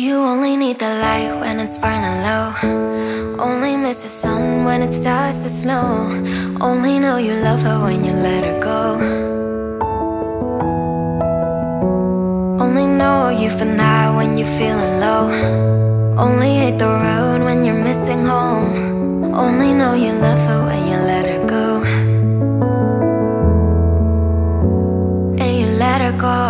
you only need the light when it's burning low. Only miss the sun when it starts to snow. Only know you love her when you let her go. Only know you for now when you're feeling low. Only hate the road when you're missing home. Only know you love her when you let her go. And you let her go.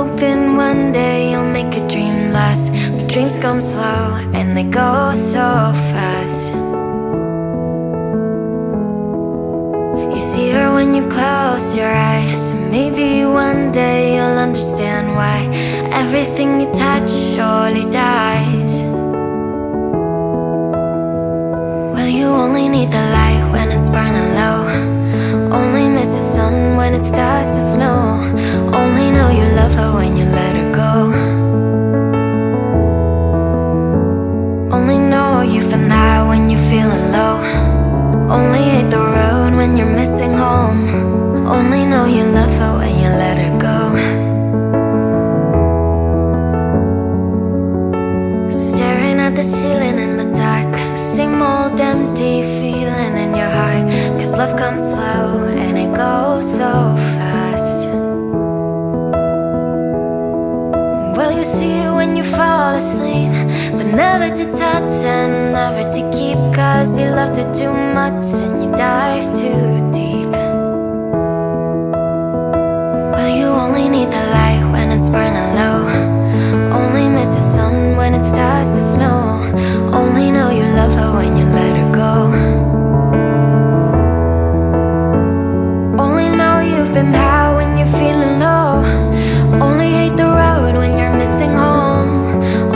Hoping one day you'll make a dream last, but dreams come slow and they go so fast. You see her when you close your eyes, and maybe one day you'll understand why everything you touch surely dies. Well, you only need the light when it's burning low. Only miss the sun when it starts to snow. Only know you love her when you let her go. Only know you for now when you're feeling low. Only hate the road when you're missing home. Only know you love her when you let her go. Staring at the ceiling in the dark, same old empty feeling in your heart. 'Cause love comes slow and it goes so fast. Well, you see it when you fall asleep, but never to touch and never to keep. 'Cause you loved her too much and you dive too deep. Well, you only need the light when it's burning low. Only miss the sun when it starts to snow. Only know you love her when you let her go. Only know you've been high when you're feeling low. Only hate the road when you're missing home.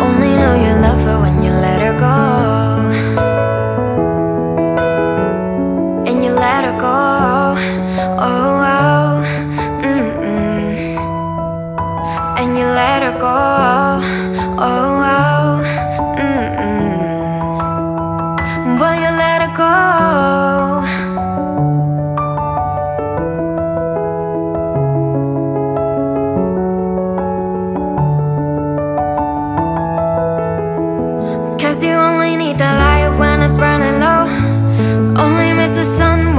Only know you love her when you let her go. And you let her go. Oh, oh. Mm-mm. And you let her go. Oh, oh. Mm-mm. Well, you let her go.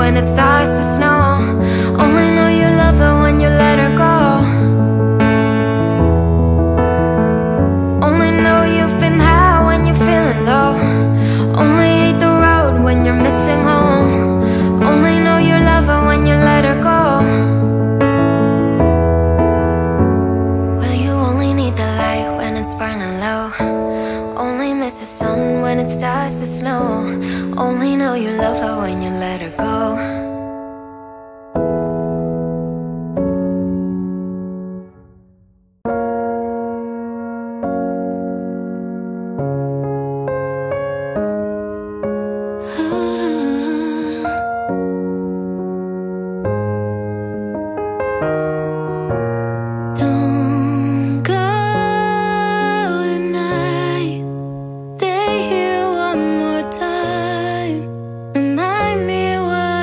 When it starts to snow, only know you love her when you let her go. Only know you've been high when you're feeling low. Only hate the road when you're missing home. Only know you love her when you let her go. Well, you only need the light when it's burning low. Only miss the sun when it starts to snow. Only know you love her when you let her go. Remind me why.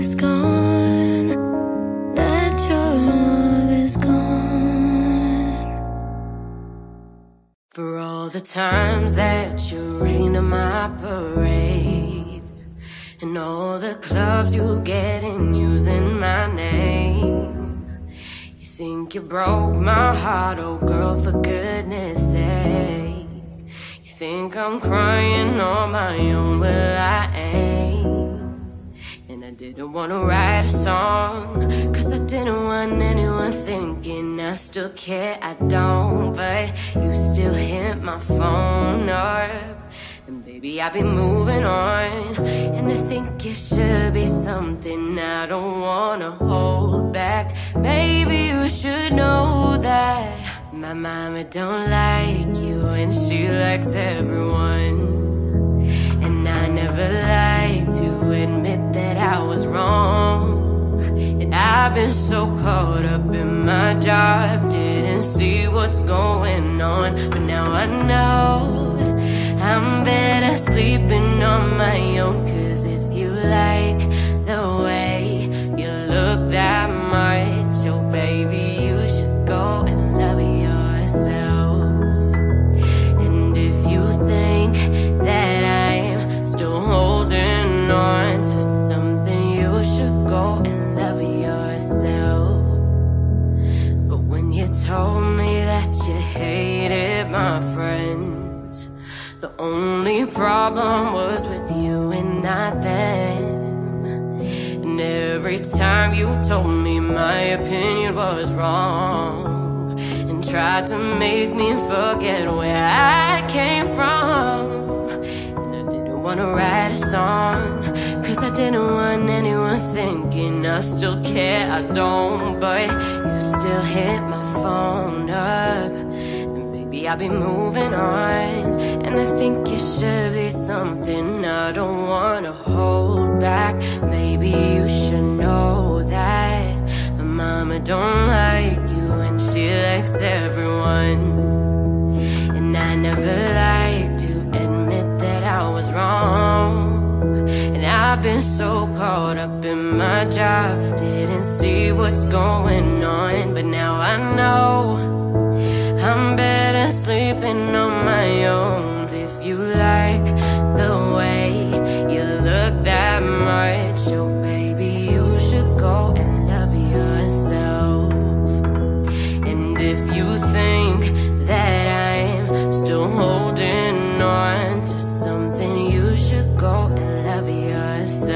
is gone, that your love is gone. For all the times that you rain on my parade, and all the clubs you get in using my name. You think you broke my heart, oh girl, for goodness sake. You think I'm crying on my own, well I ain't. I didn't want to write a song, cause I didn't want anyone thinking I still care, I don't. But you still hit my phone up, and baby I've been moving on. And I think it should be something I don't want to hold back. Baby, you should know that my mama don't like you, and she likes everyone. And I never like to admit that I was wrong. And I've been so caught up in my job, didn't see what's going on. But now I know I'm better sleeping on my own. Cause if you like the way you look that much, oh baby, you should go and love yourself. And if you think that on to something, you should go and love yourself. But when you told me that you hated my friends, the only problem was with you and not them. And every time you told me my opinion was wrong, and tried to make me forget where I came from. I wanna write a song, cause I didn't want anyone thinking I still care, I don't. But you still hit my phone up, and baby I'll be moving on. And I think it should be something I don't wanna hold back. Maybe you should know that my mama don't like you, and she likes everyone. And I never liked I was wrong. And I've been so caught up in my job, didn't see what's going on. But now I know I'm better sleeping on my own. If you like the way you look that much, oh baby, you should go and love yourself. And if you think that I'm still holding on, go and love yourself.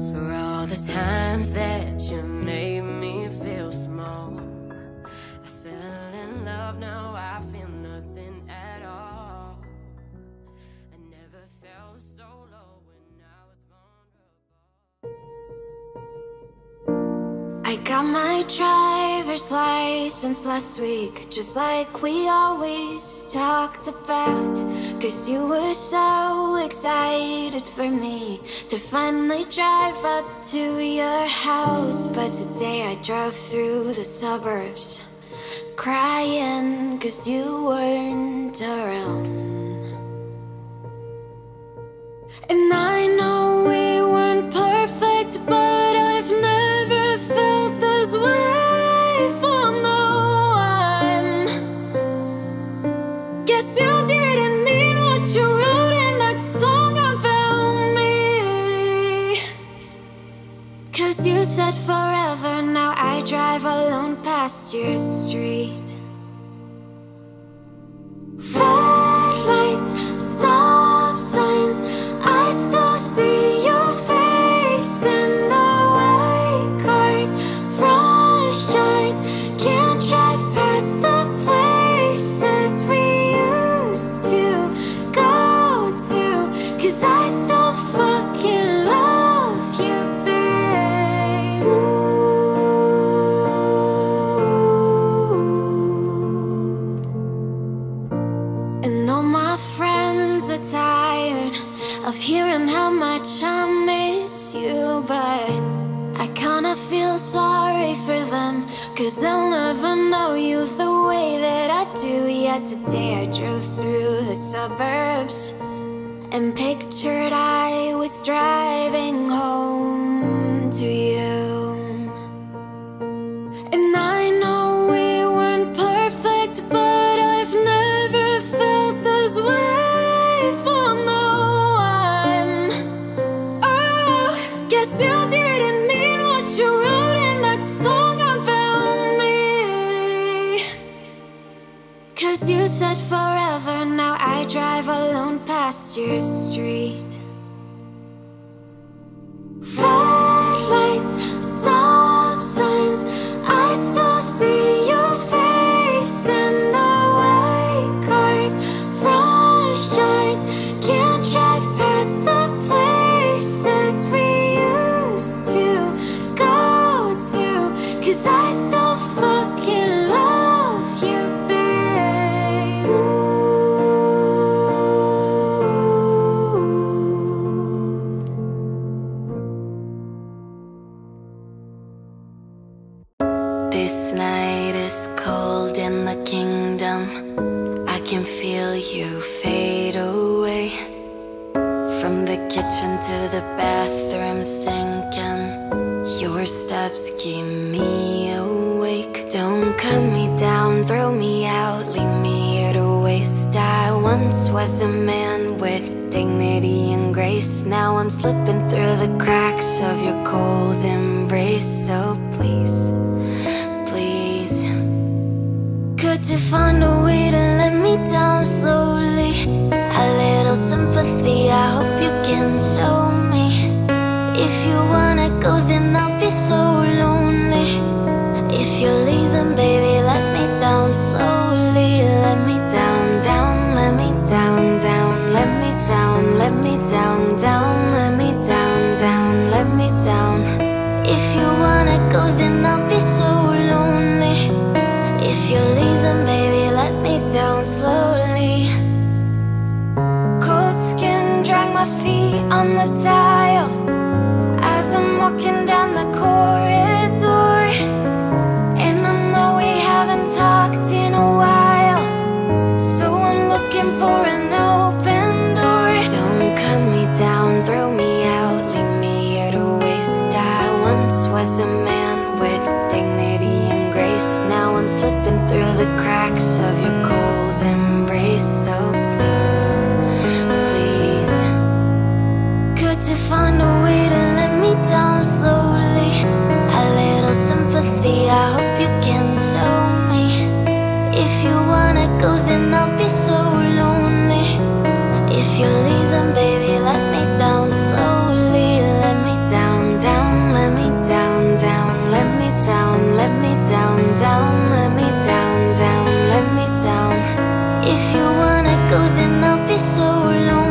For all the times that you made me feel small, now I feel nothing at all. I never felt so low when I was vulnerable. I got my driver's license last week, just like we always talked about. Cause you were so excited for me to finally drive up to your house. But today I drove through the suburbs, crying cause you weren't around. And I know we weren't perfect, but I've never felt this way for no one. Guess you didn't mean what you wrote in that song about me. Cause you said forever, now I drive alone past your street. Fire. 'Cause I'll never know you the way that I do. Yeah, today I drove through the suburbs and pictured I was driving home to you. And I know we weren't perfect, but I've never felt this way for no one. Oh, guess you didn't mean what you wrote in that song about me. 'Cause you said forever, now I drive alone past your street. Red lights, stop signs, I still see your face in the white cars, front yards. Can't drive past the places we used to go to. 'Cause I still fucking love you, babe. Ooh. This night is cold in the kingdom. I can feel you fade away. From the kitchen to the bathroom sinking, your steps keep me awake. Don't cut me down, throw me out, leave me here to waste. I once was a man with dignity and grace. Now I'm slipping through the cracks of your cold embrace. So please, please, could you find a way to let me down slowly? A little sympathy, I hope you can show me. If you wanna go, then I'll be so lonely. If you're leaving, baby, let me down slowly. Let me down, down, let me down, down. Let me down, let me down, down. Let me down, down, let me down. If you wanna go, then I'll be so lonely. If you're leaving, baby, let me down slowly. My feet on the dial as I'm walking down the corridor, and I know we haven't talked in a while, so I'm looking for an open door. Don't cut me down, throw me out, leave me here to waste. I once was a man with dignity and grace. Now I'm slipping through the cracks of your cold embrace. So please, to find a way to let me down slowly. A little sympathy, I hope you can show me. If you wanna go, then I'll be so lonely. If you're leaving, baby, let me down slowly. Let me down, down, let me down, down. Let me down, let me down, down. Let me down, down, let me down. If you wanna go, then I'll be so lonely.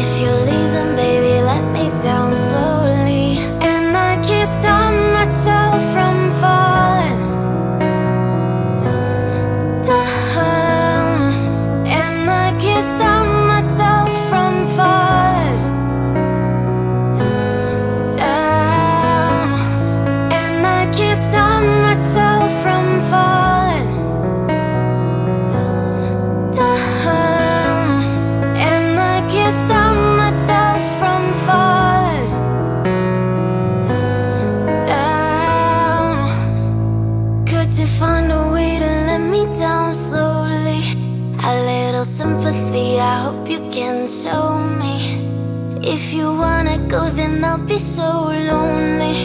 If you're leaving, down slowly. And I can't stop myself from falling down. And I can't stop myself from falling down. And I can't stop myself from falling down. And I can't stop myself from falling. Sympathy, I hope you can show me. If you wanna go, then I'll be so lonely.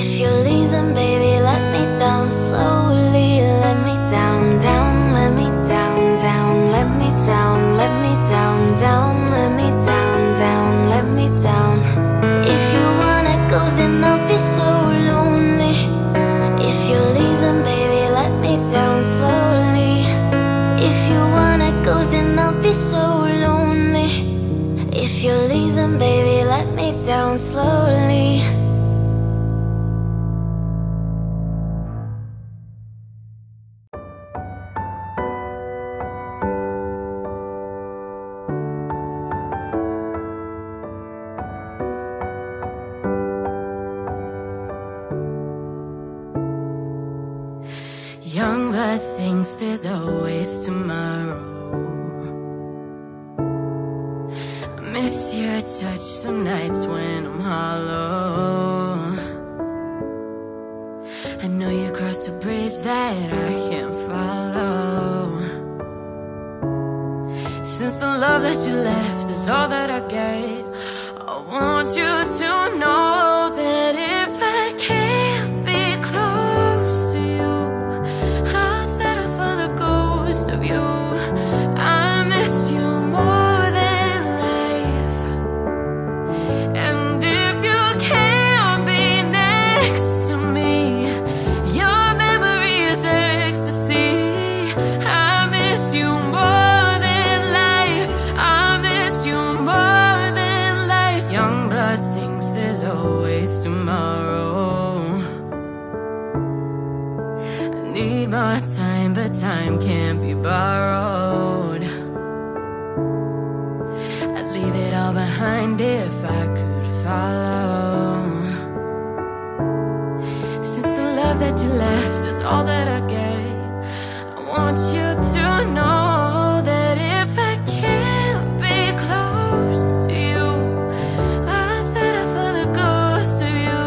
If you're leaving, baby, let me down slowly. Let me down, down, let me down, down. Let me down, let me down, down. Let me down, down, let me down. If you wanna go, then I'll be so lonely. If you're leaving, baby, let me down slowly. If you wanna go, then I'll be so lonely. If you're leaving, baby, let me down slowly. thinks there's always tomorrow. I miss your touch some nights when I'm hollow. I know you crossed a bridge that I can't follow. Since the love that you left is all that I gave, I want you to know that if I can't be close to you, I'll settle for the ghost of you. I miss you more than life. And if you can't be next to me, your memory is ecstasy. I miss you more than life. I miss you more than life. Young blood thinks there's always tomorrow. I need more time, but time can't be borrowed. I'd leave it all behind if I could follow. Since the love that you left is all that I gave, I want you to know that if I can't be close to you, I'll settle for the ghost of you.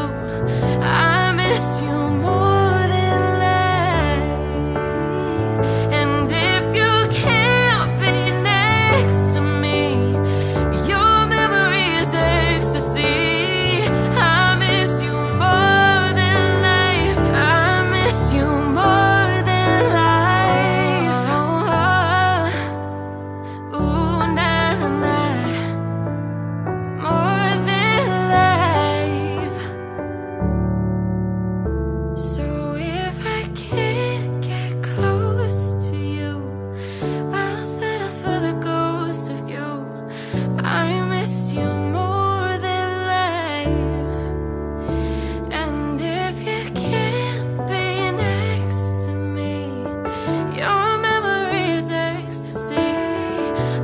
I miss you more than life. And if you can't be next to me, your memory is ecstasy. I miss you more than life. I miss you more than life. Oh, ooh, nah, nah, nah. More than life. So if I can't get close to you, I'll settle for the ghost of you. I miss you more than life. And if you can't be next to me, your memory is ecstasy. I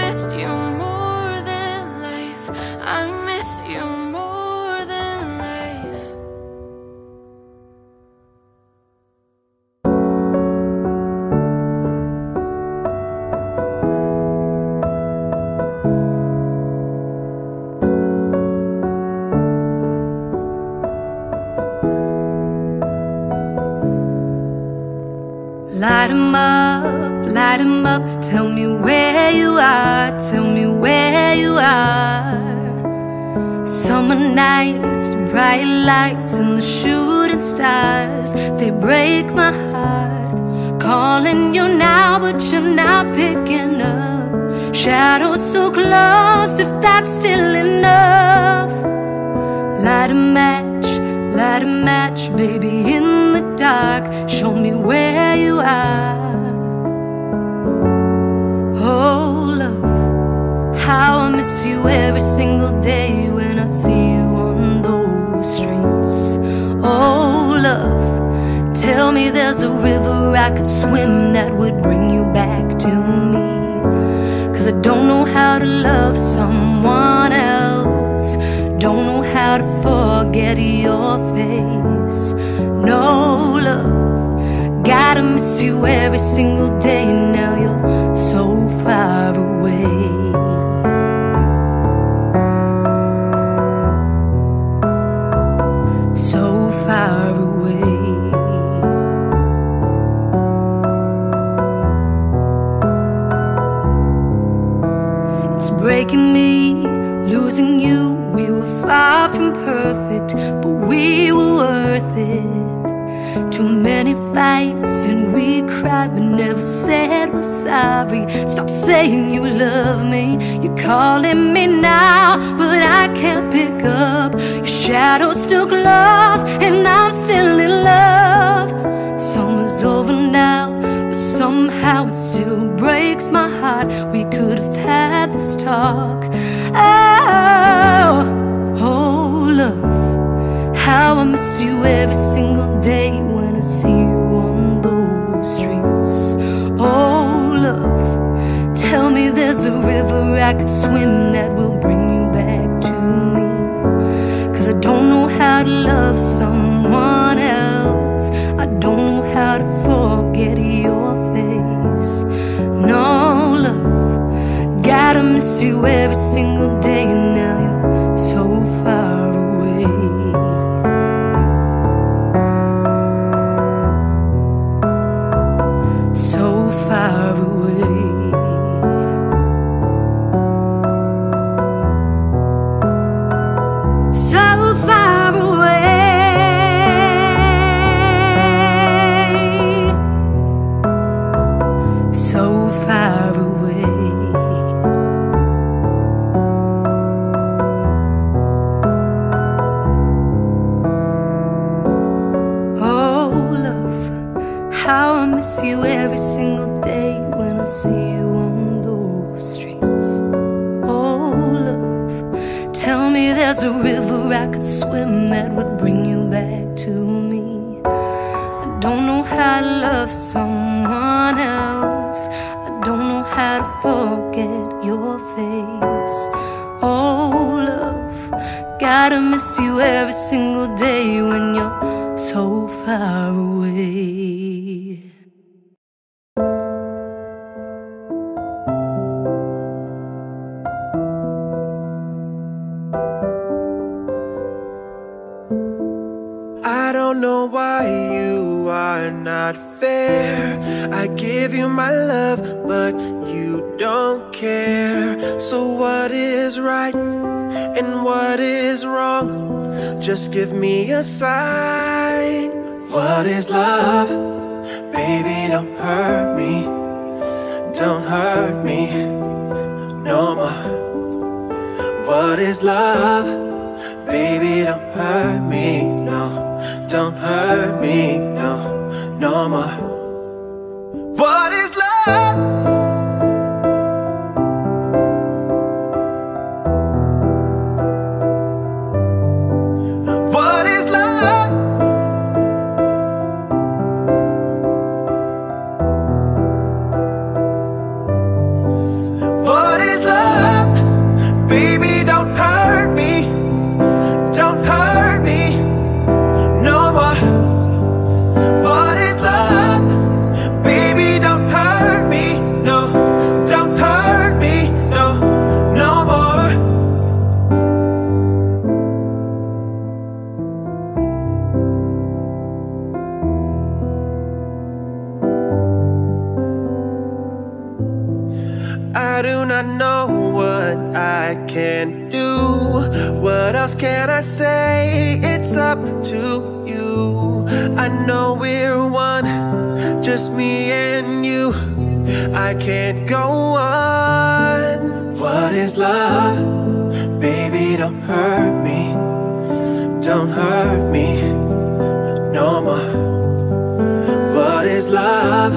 miss you more than life. I miss you more than life. Light 'em up, light 'em up. Tell me where you are, tell me where you are. Summer nights, bright lights, and the shooting stars, they break my heart. Calling you now, but you're not picking up. Shadows so close, if that's still enough. Light a match, baby, in the dark. Show me where you are. Oh, love, how I miss you every single day when I see you on those streets. Oh, love, tell me there's a river I could swim that would bring you back to me. 'Cause I don't know how to love someone else. Don't know how to forget your face. No, love, gotta miss you every single day. Now you're so far away. So far away. It's breaking me, losing you. We were far from perfect, but we were worth it. Too many fights and we cried, but never said we're sorry. Stop saying you love me. You're calling me now, but I can't pick up. Your shadow's still close and I'm still in love. Summer's over now, but somehow it still breaks my heart. We could have had this talk. Oh, oh, love, how I miss you every single day when I see you on those streets. Oh, love, tell me there's a river I could swim that will bring you back to me. 'Cause I don't know how to love someone else. I don't know how to forget you. miss you every single day, and now you're so far away. So far away. So far away. How I miss you every single day when I see you on those streets. Oh, love, tell me there's a river I could swim that would bring you back to me. I don't know how to love someone else. I don't know how to forget your face. Oh, love, gotta miss you every single day when you're so far away. I don't know why you are not fair. I give you my love, but you don't care. So what is right and what is wrong? Just give me a sign. What is love? Baby, don't hurt me. Don't hurt me no more. What is love? Baby, don't hurt me, no. Don't hurt me, no, no more. What is love? I do not know what I can do. What else can I say? It's up to you. I know we're one, just me and you. I can't go on. What is love? Baby, don't hurt me. Don't hurt me no more. What is love?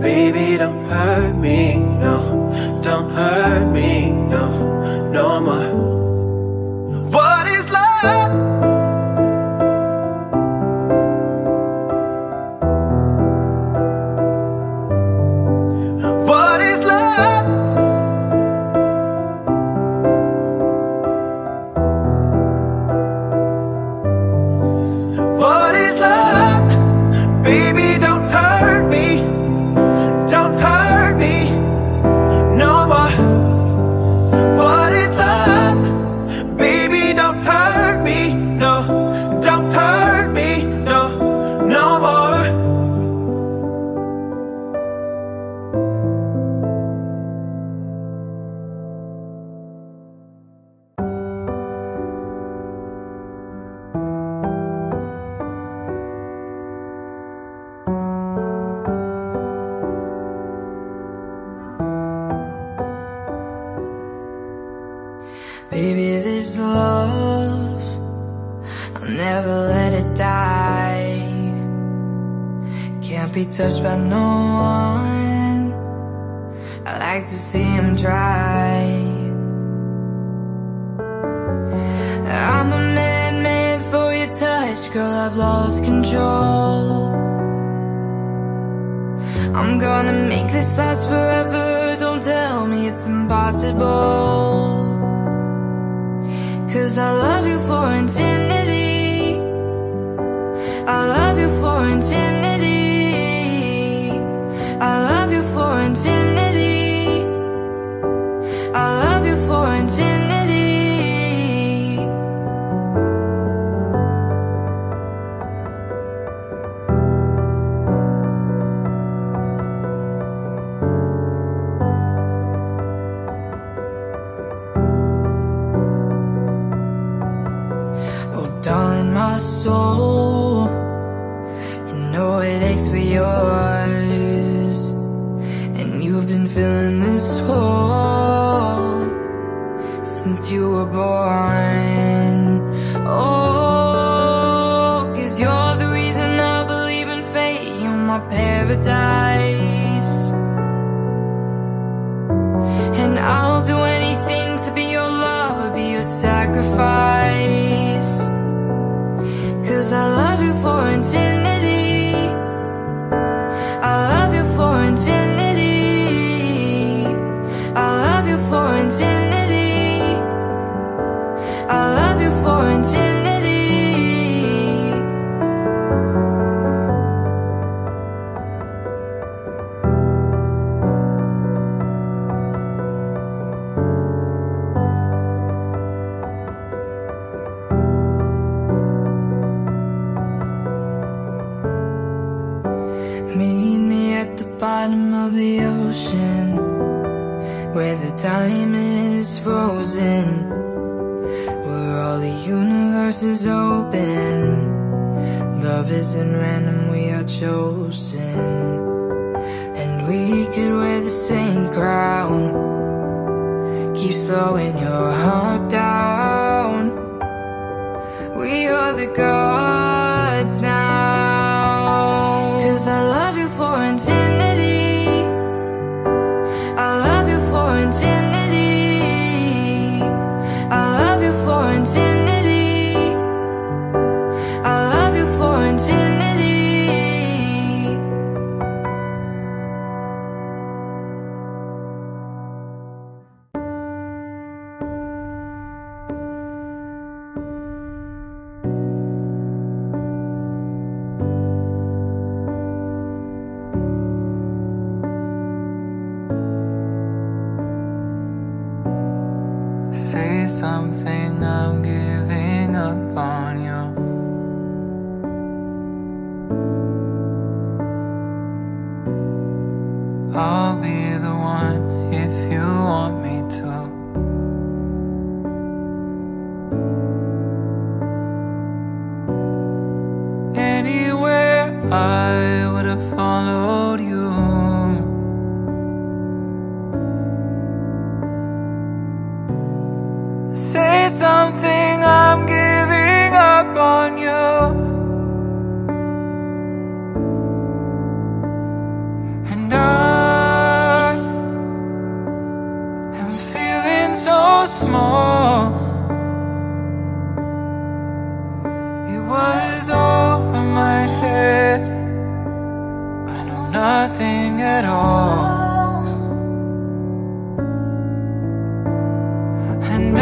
Baby, don't hurt me, no. Don't hurt me, no, no more. What is love? Baby, this love, I'll never let it die. Can't be touched by no one. I like to see him try. I'm a man made for your touch. Girl, I've lost control. I'm gonna make this last forever. Don't tell me it's impossible, 'cause I love you for infinity. I love you for infinity. I love you for infinity. I love you for infinity. filling this hole since you were born. Oh, 'cause you're the reason I believe in fate. You're my paradise, and I'll do anything to be your lover, be your sacrifice, 'cause I love you for infinity. I love you for infinity. I love you for infinity. I love you for infinity. Meet me at the bottom of the ocean, where the time is frozen, where all the universe is open. Love isn't random, we are chosen, and we could wear the same crown. Keep slowing your heart down. We are the gods now, 'cause I love you for infinity. I love you for infinity. I love you for infinity. I love you for infinity. Say something, I'm giving up on you. I'll be the one if you want me to. Anywhere I would have followed you. Say something, I'm giving up on you. And I am feeling so small. It was over my head, I know nothing at all. And I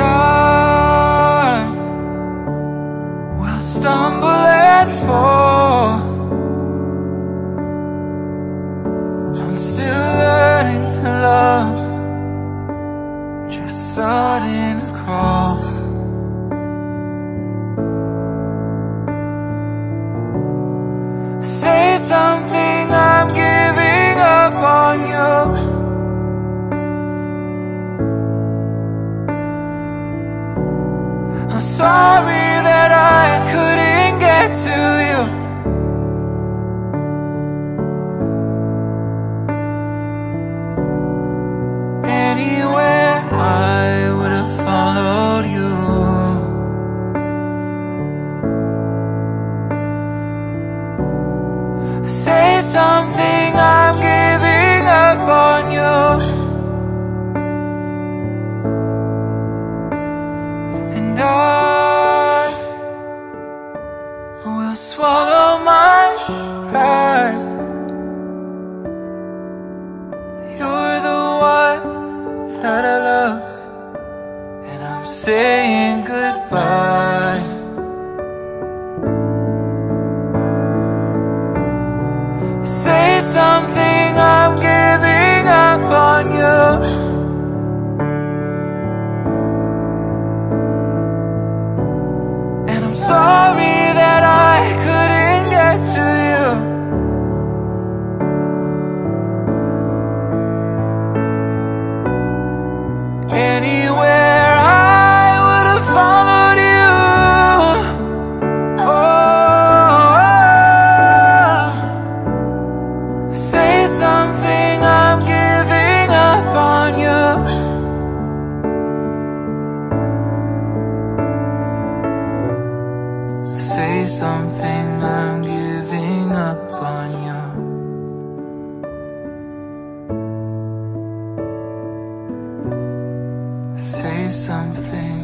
will stumble and fall. I'm still learning to love, just starting to crawl. Say something, I'm giving up on you. I'm sorry that I couldn't get to you. Anywhere I would have followed you. Say something, I'm giving up on you. I will swallow my pride. You're the one that I love, and I'm saying goodbye. Say something, I'm giving up on you. Sorry that I couldn't get to you. Anywhere I would have followed you. Oh, say something, I'm giving up. something.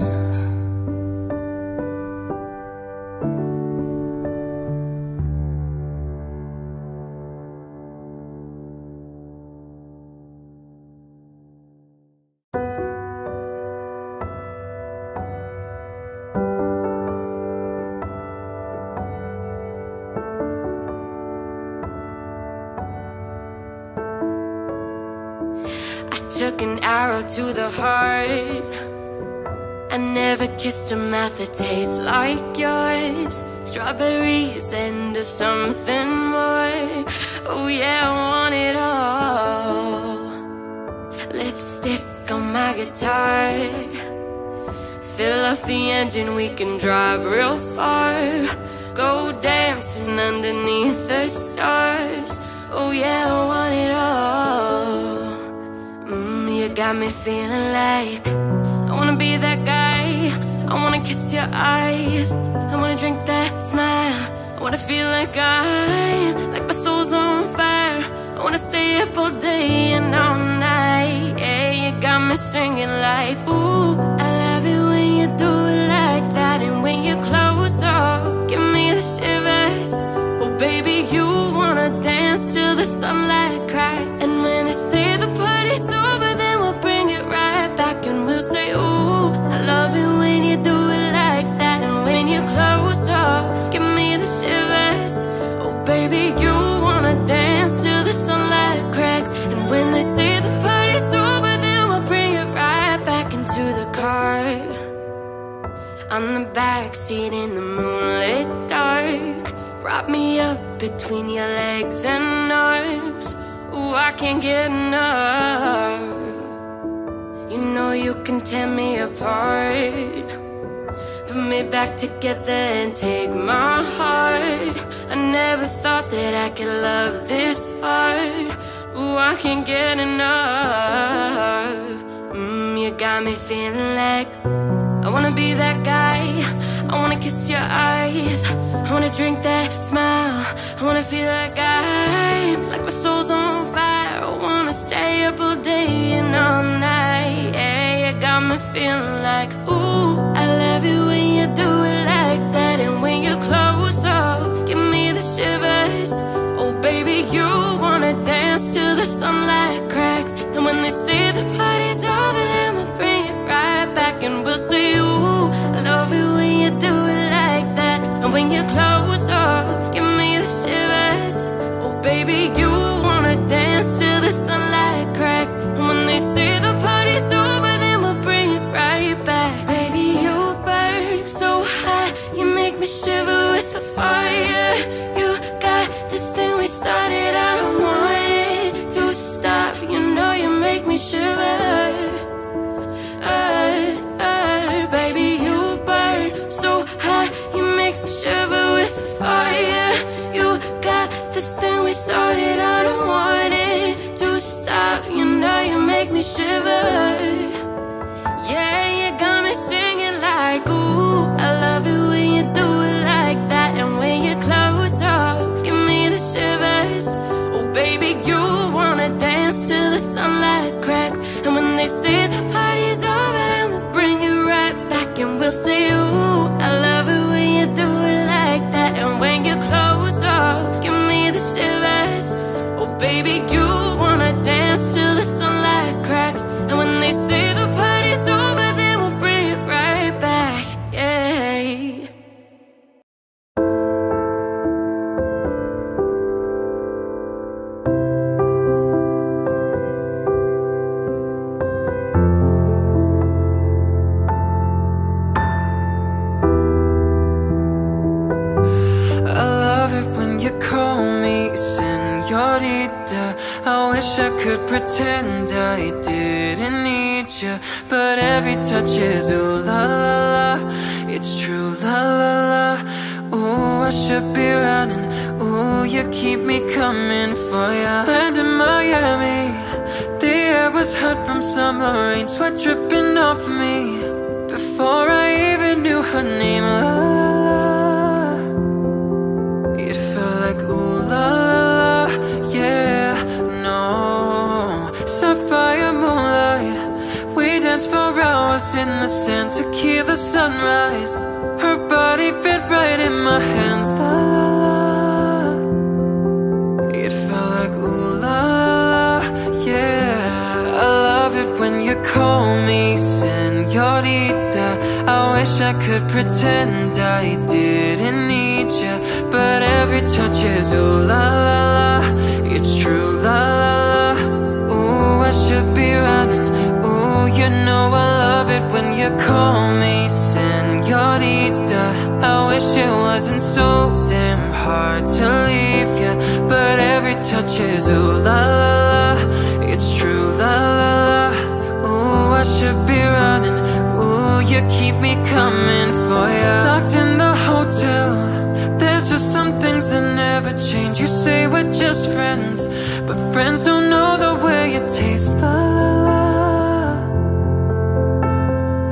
Took an arrow to the heart. I never kissed a mouth that tastes like yours. Strawberries and something more. Oh yeah, I want it all. Lipstick on my guitar. Fill up the engine, we can drive real far. Go dancing underneath the stars. Oh yeah, I want it all. Got me feeling like I wanna be that guy. I wanna kiss your eyes. I wanna drink that smile. I wanna feel like my soul's on fire. I wanna stay up all day and all night. Yeah, you got me singing like, ooh, I love it when you do it like that. And when you close up, give me the shivers. Oh baby, you wanna dance till the sunlight cracks. And when they say the party's over, right back and we'll say, ooh, I love it when you do it like that. And when you close up, give me the shivers. Oh baby, you wanna dance till the sunlight cracks. And when they say the party's over, then we'll bring it right back into the car. On the backseat in the moonlit dark, wrap me up between your legs and arms. Ooh, I can't get enough. You know you can tear me apart. Put me back together and take my heart. I never thought that I could love this hard. Ooh, I can't get enough. You got me feeling like I wanna be that guy. I wanna kiss your eyes. I wanna drink that smile. I wanna feel like I'm like my soul's on fire. I wanna stay up all day and all night. Got me feeling like, ooh, I love it when you do it like that. And when you close up, give me the shivers. Oh baby, you wanna dance till the sunlight cracks. And when they say the party's over, then we'll bring it right back. And we'll say, ooh, I love it when you do it like that. And when you close up, give me the shivers. Oh baby, you wanna dance till the sunlight cracks. And when they say the party's over, right back. Baby, you burn so hot, you make me shiver with the fire. You got this thing we started, I don't want it to stop. You know you make me shiver. Baby, you burn so hot, you make me shiver with the fire. You got this thing we started, I don't want it to stop. You know you make me shiver. Yeah, you got me singing like, ooh, I love it when you do it like that. And when you close up, give me the shivers. Oh baby, you wanna dance till the sunlight cracks. And when they say the party's over, then we'll bring it right back. And we'll say, ooh, I love it when you do it like that. And when you close up, give me the shivers. Oh baby, you wanna dance till the sunlight cracks. And when they say the party's over, then we'll bring it right back, yeah. I love it when you call me señorita. I wish I could pretend I didn't need you, but every touch is ooh la la la. It's true la la la. Ooh, I should be running. Ooh, you keep me coming for ya. Land in Miami, the air was hot from summer rain, sweat dripping off me before I even knew her name. La la la. It felt like ooh la la la, yeah. Sapphire moonlight, we danced dance for hours in the sand to key the sunrise. Her body fit right in my hands. La la la. It felt like ooh la la, yeah. I love it when you call me señorita. I wish I could pretend I didn't need you, but every touch is ooh la la la. It's true la la la. Ooh, I should be running. You know I love it when you call me señorita. I wish it wasn't so damn hard to leave ya, but every touch is ooh la la la. It's true la la la. Ooh, I should be running. Ooh, you keep me coming for ya. Locked in the hotel, there's just some things that never change. You say we're just friends, but friends don't know the way it tastes. La la la.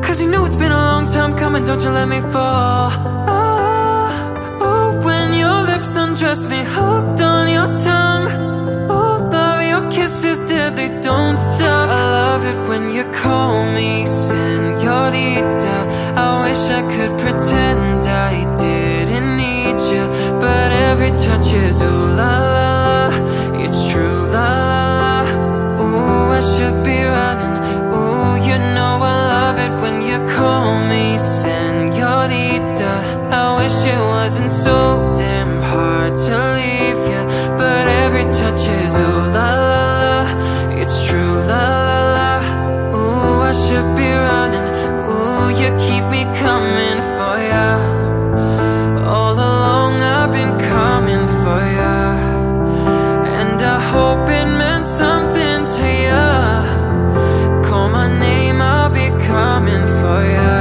Cause you know it's been a long time coming, don't you let me fall. Oh, oh, when your lips undress me, hooked on your tongue. Oh, love, your kisses deadly, don't stop. I love it when you call me señorita. I wish I could pretend I didn't need you, but every touch is ooh la la la. It's true la la la. Ooh, I should be running. Ooh, you know I love it when you call me señorita. I wish it wasn't so damn hard to leave ya, but every touch is ooh la la la. It's true la la la. Ooh, I should be running. Ooh, you keep me coming for ya. All along I've been coming for ya, and I hope it meant something to ya. Call my name, I'll be coming for ya,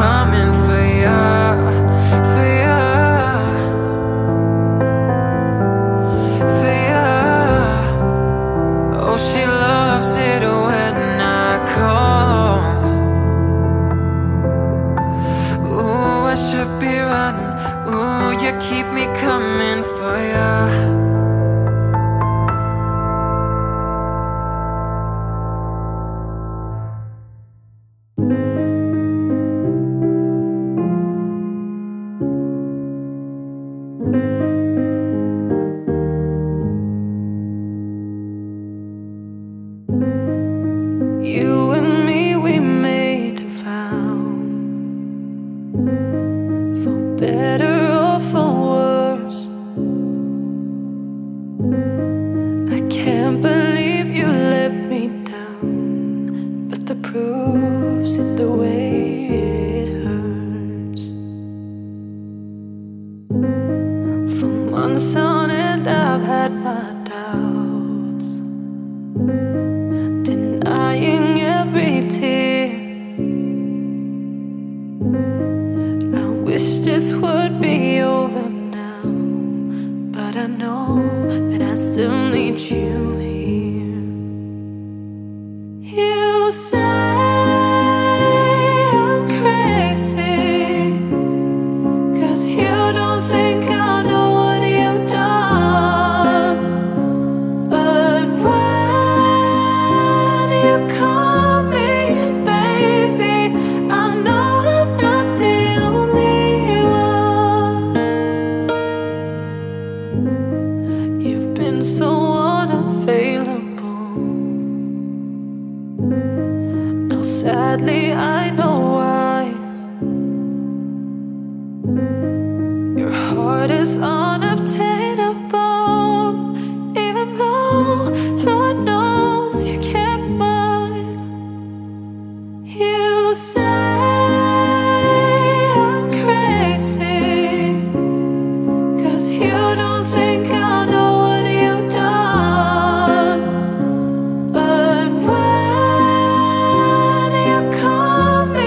coming for ya, for ya, for ya. Oh, she loves it when I call. Ooh, I should be running. Ooh, you keep me coming for ya. Call me.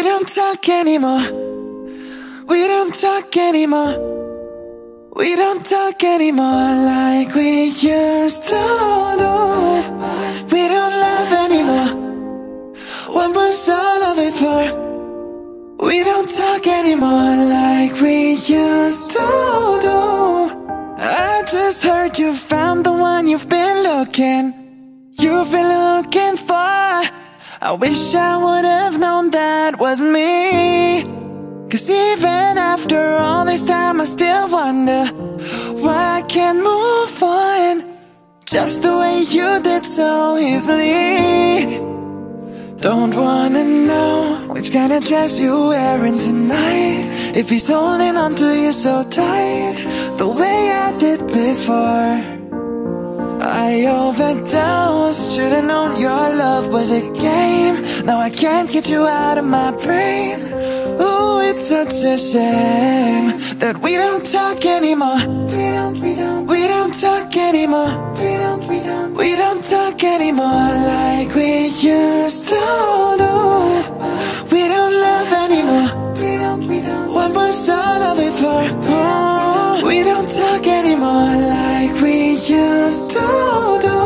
We don't talk anymore. We don't talk anymore. We don't talk anymore like we used to do. We don't love anymore. What was all of it for? We don't talk anymore like we used to do. I just heard you found the one you've been looking for. I wish I would have known that wasn't me, 'cause even after all this time I still wonder why I can't move on just the way you did so easily. Don't wanna know which kind of dress you're wearing tonight, if he's holding on to you so tight the way I did before. I overdosed, should've known your love was a game. Now I can't get you out of my brain. Ooh, it's such a shame that we don't talk anymore. We don't talk anymore. We don't talk anymore like we used to do. We don't love anymore. What was all of it for? Oh, we don't talk anymore like we used to do.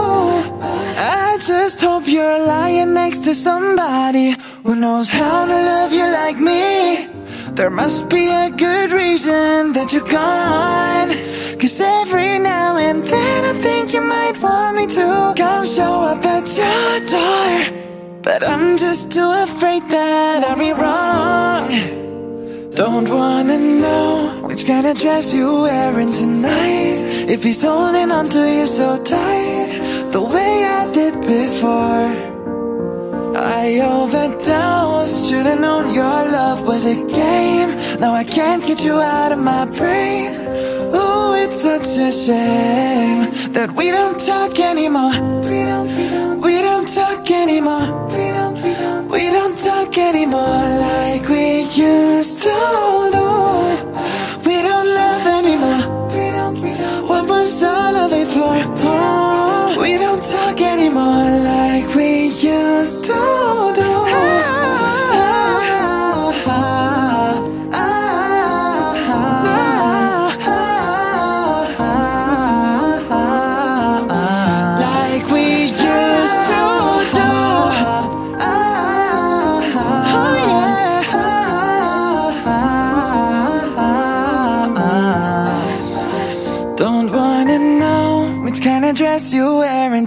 I just hope you're lying next to somebody who knows how to love you like me. There must be a good reason that you're gone, 'cause every now and then I think you might want me to come show up at your door, but I'm just too afraid that I'll be wrong. Don't wanna know which kind of dress you're wearing tonight, if he's holding on to you so tight the way I did before. I overdosed, should've known your love was a game. Now I can't get you out of my brain. Ooh, it's such a shame that we don't talk anymore. We don't talk anymore. We don't talk anymore like we used to do. We don't love anymore. What was all of it for? Oh, we don't talk anymore like we used to do. Dress you're wearing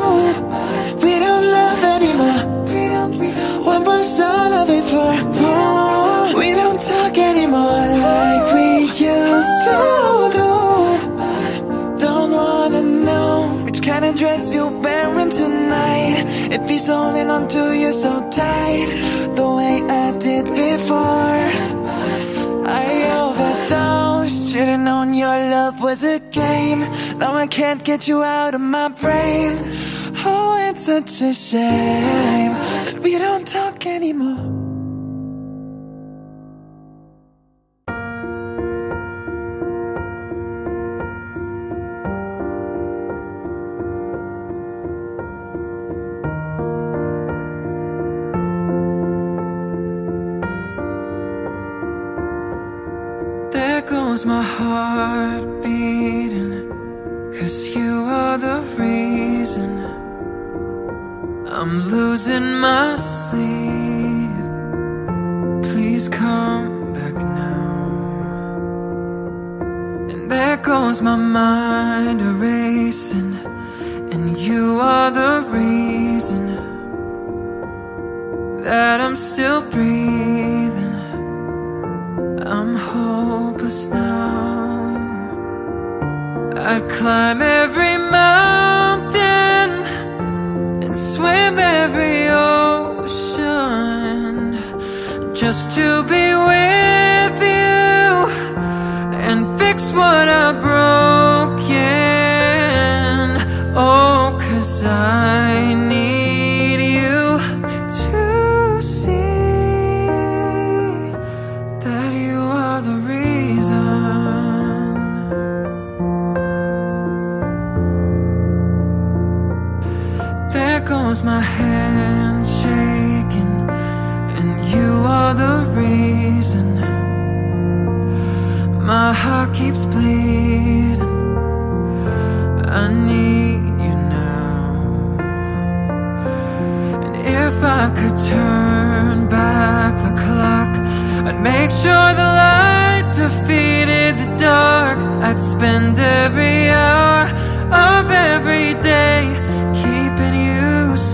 We don't love anymore. What was all of it for? Oh, we don't talk anymore like we used to do. Don't wanna know which kind of dress you're wearing tonight, if he's holding on to you so tight the way I did before. I overdosed, should've known your love was a game. Now I can't get you out of my brain. Oh, it's such a shame that we don't talk anymore. There goes my heart beating, 'cause you are the reason I'm losing my sleep. Please come back now. And there goes my mind racing, and you are the reason that I'm still breathing. I'm hopeless now. I'd climb every mountain and swim every ocean just to be with you. fix what I've broken. Oh, 'cause I need you to see that you are the reason. There goes my hand shaking, and you are the reason. My heart keeps bleeding. I need you now. And if I could turn back the clock, I'd make sure the light defeated the dark. I'd spend every hour of every day keeping you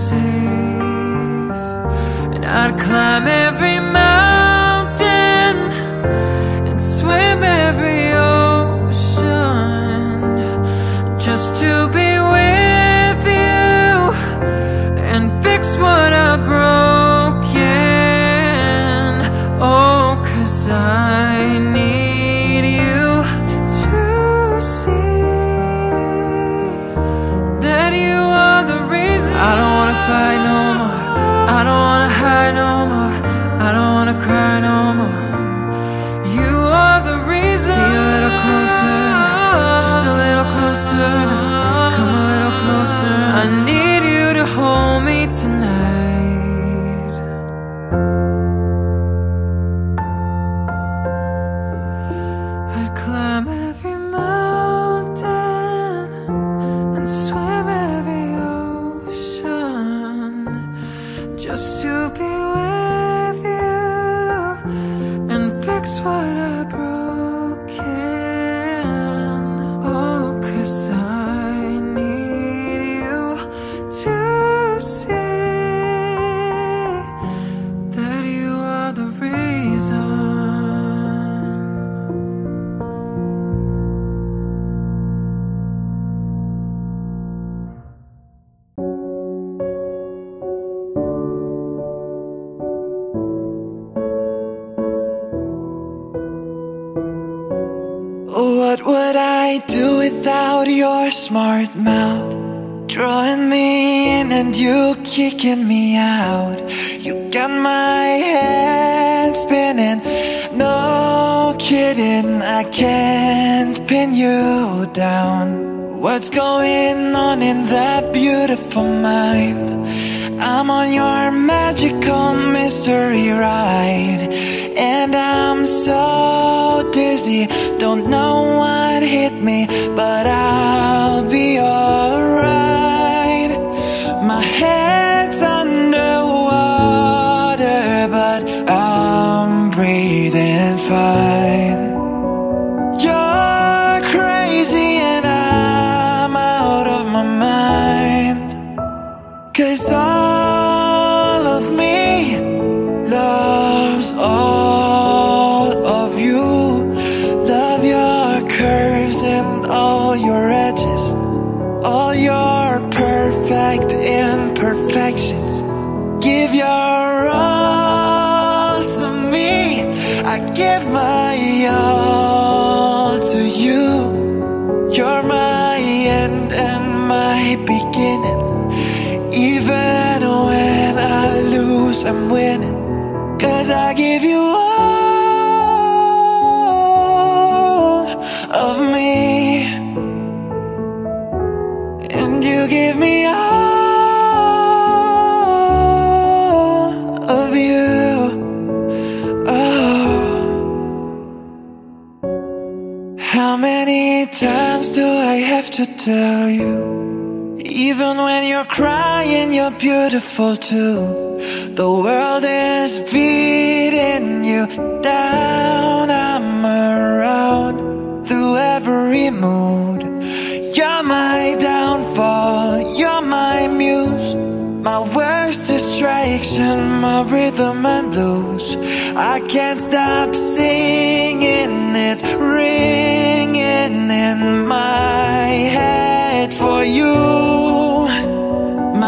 safe, and I'd climb every mountain and swim every ocean just to be with you and fix what I've broken. Oh, 'cause I need you to see that you are the reason. I don't wanna fight no more, I don't wanna hide no more, I don't wanna cry no more. Just a little closer now. Come a little closer now. I need you to hold me tonight. I'd climb every mountain and swim every ocean just to be with you and fix what I broke. What would I do without your smart mouth? Drawing me in and you kicking me out. You got my head spinning, no kidding, I can't pin you down. What's going on in that beautiful mind? I'm on your magical mystery ride, and I'm so dizzy, don't know what hit me, but I'll be alright. My head's underwater, but I'm breathing fine. You're crazy and I'm out of my mind, 'cause all of me loves all of you. Love your curves and all your edges, all your perfect imperfections. Give your all to me, I give my all to you. You're my end and my beginning. Even when I lose, I'm winning, 'cause I give you all of me, and you give me all of you. Oh, how many times do I have to tell you? Even when you're crying, you're beautiful too. The world is beating you down, I'm around through every mood. You're my downfall, you're my muse, my worst distraction, my rhythm and blues. I can't stop singing, it's ringing in my head for you.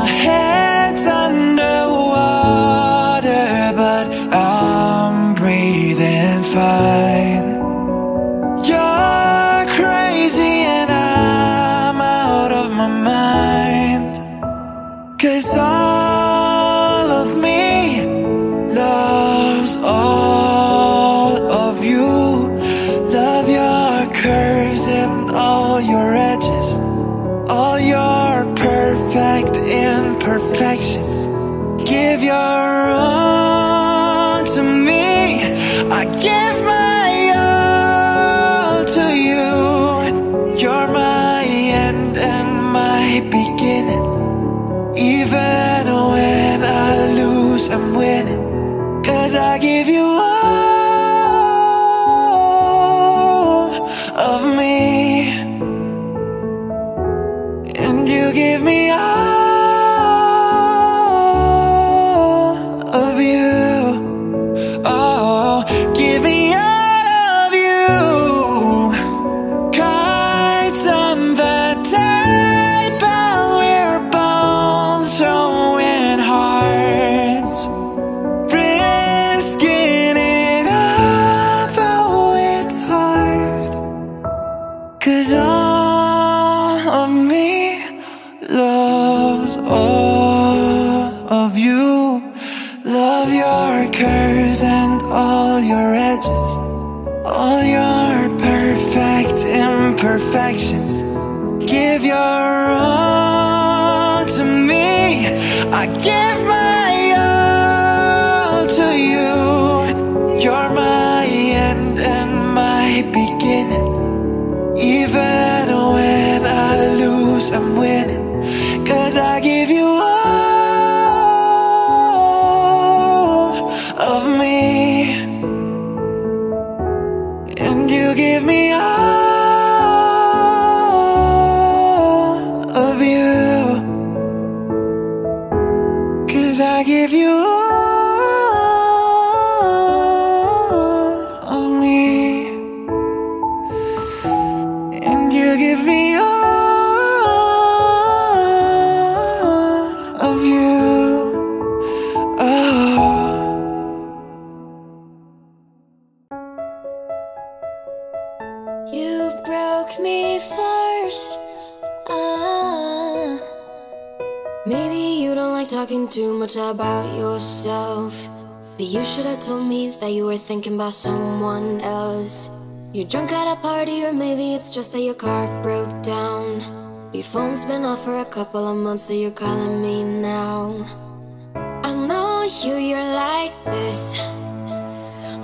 My head's underwater, but I'm breathing fine. You're is all of me, love's all of you. Love your curves and all your edges, all your perfect imperfections. Give your all to me, I give my all to you. You're my end and my beginning. Even when I lose, I'm winning, 'cause I give you all of me, and you give me all of you. Oh, give me all of you. Cards on the table, we're both throwing hearts, risking it although it's hard, 'cause all of me, love's all of you. Love your curves and all your edges, all your perfect imperfections. Give your all to me, I give my all to you. You're my end and my beginning. Even when I lose, I'm winning, 'cause I give you all of me, and you give me all of you, 'cause I give you all of me, and you give me all of you. Oh, you broke me first. Maybe you don't like talking too much about yourself, but you should have told me that you were thinking about someone else. You're drunk at a party, or maybe it's just that your car broke down. Your phone's been off for a couple of months, so you're calling me now. I know you, you're like this.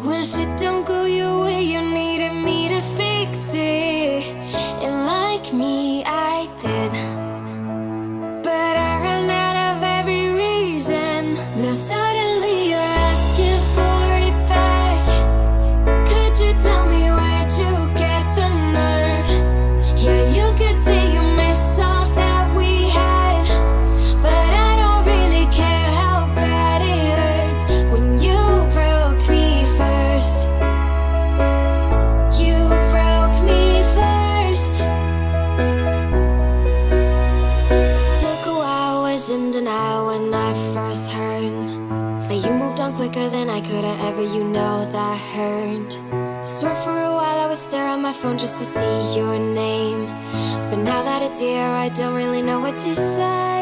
When shit don't go your way, you needed me to fix it, and like me, I did, but I ran out of every reason. Now suddenly you're asking for it back. Could you tell me where'd you get the nerve? Yeah, you could say you all that we had, but I don't really care how bad it hurts when you broke me first. You broke me first. Took a while, was in denial when I first heard that you moved on quicker than I could have ever, you know that hurt. Swear for a while I would stare at my phone just to see your name, but now that it's here I don't really know what to say.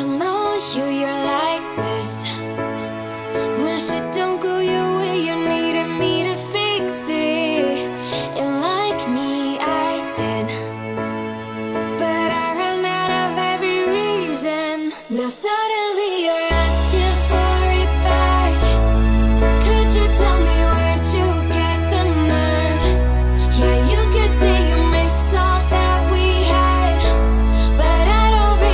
I know you, you're like this. When shit don't go your way, you needed me to fix it, and like me, I did, but I ran out of every reason. Now suddenly you're asking for it back. Could you tell me? Yeah, you could say you miss all that we had, but I don't really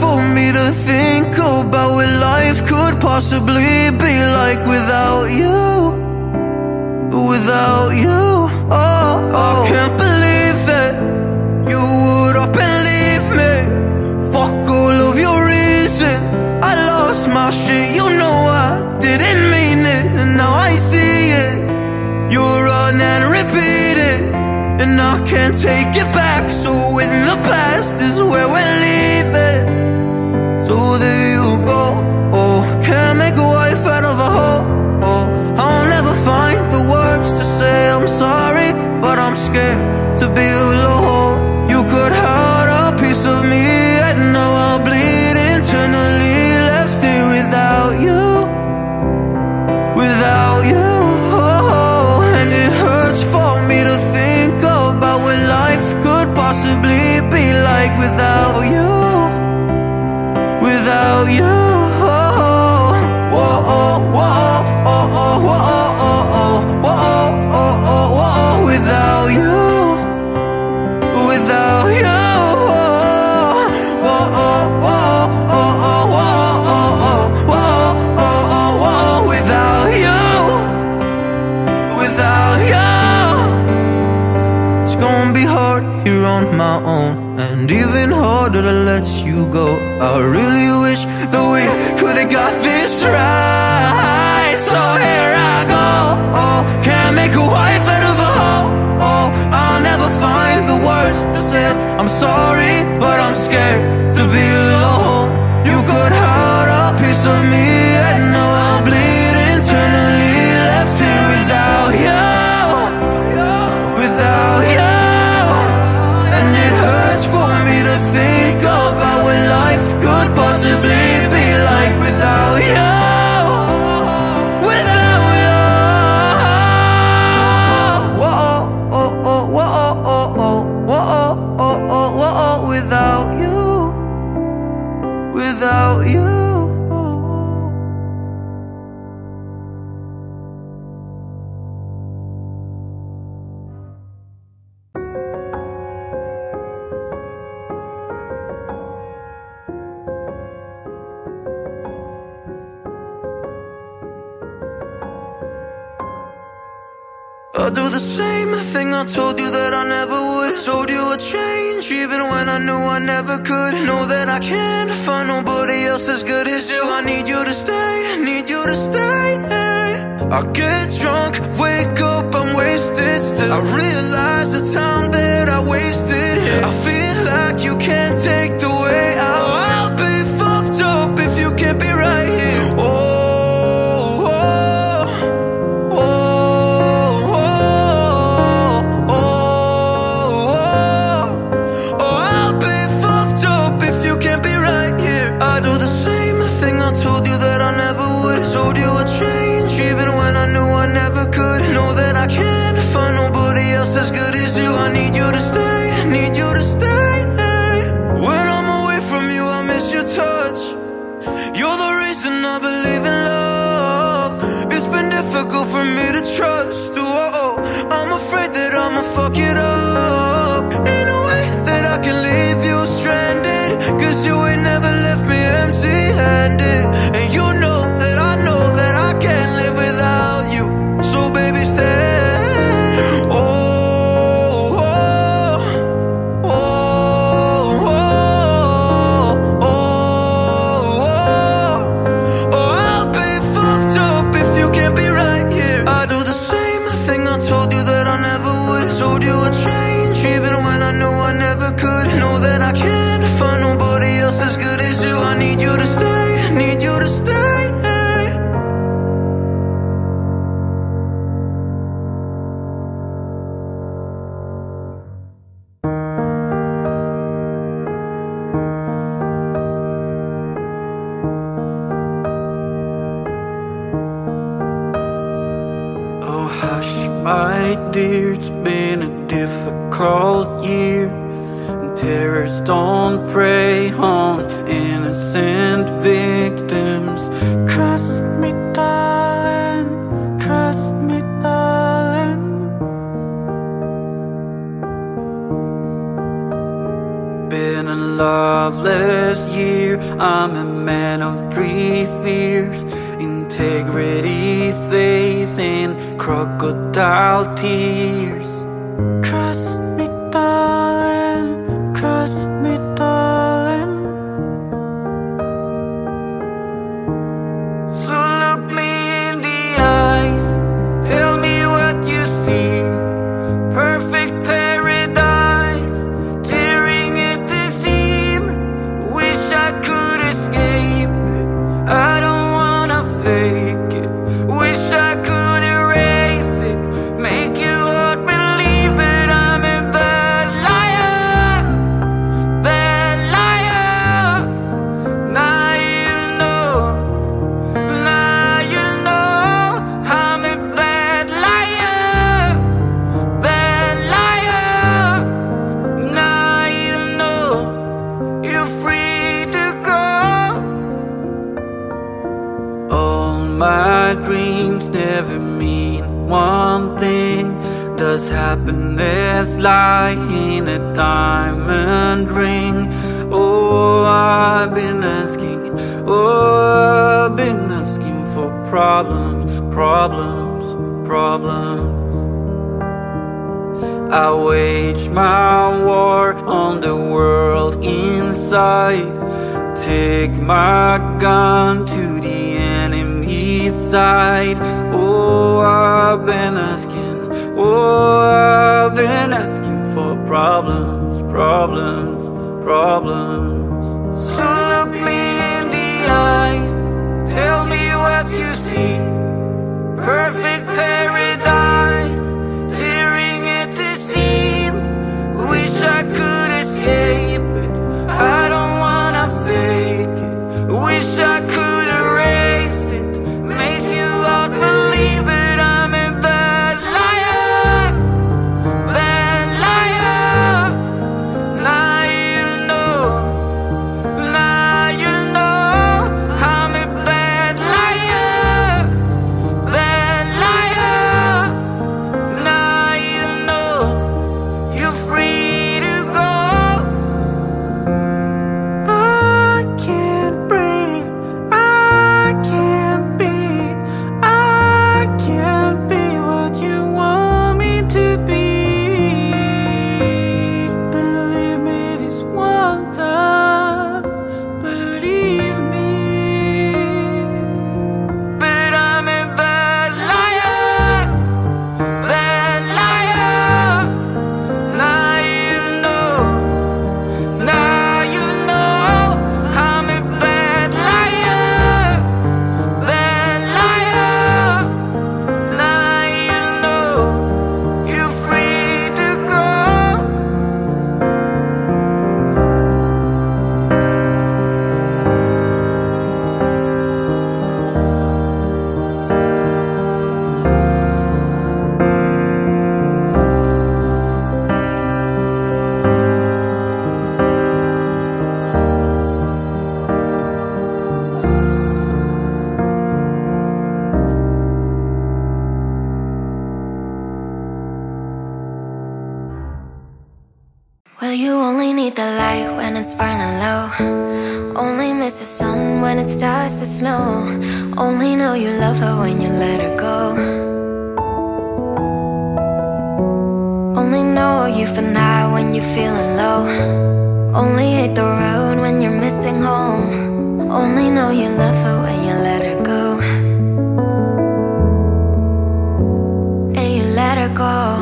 for me to think about what life could possibly be like without you, without you. Oh, oh. I can't believe that you would up and leave me. Fuck all of your reason, I lost my shit. You know I didn't mean it, and now I see it. You run and repeat it, and I can't take it back. So in the past is where we're leaving. So there you go. Oh, can't make a wife out of a hoe. Oh, I'll never find the words to say I'm sorry, but I'm scared to be alone. You could hide a piece of me, and now I'll bleed internally. Left here without you, without you. Oh, and it hurts for me to think about what life could possibly be like without you, without you. Oh, oh, oh, oh, oh, oh, oh, oh, oh, oh, oh, oh, oh, without you, without you. Oh, oh, oh, oh, oh, oh, oh, oh, oh, without you, without you. It's gonna be hard here on my own, and even harder to let you go. I really wish that we could've got this right, so here I go. Oh, can't make a wife out of a hoe. Oh, I'll never find the words to say I'm sorry, but I'm scared to be alone. You could hide a piece of me, and now I'll bleed internally. Left here without you, without you. And it hurts for me to think about what life could possibly be like without you. Without you. I'll do the same thing I told you that I never would. Told you I'd change even when I knew I never could. Know that I can't find nobody else as good as you. I need you to stay, need you to stay. I get drunk, wake up, I'm wasted still. I realize the time that I wasted here. I feel like you can't take the way out. I'll be fucked up if you can't be right here. Oh, as good as you, I need you to stay, need you to stay. When I'm away from you, I miss your touch. You're the reason I believe in love. It's been difficult for me to trust. Whoa, I'm afraid that I'ma fuck it up. In a way that I can leave you stranded, cause you ain't never left me empty-handed. And you know that I can't live without you. So baby, stay. Been a loveless year, I'm a man of three fears: integrity, faith, and crocodile tears. Trust me, darling, trust me, darling. So look me in the eyes, tell me what you see. Perfect paradise, tearing at the seam. Wish I could escape it, I don't wanna fake it. Wish I could erase it, make you all believe it. I'm a bad liar, now you know, I'm a bad liar, now you know, you're free to go. All my dreams never mean one thing. Does happiness lie in a diamond ring? Oh, I've been asking, oh, I've been asking for problems, problems, problems. I wage my war on the world inside. Take my gun to the enemy's side. Oh, I've been asking, oh, I've been asking for problems, problems, problems. So look me in the eye, tell me what you see. Perfect paradise, tearing at the seam. Wish I could escape it, I don't wanna fake it. Wish I could. Well, you only need the light when it's burning low. Only miss the sun when it starts to snow. Only know you love her when you let her go. Only know you for now when you're feeling low. Only hate the road when you're missing home. Only know you love her when you let her go. And you let her go.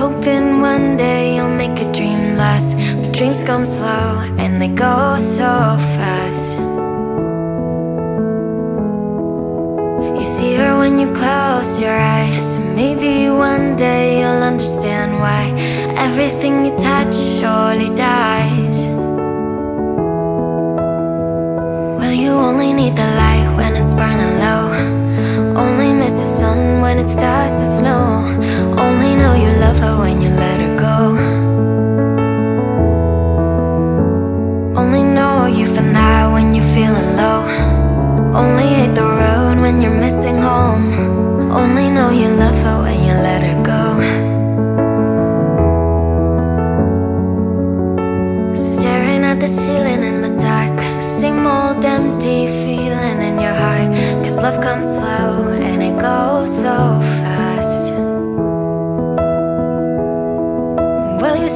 Hoping one day you'll make a dream last. But dreams come slow and they go so fast. You see her when you close your eyes. Maybe one day you'll understand why everything you touch surely dies. Well, you only need the light when it's burning low. Only miss the sun when it starts to snow. Only know you love her when you let her go. Only know you for now when you're feeling low.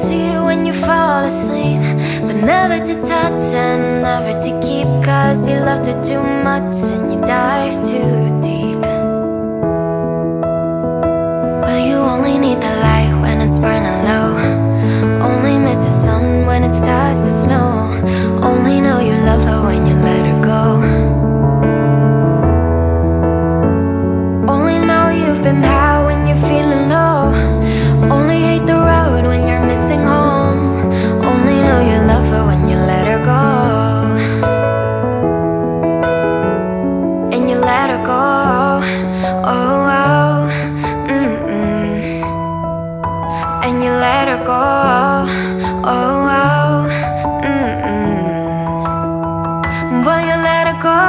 see you when you fall asleep, but never to touch and never to keep, 'cause you loved her too much and you dive too deep. Well, you only need the light when it's burning low, only miss the sun when it starts to snow, only know you love her when you let her go, only know you've been high when you're feeling low, only hate the road when you're missing home, only know you love her when you let her go, and you let her go. Oh, oh, and you let her go. Oh, oh, but you let her go.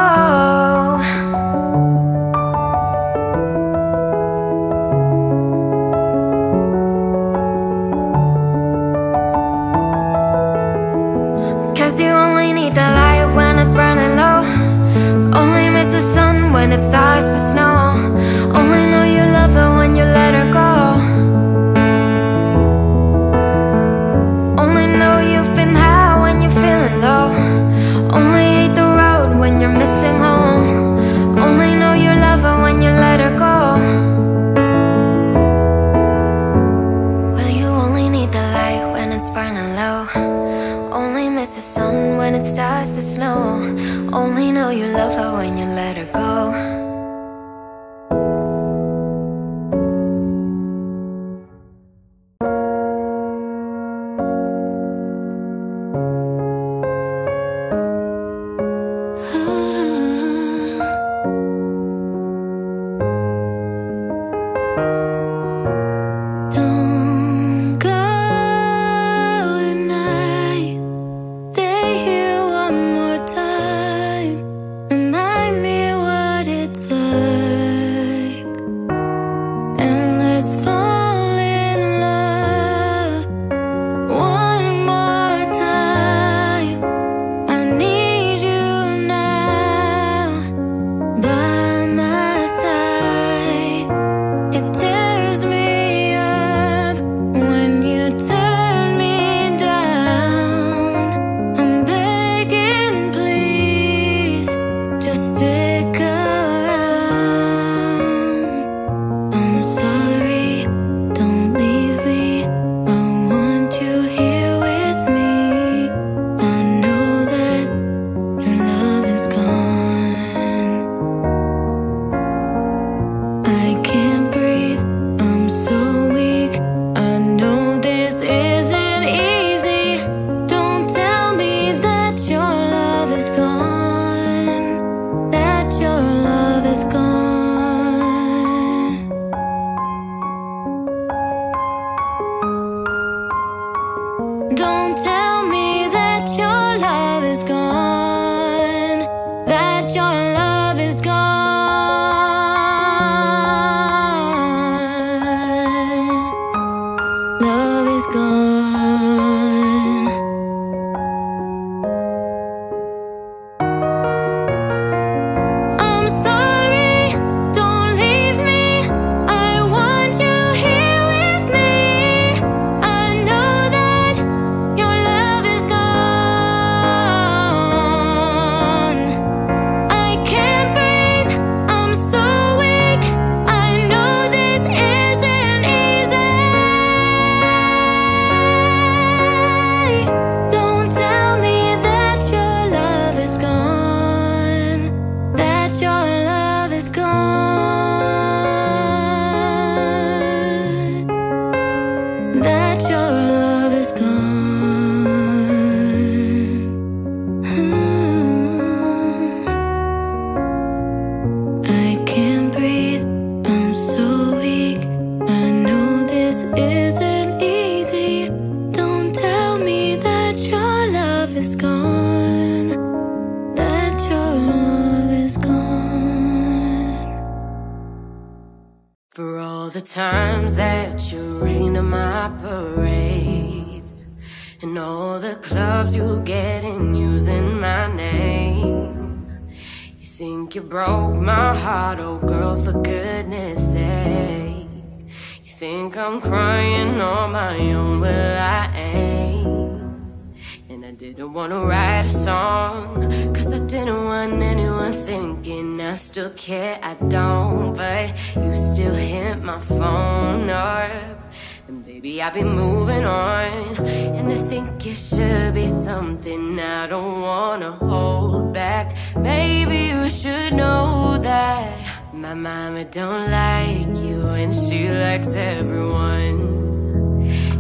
It starts to snow, only know you love her when you let her go, only know you've been high when you're feeling low, only hate the road when you're missing home, only know you love her when you let her go. Well, you only need the light when it's burning low, only miss the sun when it starts to snow, only know you love her when you let her go. think I'm crying on my own, well I ain't. And I didn't want to write a song, cause I didn't want anyone thinking I still care, I don't. But you still hit my phone up, and baby I've been moving on. And I think it should be something I don't want to hold back. Maybe you should know that my mama don't like you and she likes everyone.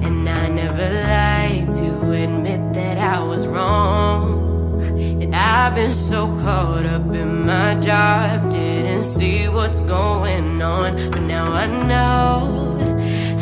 And I never like to admit that I was wrong. And I've been so caught up in my job, didn't see what's going on. But now I know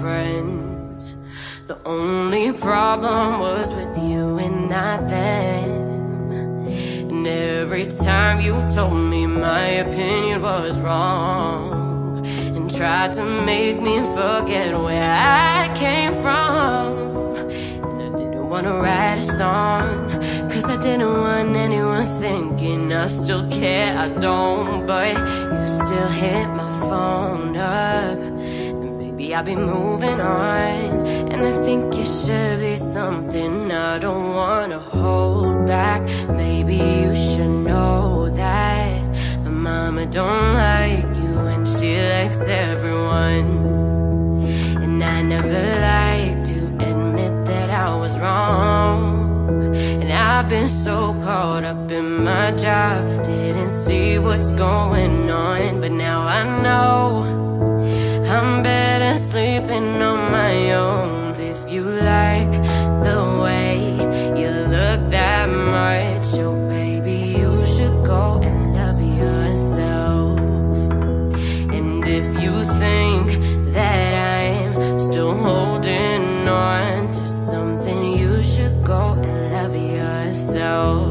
friends. The only problem was with you and not them. And every time you told me my opinion was wrong, and tried to make me forget where I came from. And I didn't want to write a song, cause I didn't want anyone thinking I still care, I don't. But you still hit my phone up, and baby I've been moving on. And I think it should be something I don't wanna hold back. Maybe you should know that my mama don't like you and she likes everyone. And I never like to admit that I was wrong. And I've been so caught up in my job, didn't see what's going on. But now I know I'm better sleeping on my own. If you like the way you look that much, oh baby, you should go and love yourself. And if you think that I'm still holding on to something, you should go and love yourself.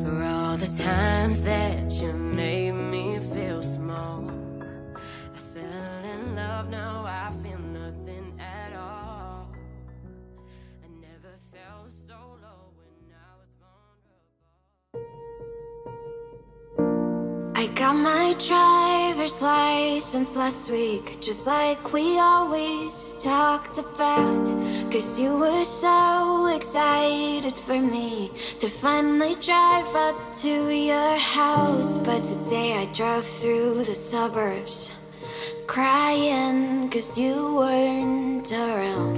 For all the times that you made me feel small, I fell in love, now I feel nothing at all. I never felt so low when I was vulnerable. I got my driver's license last week, just like we always talked about. Cause you were so excited for me to finally drive up to your house. But today I drove through the suburbs crying cause you weren't around.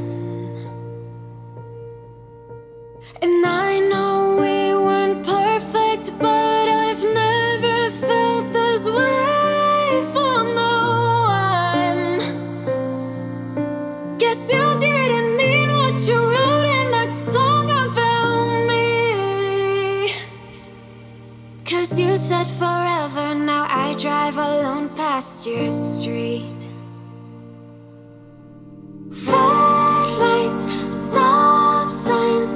And I know we weren't perfect, but I've never felt this way for no one. Guess you did. You said forever, now I drive alone past your street. Red lights, stop signs,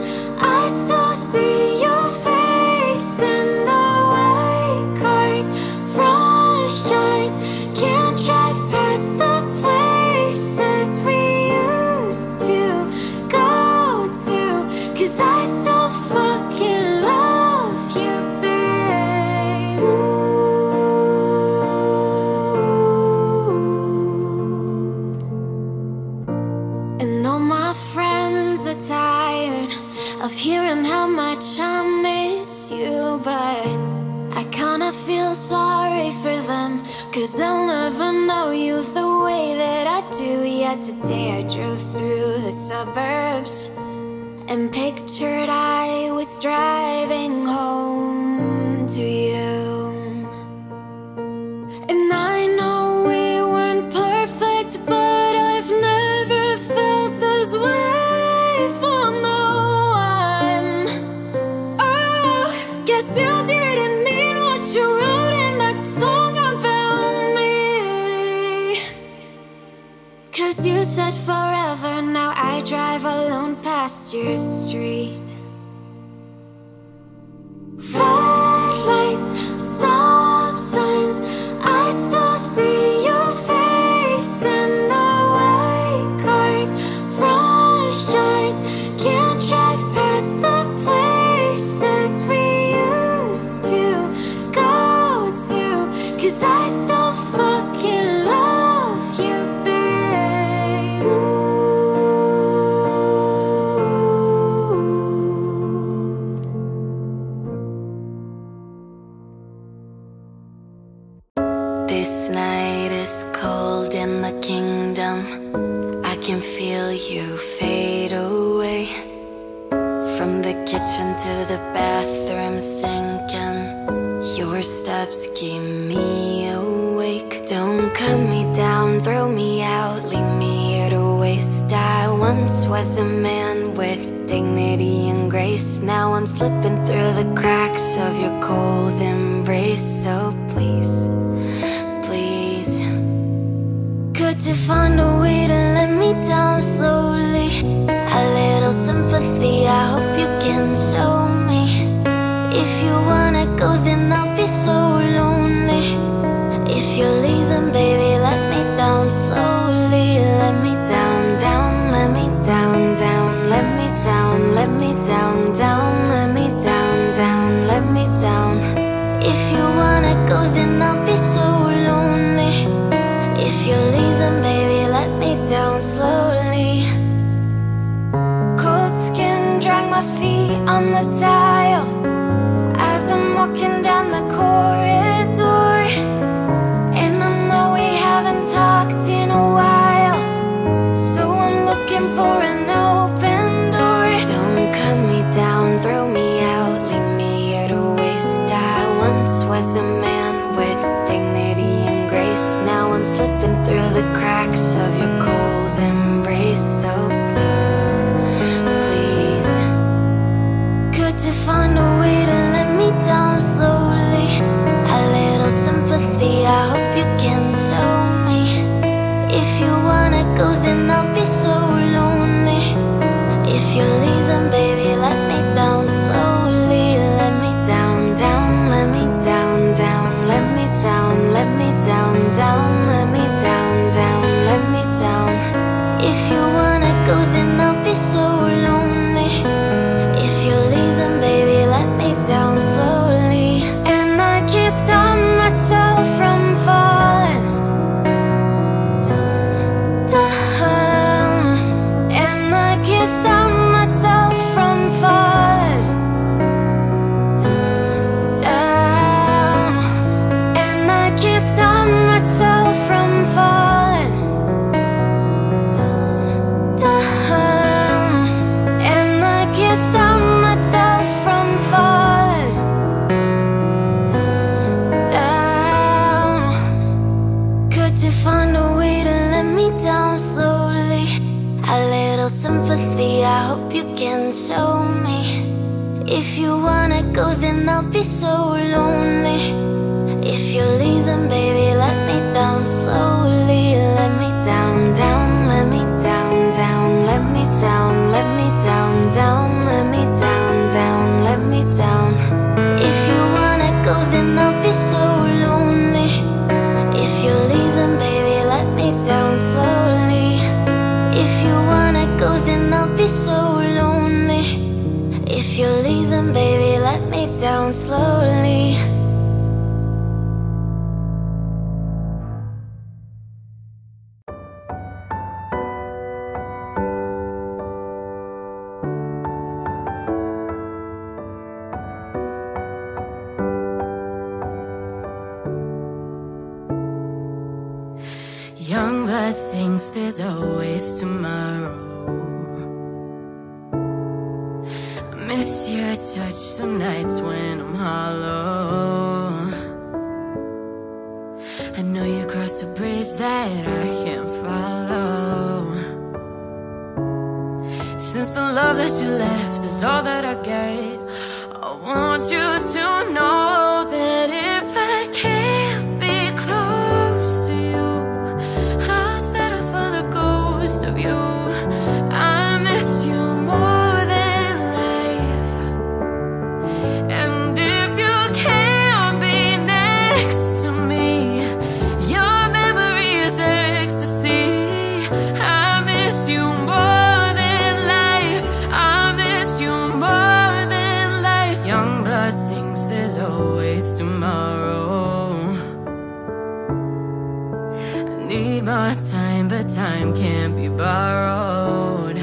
I still see your face in the white cars, front yards. Can't drive past the places we used to go to, cause I still fucking love you. Of hearing how much I miss you, but I kinda feel sorry for them, cause they'll never know you the way that I do. Yet today I drove through the suburbs and pictured I was driving home to you. 'Cause you said forever, now I drive alone past your street. Red lights, stop signs, I still see your face in the white cars, front yards. Can't drive past the places we used to go to, 'cause I still fucking love you, babe. Ooh. This night is cold in the kingdom. I can feel you fade away, from the kitchen to the bathroom sinking. Your steps keep me awake. Don't cut me down, throw me out, leave me here to waste. I once was a man with dignity and grace. Now I'm slipping through the cracks of your cold embrace. So please, please, could you find a way to let me down slowly? A little sympathy, I hope you can show me. If you wanna go, then I'll be so lonely. If you're leaving, baby, let me down slowly. Let me down, down, let me down, down. Let me down, let me down, down. Let me down, down, let me down. If you wanna go, then I'll be so lonely. If you're leaving, baby, let me down slowly. Cold skin, drag my feet on the tile as I'm walking down the corridor. And I know we haven't talked in a while, so I'm looking for an open door. Don't cut me down, throw me out, leave me here to waste. I once was a man with dignity and grace. Now I'm slipping through the cracks of your cold embrace. So please, please, could you find a way to let me down slowly? A little sympathy, I hope you can show me. If you wanna go, then I'll be so lonely. If you're leaving, baby, let me down slowly. Let me down, down, let me down, down. Let me down, let me down, down. Let me down, down, let me down. If you wanna go, then I'll be so lonely. If you're leaving, baby, let me down slowly. And I can't stop myself from falling down. And I can't stop myself from falling down. And I can't stop myself from falling down. And I can't stop myself from falling down. Could you find a way to let me down slowly? A little sympathy, I hope you can show me. If you wanna go, then I'll be so lonely. If you're leaving, baby, let me down slowly. Let me down, down, let me down, down. Let me down, let me down, down. Let me down, down, let me down. If you wanna go, then I'll be so lonely. If you're leaving, baby, let me down slowly. If you wanna go, then I'll be so lonely. If you're leaving, baby, let me down slowly. Young blood thinks there's always tomorrow. I miss your touch some nights when I'm hollow. I know you crossed a bridge that I can't follow. Since the love that you left is all that I get, I want you to know that it can't be close to you. I'll settle for the gold. need more time, but time can't be borrowed.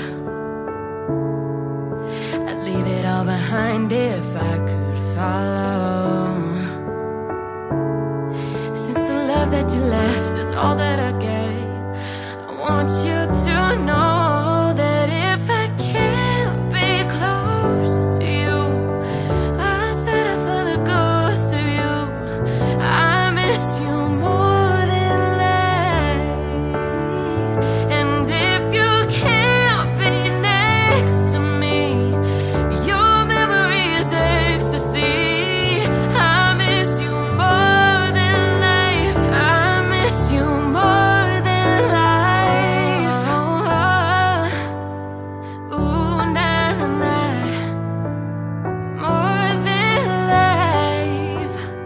I'd leave it all behind if I could follow. Since the love that you left is all that I gave, I want you to know that if I can't be close to you, I settle for the ghost of you. I miss you more than life. And if you can't be next to me, your memory is ecstasy. I miss you more than life. I miss you more than life. Oh, oh. Ooh, nah, nah, nah.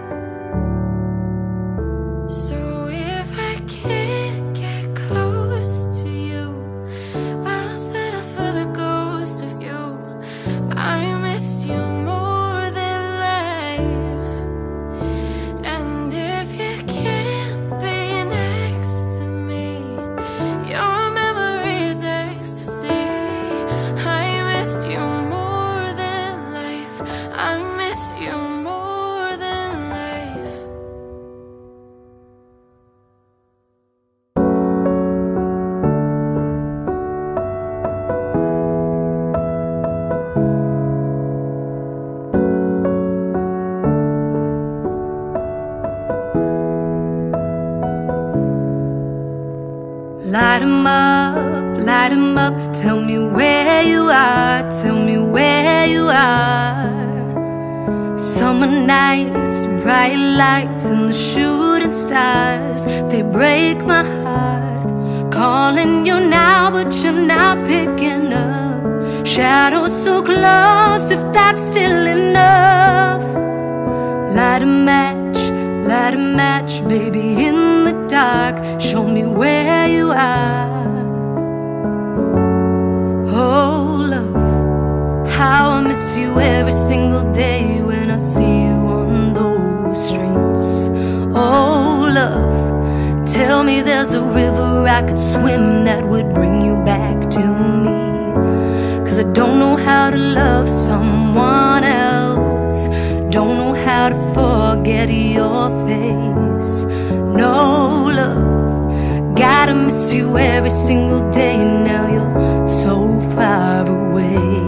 More than life. So if I can't get close to you, I'll settle for the ghost of you. I miss you more than life. And if you can't be next to me, your memory is ecstasy. I miss you more than life. I miss you more than life. Light 'em up, light 'em up. Tell me where you are, tell me where you are. Summer nights, bright lights, and the shooting stars, they break my heart. Calling you now, but you're not picking up. Shadows so close, if that's still enough. Light a match, baby, in the dark. Show me where you are. Oh, love, how I miss you every single day when I see you on those streets. Oh, love, tell me there's a river I could swim that would bring you back to me. 'Cause I don't know how to love someone else, don't know how to forget your face. No, love, gotta miss you every single day. Now you're so far away.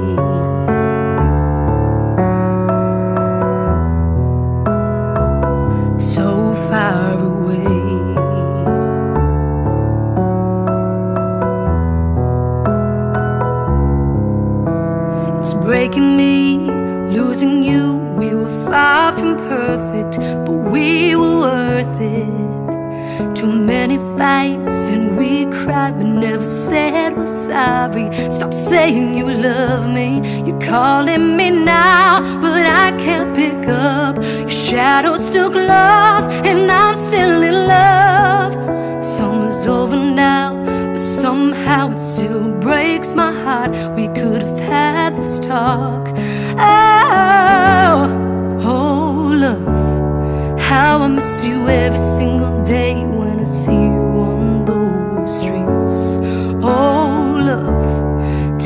And we cried but never said we're sorry. Stop saying you love me. You're calling me now, but I can't pick up. Your shadow's still close and I'm still in love. Summer's over now, but somehow it still breaks my heart. We could have had this talk. Oh, oh, love, how I miss you every single day when I see you. Oh, love,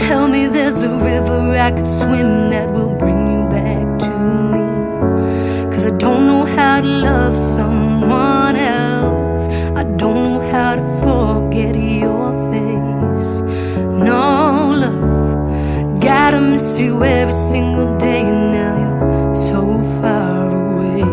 tell me there's a river I could swim that will bring you back to me. 'Cause I don't know how to love someone else, I don't know how to forget your face. No, love, gotta miss you every single day. Now you're so far away.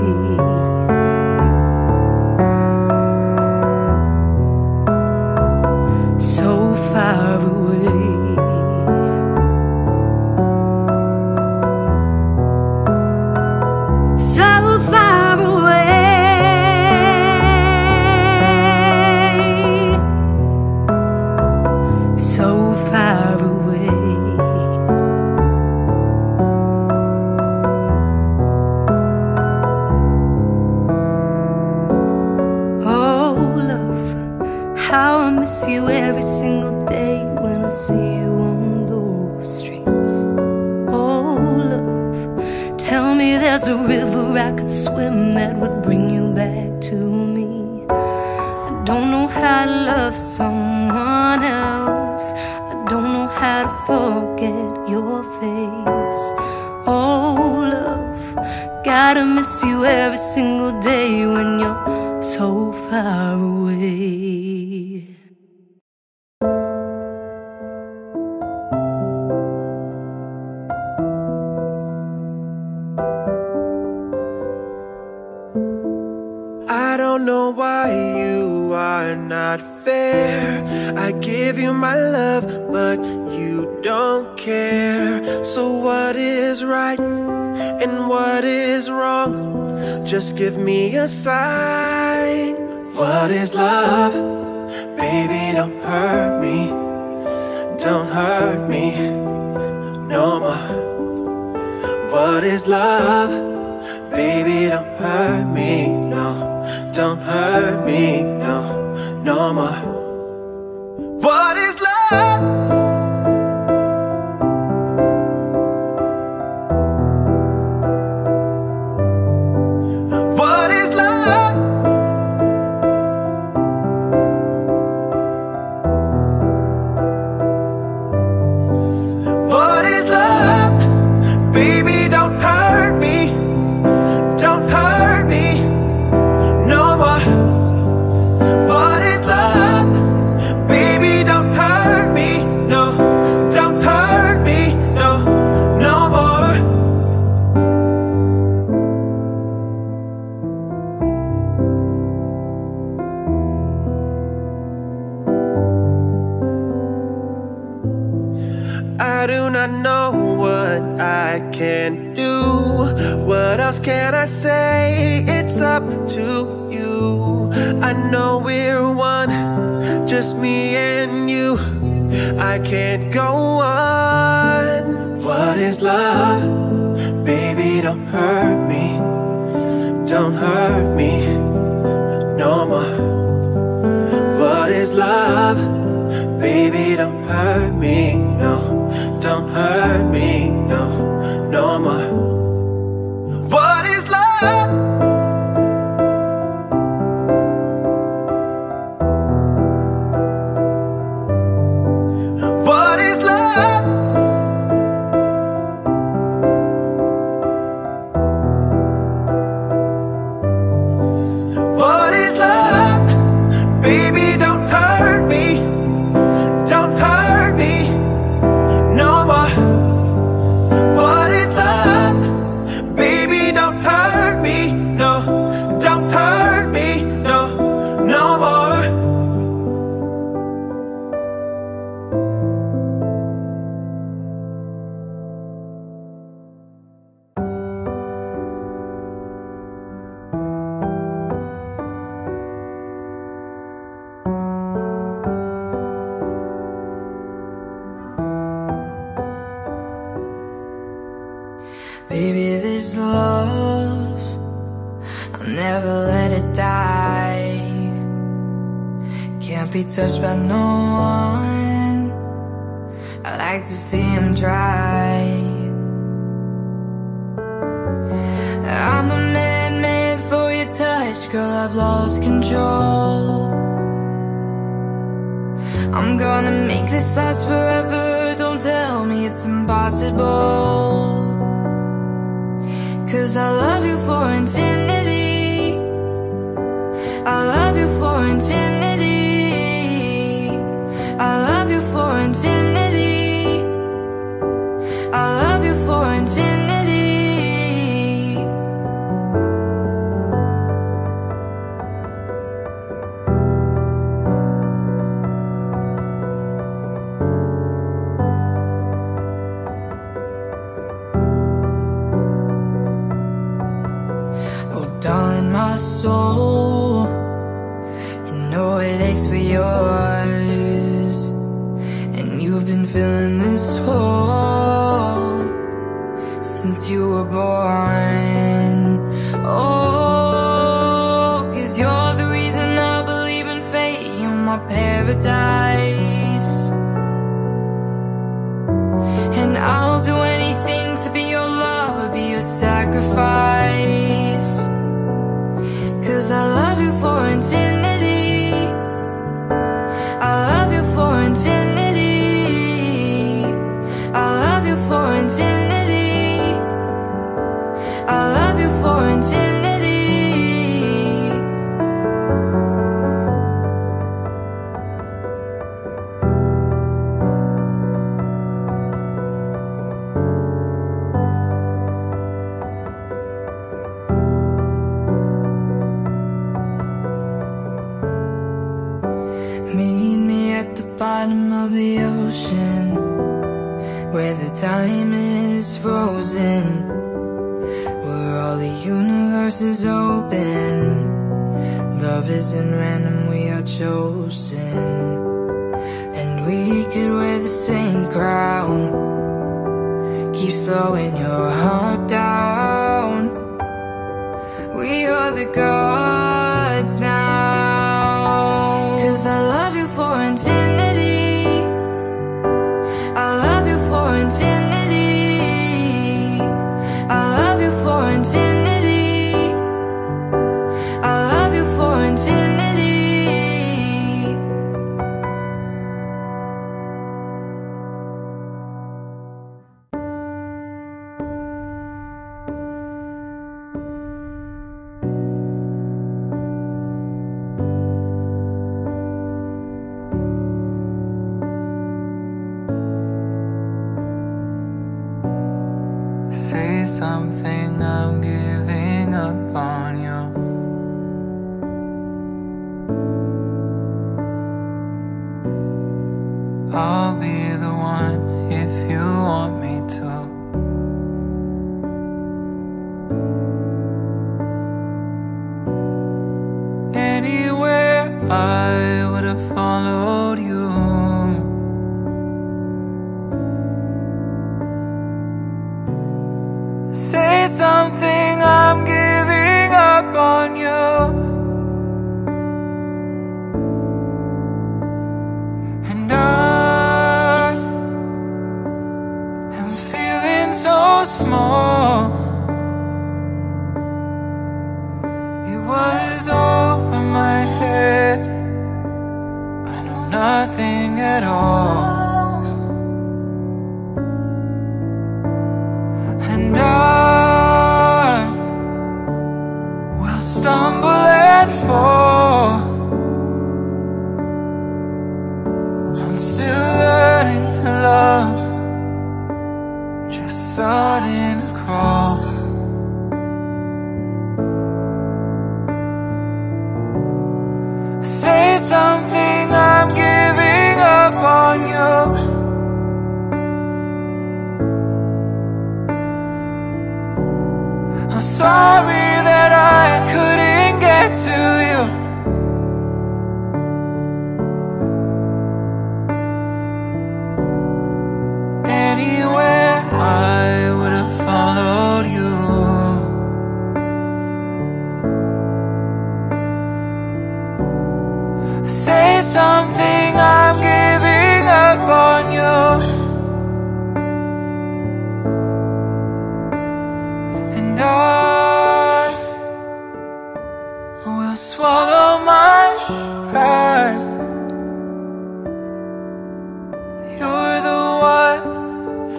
I don't know how to love someone else. I don't know how to forget your face. Oh, love, gotta miss you every single day when you're so far away. I don't know why you are not fair. I give you my love, but you don't care. So what is right and what is wrong? Just give me a sign. What is love? Baby, don't hurt me. Don't hurt me no more. What is love? Baby, don't hurt me, no. Don't hurt me, no, no more. What is love? I do not know what I can do. What else can I say? It's up to you. I know we're one, just me and you. I can't go on. What is love? Baby, don't hurt me. Don't hurt me no more. What is love? Baby, don't hurt me, no. Don't hurt me, no, no more. What is love? Baby, this love, I'll never let it die. Can't be touched by no one. I like to see him try. I'm a man made for your touch. Girl, I've lost control. I'm gonna make this last forever. Don't tell me it's impossible. 'Cause I love you for infinity. I love you for infinity. I love you for infinity. I love you for infinity. My soul, you know it aches for yours, and you've been feeling this hole since you were born. Oh, 'cause you're the reason I believe in fate. You're my paradise, and I'll do anything to be your lover, be your sacrifice. 'Cause I love you for infinity. Meet me at the bottom of the ocean, where the time is frozen, where all the universe is open. Love isn't random, we are chosen. And we could wear the same crown, keep slowing your heart down. We are the gods now, 'cause I love you for infinity, I love you for infinity, I love you for infinity, I love you for something. I'm giving up on you. I'll be the one if you want me to. Anywhere I would have followed you. Say something, I'm giving up on you. And I am feeling so small. It was over my head, I know nothing at all. I'm still learning to love, just starting to crawl. Say something, I'm giving up on you. I'm sorry that I couldn't get to you. Say something, I'm giving up on you. And I will swallow my pride. You're the one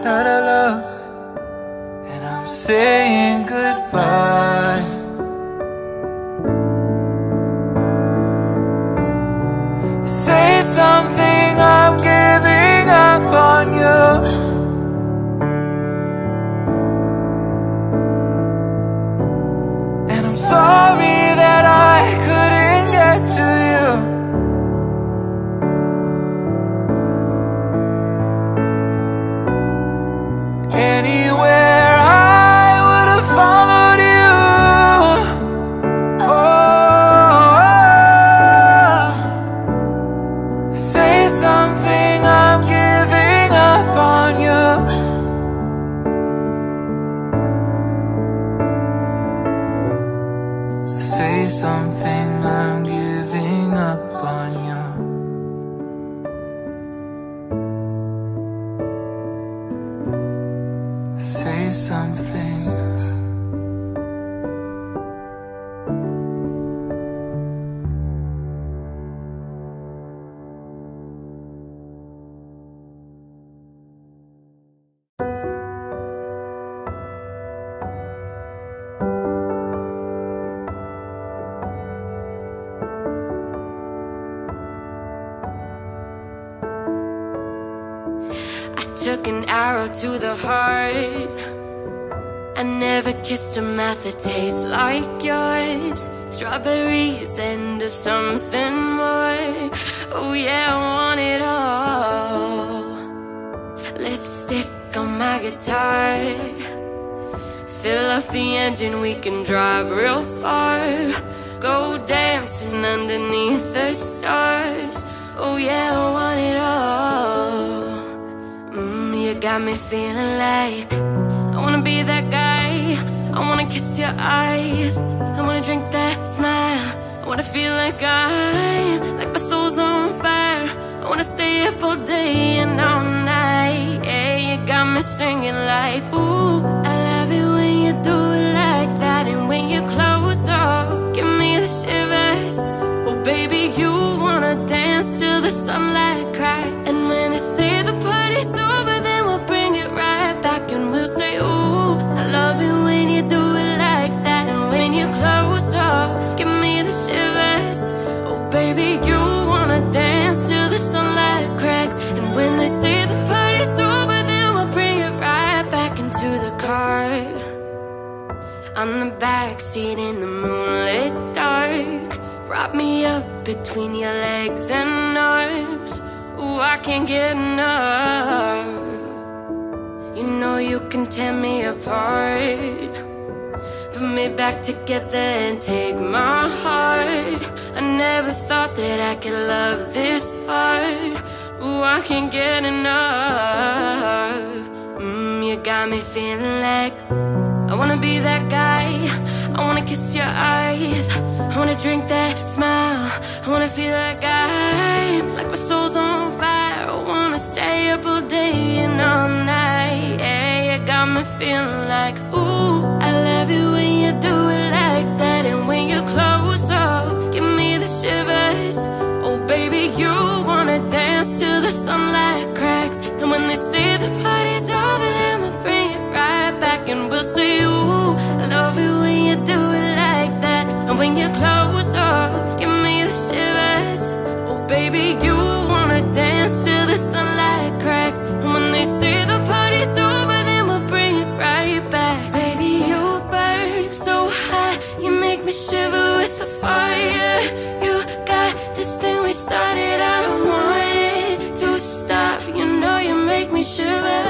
that I love, and I'm saying goodbye. Say something, I'm giving up on you. And I'm sorry that I couldn't get to you. Anywhere I would have followed you. Oh. Say something, I'm giving up on you. Say something. Took an arrow to the heart. I never kissed a mouth that tastes like yours. Strawberries and something more. Oh yeah. tight. Fill up the engine, we can drive real far. Go dancing underneath the stars. Oh yeah, I want it all. You got me feeling like I wanna be that guy. I wanna kiss your eyes, I wanna drink that smile. I wanna feel like like my soul's on fire. I wanna stay up all day and all night. Yeah, you got me singing like, ooh, I love it when you do it like that. And when you close up, give me the shivers. Oh baby, you wanna dance till the sunlight cracks. And when I say the party's over, then we'll bring it right back. And we'll say, ooh, I love it when you do it like that. And when you close up, give me the shivers. Oh baby, you wanna dance till the sunlight cracks. And when they say the party's over, then we'll bring it right back into the car. On the backseat in the moonlit dark, wrap me up between your legs and arms. Ooh, I can't get enough. You know you can tear me apart. Put me back together and take my heart. I never thought that I could love this hard. Ooh, I can't get enough. You got me feeling like I wanna be that guy. I wanna kiss your eyes, I wanna drink that smile. I wanna feel like like my soul's on fire. I wanna stay up all day and all night. Yeah, you got me feeling like, ooh, I love you when you do it like that. And when you close up, give me the shivers. Oh baby, you wanna dance till the sunlight cracks. And when they say the party's over, then we'll bring it right back. And we'll say, ooh, I love you when you do it like that. And when you close up, give me the shivers. Oh baby, you wanna dance till the sunlight cracks. And when they say the party's over, then we'll bring it right back. Baby, you burn so hot, you make me shiver with the fire. You got this thing we started, I don't want it to stop. You know you make me shiver.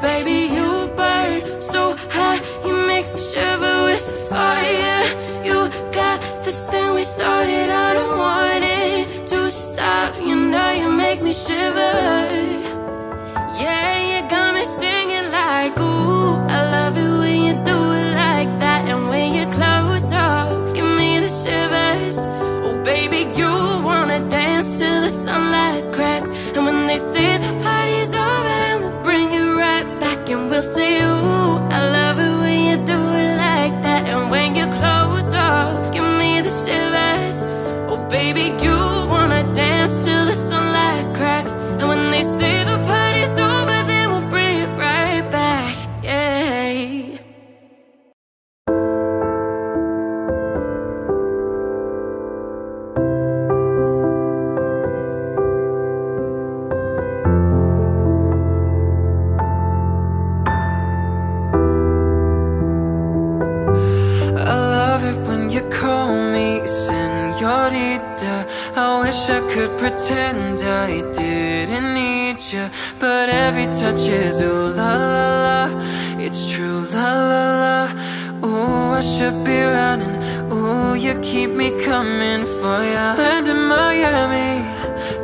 Baby, you burn so hot, you make me shiver with the fire. You got this thing we started, I don't want it to stop. You know you make me shiver. Yeah, you got me singing like, ooh, I love it when you do it like that. And when you close up, give me the shivers. Oh baby, you wanna dance till the sunlight cracks. And when they say the party's over, then we'll bring it right back. And we'll say, ooh, I love it when you do it like that. And when you close up, give me the shivers. Oh baby, you wanna dance till the sunlight cracks. And when they say the party's over, then we'll bring it right back. Yeah. I love it when you call me señorita. I wish I could pretend I didn't need you, but every touch is ooh la la la. It's true la la la. Ooh, I should be running. Ooh, you keep me coming for ya. Land in Miami,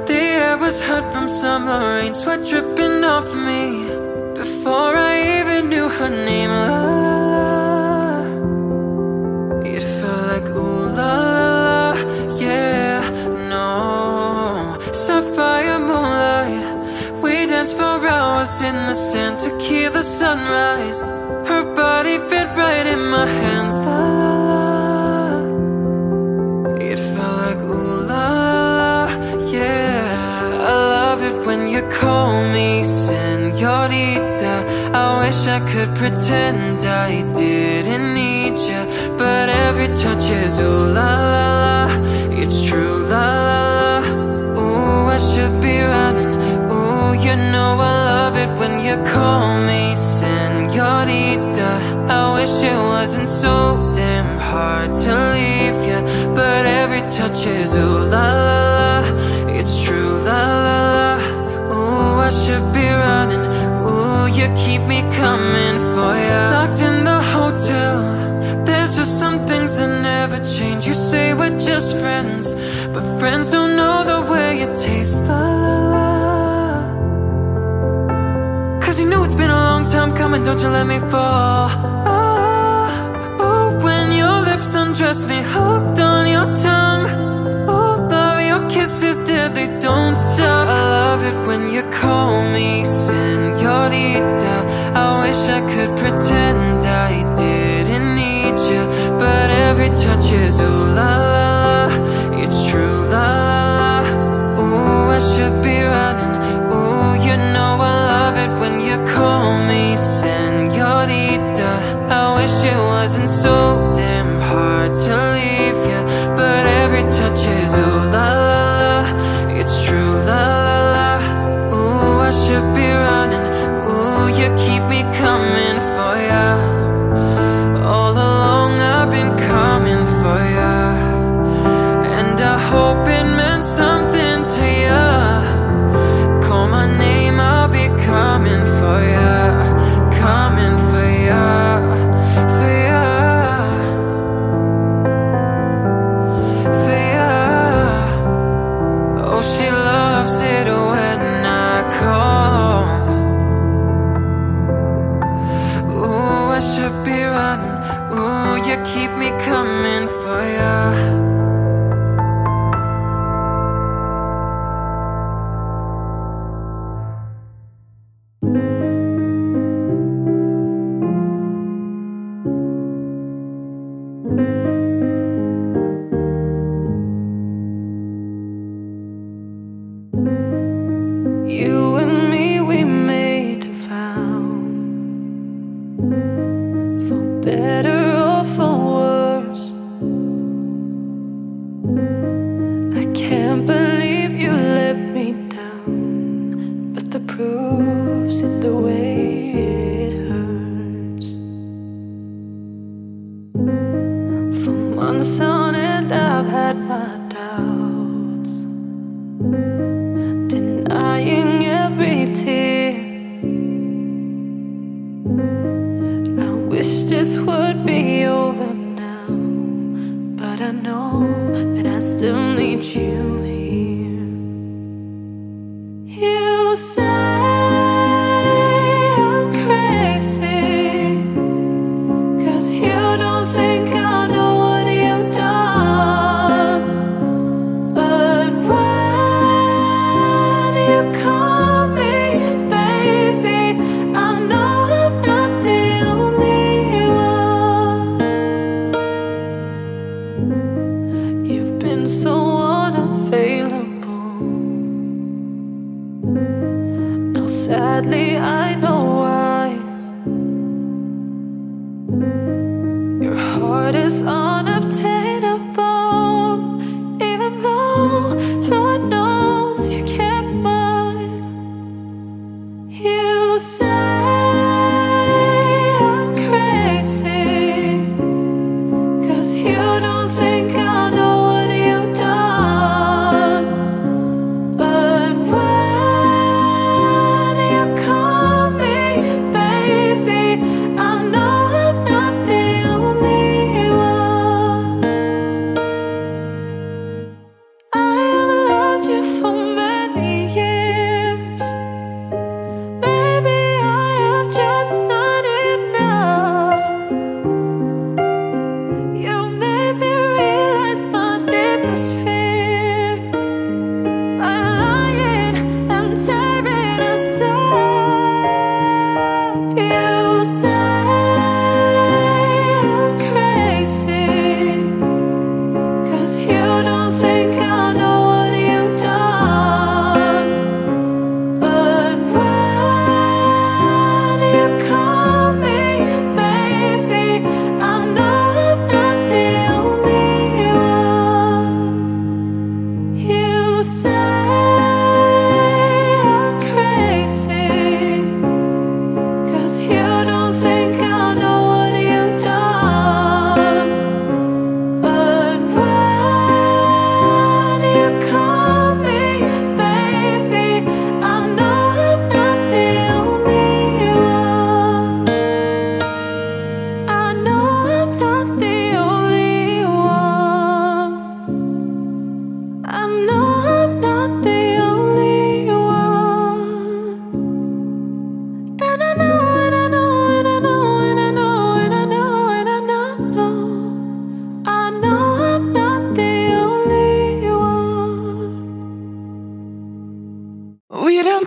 the air was hot from summer rain, sweat dripping off me before I even knew her name. La la la. It felt like ooh la la, yeah, no. Sapphire moonlight, we danced for hours in the sand. Tequila sunrise, her body fit right in my hands. La la la, it felt like ooh la la, yeah. I love it when you call me señorita. I wish I could pretend I didn't need you, but every touch is ooh la la la. It's true la la la. Ooh, I should be running. Ooh, you know I love it when you call me señorita. I wish it wasn't so damn hard to leave you, but every touch is ooh la la la. It's true la la la. Ooh, I should be you keep me coming for you. Locked in the hotel, there's just some things that never change. You say we're just friends, but friends don't know the way you taste. La la la. Cause you know it's been a long time coming, don't you let me fall. Oh, oh, when your lips undress me, hooked on your tongue. Oh, love, your kisses deadly, don't stop. I love it when you call me señorita. I wish I could pretend I didn't need you, but every touch is ooh la la la. It's true la la la. Ooh, I should be running. Ooh, you know I love it when you call me señorita. I wish it wasn't so damn hard to leave you, but every touch is ooh la la la. It's true la la la. Ooh, I should be running. Ooh, you keep me coming for ya. All along I've been coming for ya, and I hope it meant something to ya. Call my name, I'll be coming for ya. Coming for ya, for ya, for ya. Oh, she loves it when I call. I should be running. Ooh, you keep me coming for ya. You and me, we made a vow. Better or for worse, I can't believe you let me down, but the proof's in the way it hurts. For months on end I've had my doubts, denying every tear. Wish this would be over now, but I know that I still need you here. You say I'm crazy, cause you don't think I know what you've done. But when you call me, baby, I know I'm not the only. So unavailable. Now sadly I know why. Your heart is unobtainable, even though Lord knows you kept mine. You say I'm crazy, cause you don't think I know what you've done.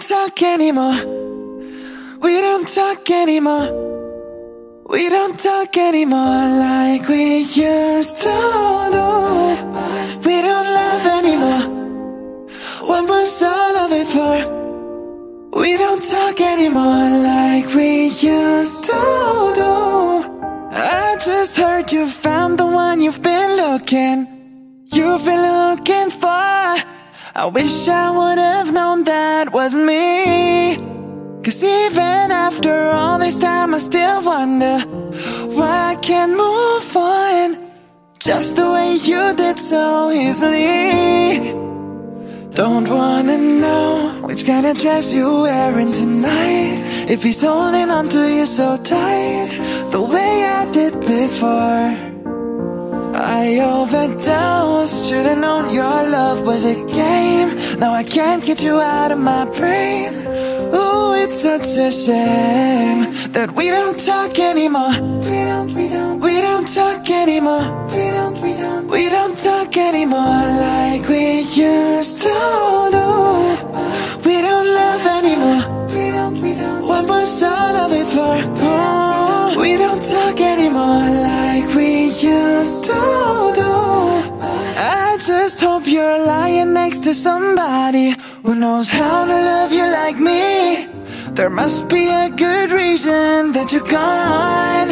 talk anymore. We don't talk anymore. We don't talk anymore like we used to do. We don't love anymore. What was all of it for? We don't talk anymore like we used to do. I just heard you found the one you've been looking. You've been looking for. I wish I would have known that wasn't me. Cause even after all this time I still wonder why I can't move on just the way you did so easily. Don't wanna know which kind of dress you're wearing tonight, if he's holding on to you so tight the way I did before. I overdosed, should've known your love was a game. Now I can't get you out of my brain. Ooh, it's such a shame that we don't talk anymore. We don't talk anymore. We don't talk anymore like we used to do. We don't love anymore. What was all of it for? Oh, we don't talk anymore like we used to do. I just hope you're lying next to somebody who knows how to love you like me. There must be a good reason that you're gone.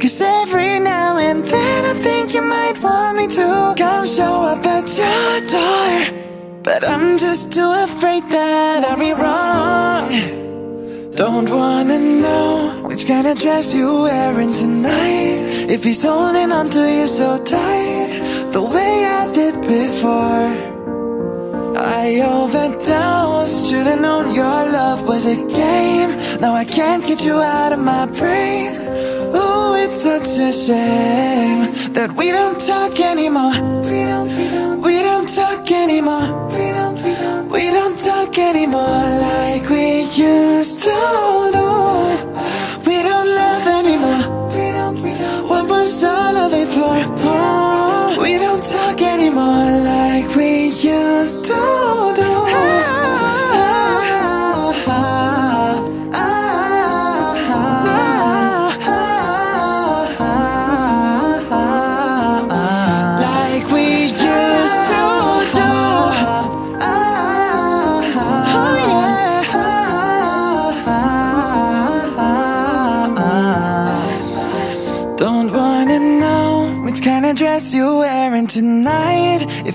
Cause every now and then I think you might want me to come show up at your door, but I'm just too afraid that I'll be wrong. Don't wanna know which kind of dress you're wearing tonight, if he's holding on to you so tight the way I did before. I overdosed, should've known your love was a game. Now I can't get you out of my brain. Ooh, it's such a shame that we don't talk anymore. We don't talk anymore. We don't talk anymore like we used to do. We don't love anymore. What was all of it for? Oh, we don't talk anymore like we used to do. Dress you're wearing tonight, if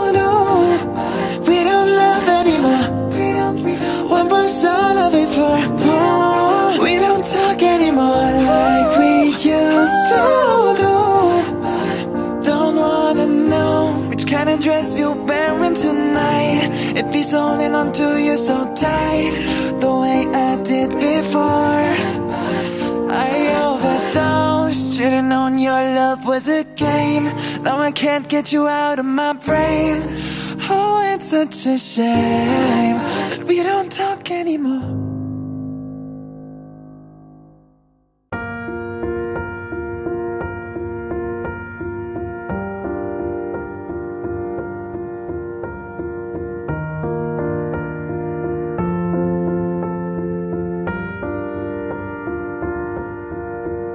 do. We don't love anymore. What was all of it for? Oh, we don't talk anymore like we used to do. Don't wanna know which kind of dress you're wearing tonight, if he's holding on to you so tight the way I did before. I overdosed, should've known your love was a game. Now I can't get you out of my brain. Oh, it's such a shame that we don't talk anymore.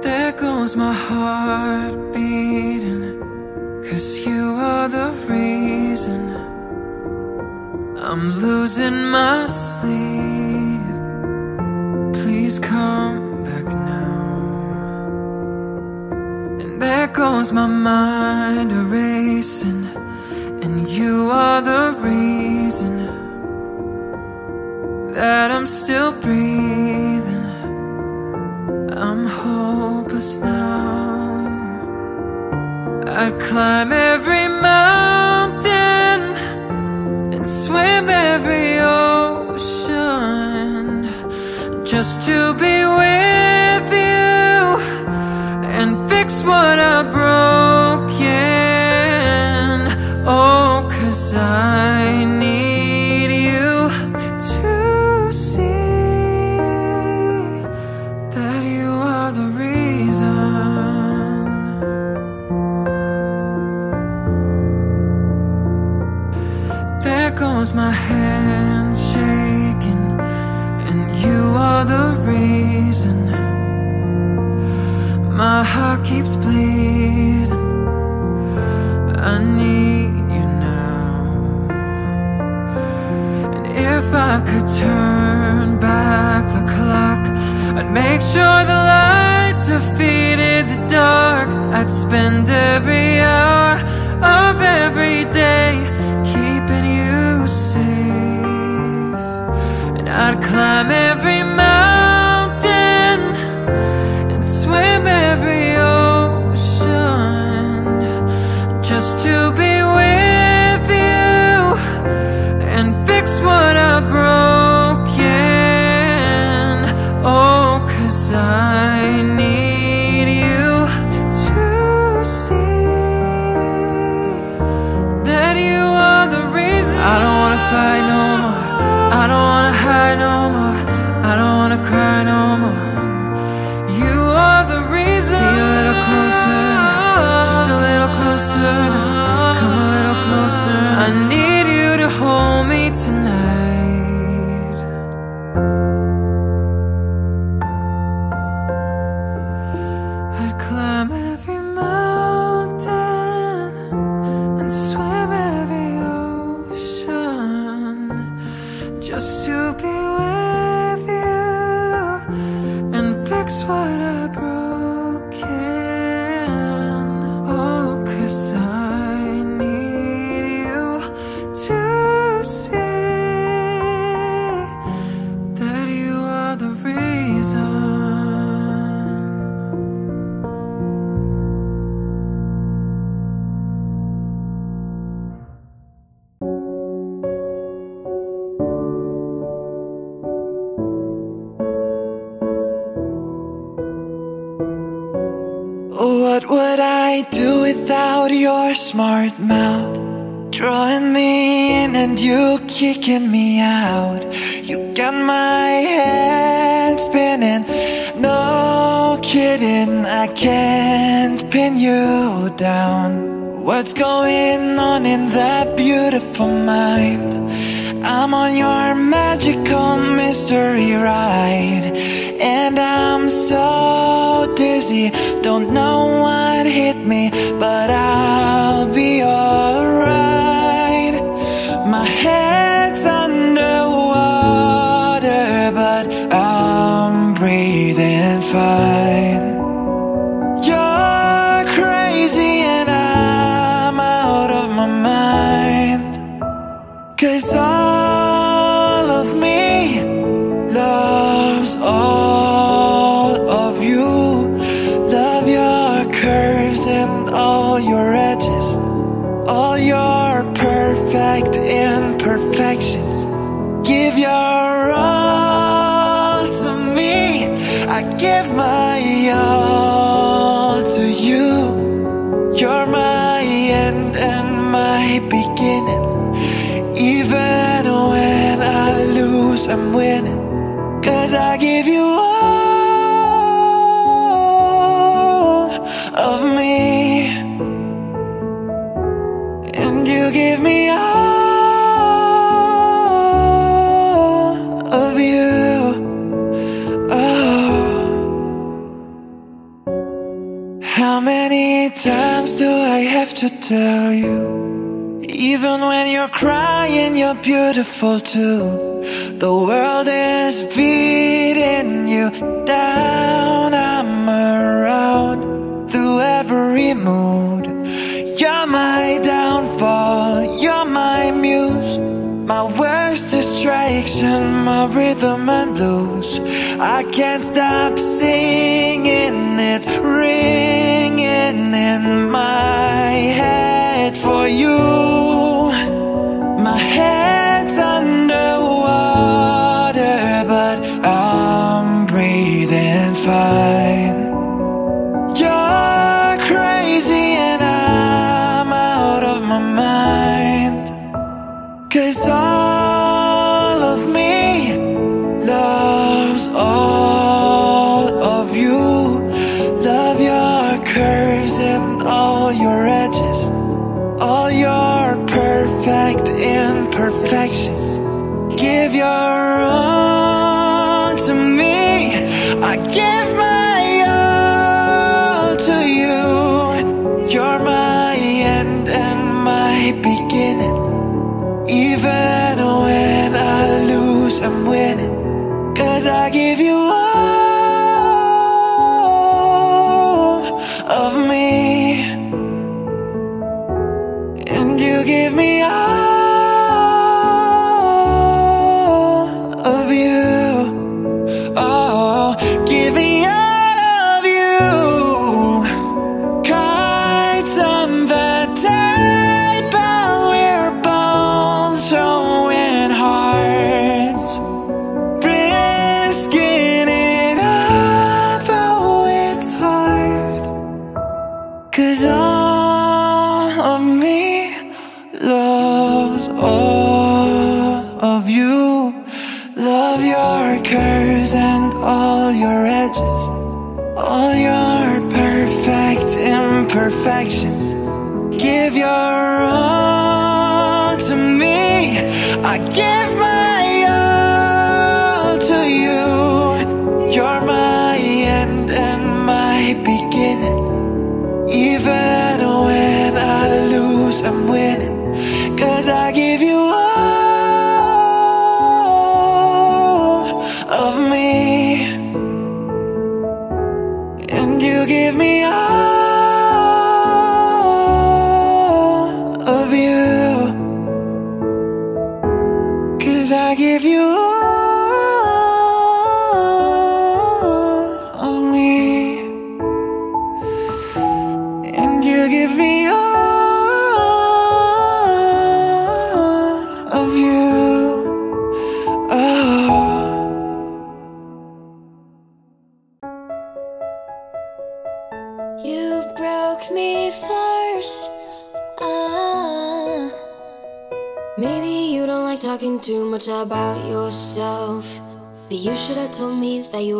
There goes my heart beating, 'cause you are the reason I'm losing my sleep. Please come back now. And there goes my mind erasing, and you are the reason that I'm still breathing. I'm hopeless now. I'd climb every mountain and swim every ocean just to be with you. what I've broken. Oh, 'cause I need you to see that you are the reason. There goes my hand shaking, and you are the reason. My heart keeps bleeding. I need you now. And if I could turn back the clock, I'd make sure the light defeated the dark. I'd spend every hour of every day keeping you safe. And I'd climb every mountain, swim every ocean, just to be with you and fix what I've broken. Oh, 'cause I need you to see that you are the reason. I don't wanna fight no more, I don't wanna hide no more, I don't wanna cry no more. Just a little closer now. Come a little closer now. I need you to hold me tonight. I'd climb every mountain and swim every ocean, just to be with you and fix what I broke. What would I do without your smart mouth? Drawing me in and you kicking me out. You got my head spinning, no kidding, I can't pin you down. What's going on in that beautiful mind? I'm on your magical mystery ride, and I'm so dizzy, don't know what hit me, but I'll be alright. My head's underwater, but I'm breathing fine. You're crazy and I'm out of my mind, 'cause all of me loves all of you. Love your curves and all your edges, all your perfect imperfections. Give your all to me, I give my all to you. You're my end and my beginning. Even when I lose, I'm winning, 'cause I give you all of me, and you give me all of you. Oh, how many times do I have to tell you? Even when you're crying, you're beautiful too. The world is beating you down, I'm around through every mood. You're my downfall, you're my muse, my worst distraction, my rhythm and blues. I can't stop singing, it's ringing in my head for you. My head's underwater, but I'm breathing fine. You're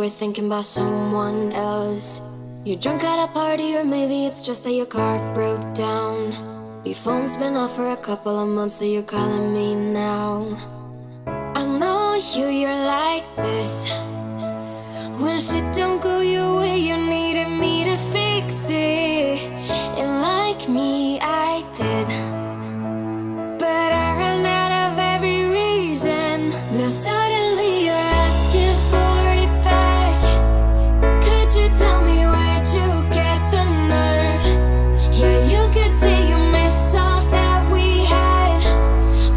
Thinking about someone else. You're drunk at a party, or maybe it's just that your car broke down. Your phone's been off for a couple of months, so you're calling me now. I know you're like this. When shit don't go your way, you needed me to fix it. And like me, I did, but I ran out of every reason. Now suddenly you're asking for it back. You tell me where'd you get the nerve? Yeah, you could say you miss all that we had,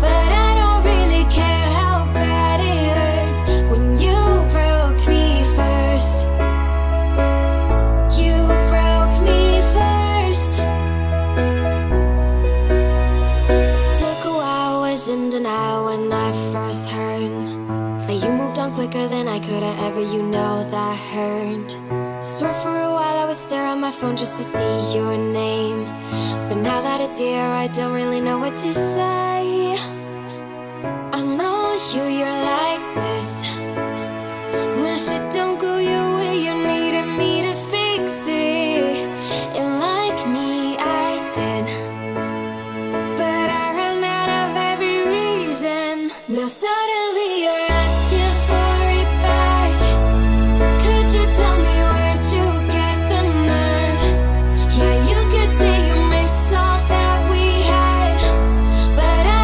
but I don't really care how bad it hurts when you broke me first. You broke me first. Took a while, was in denial when I first heard that you moved on quicker than I could have ever. You know that hurt. Swear for a while I would stare at my phone just to see your name, but now that it's here I don't really know what to say. I know you're like this. When shit don't go your way, you needed me to fix it. And like me, I did, but I ran out of every reason. Now suddenly you're asking for it back. Could you tell me? Yeah, you could say you miss all that we had, but I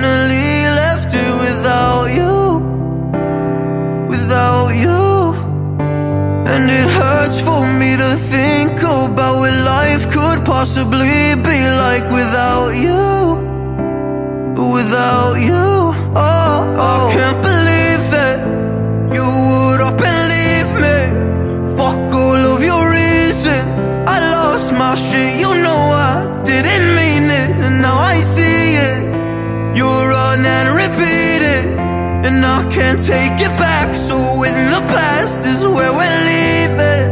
finally left here without you, without you. And it hurts for me to think about what life could possibly be like without you, without you. Oh, I can't believe it, you would up and leave me. Fuck all of your reason, I lost my shit, you know I didn't mean it. And now I see it, you run and repeat it, and I can't take it back. So in the past is where we're leaving,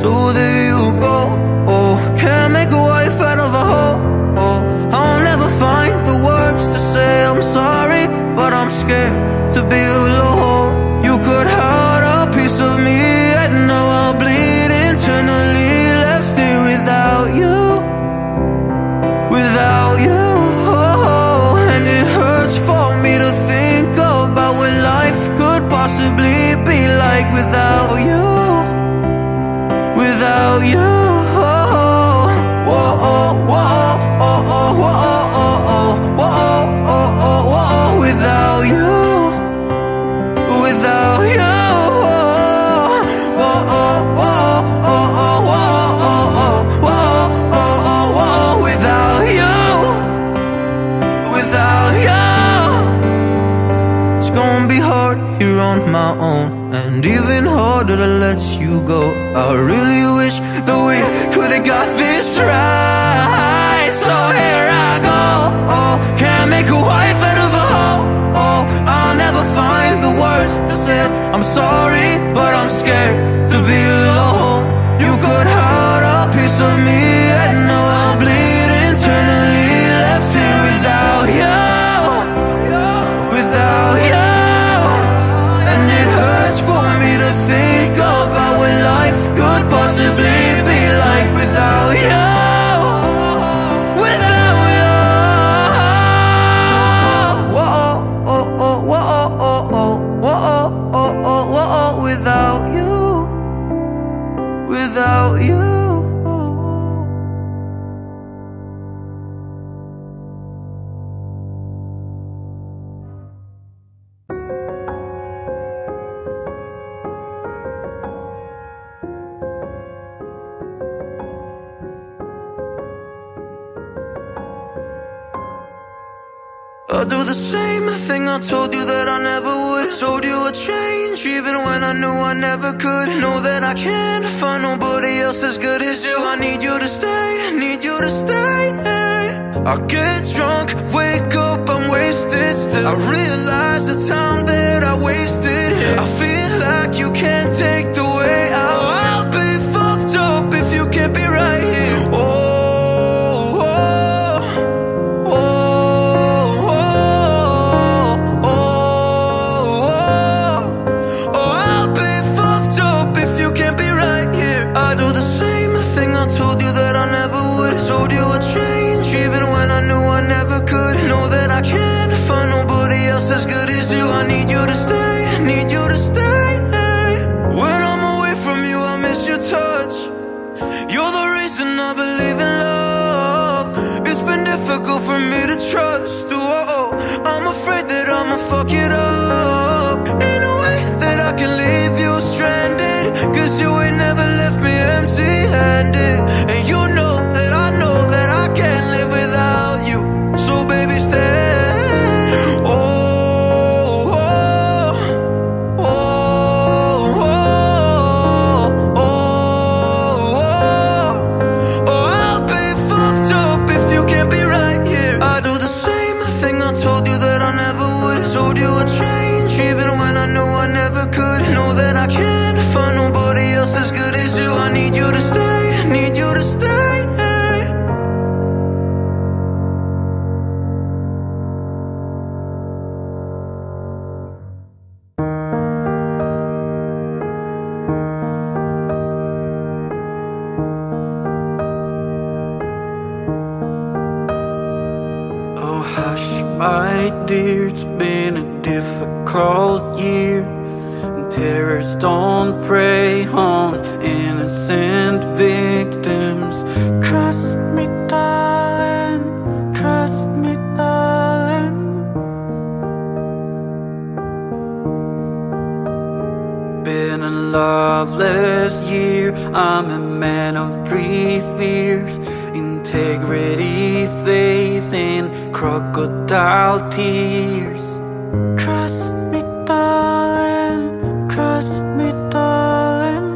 so there you go. Oh, can't make a wife out of a hoe. Oh, I'll never find the words to say I'm sorry, but I'm scared to be alone. You could hide a piece of me and now I'll bleed internally. Left here without you, without you. Oh, and it hurts for me to think about what life could possibly be like without you, without you. My own, and even harder to let you go. I really wish that we could've got this right. So here I go. Oh, can't make a wife out of a hoe. Oh, I'll never find the words to say I'm sorry, but I'm scared to be alone. You could hide a piece of me and now I'll bleed internally. Left here without you, without you. Think about what life could possibly be like without you, without you. Whoa, oh, oh, whoa, oh, oh, whoa, oh, oh, oh, whoa, without you, without you. I'll do the same thing I told you that I never would. Told you I'd change even when I knew I never could. Know that I can't find nobody else as good as you. I need you to stay, need you to stay. I get drunk, wake up, I'm wasted still. I realize the time that I wasted here. I feel like you can't take the way out. I'll be fucked up if you can't be right here. Oh, for me to trust, oh, I'm afraid that I'ma fuck it up in a way that I can leave you stranded. Cause you ain't never left me empty-handed, and you know that I can't live without you. So baby stay. Oh, oh, oh, oh, oh, oh, oh, I'll be fucked up if you can't be right. It's been a difficult year, and terrorists don't prey on innocent victims. Trust me, darling, trust me, darling. already safe in crocodile tears. Trust me, darling, trust me, darling.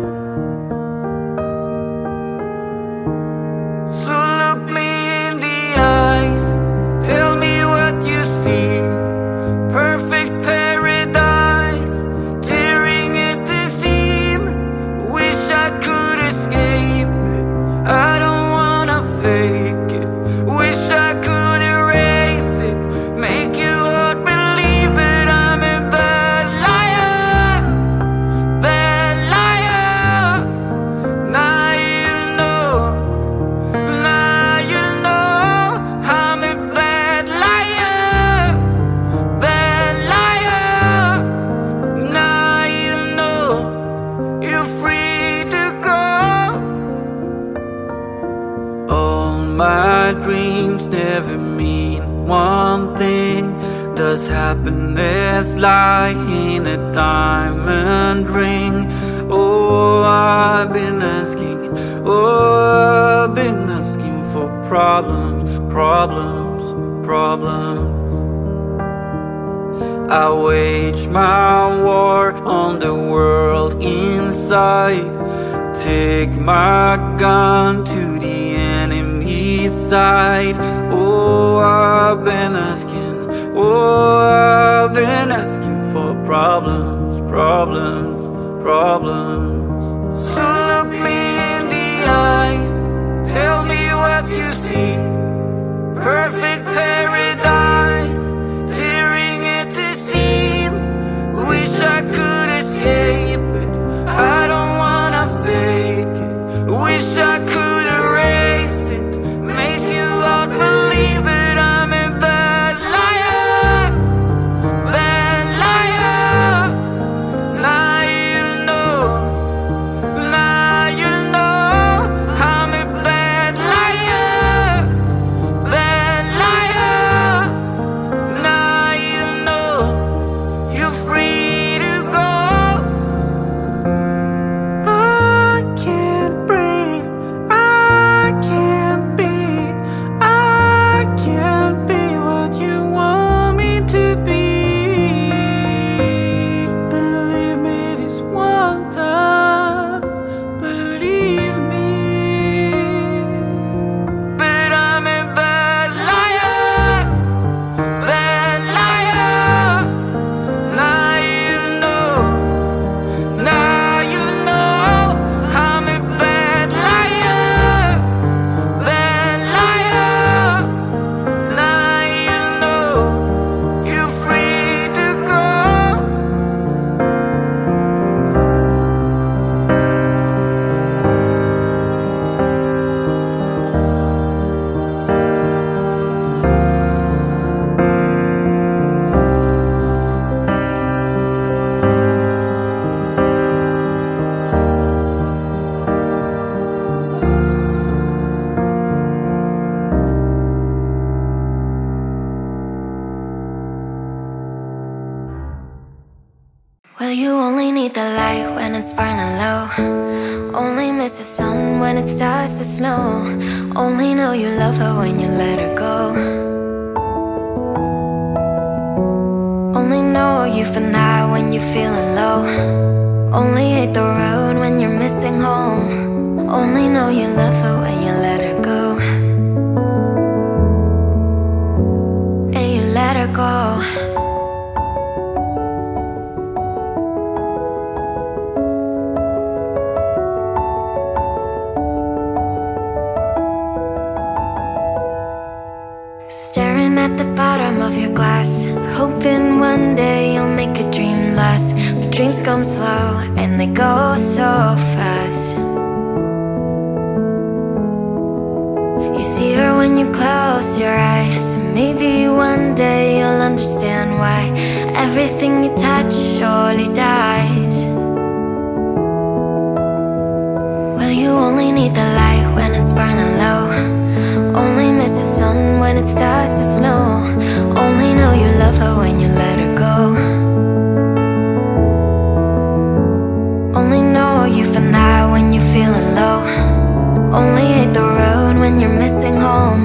So look me in the eyes, tell me what you see. Perfect paradise, tearing at the seam. Wish I could escape it, I don't wanna fake it. Wish I could erase it, make you hard believe that I'm a bad liar. Now you know I'm a bad liar. Now you know you're free to go. All my dreams never mean one thing. Does happiness lie in a diamond ring? Oh, I've been asking, oh, I've been asking for problems, problems, problems. I wage my war on the world inside. Take my gun to the enemy's side. Oh, I've been asking, oh, I've been asking for problems, problems, problems. So look me in the eye, tell me what you see. Perfect paradise, tearing at the seam. Wish I could escape it, I don't wanna fake it. Wish I could erase it, make you all believe it. Home.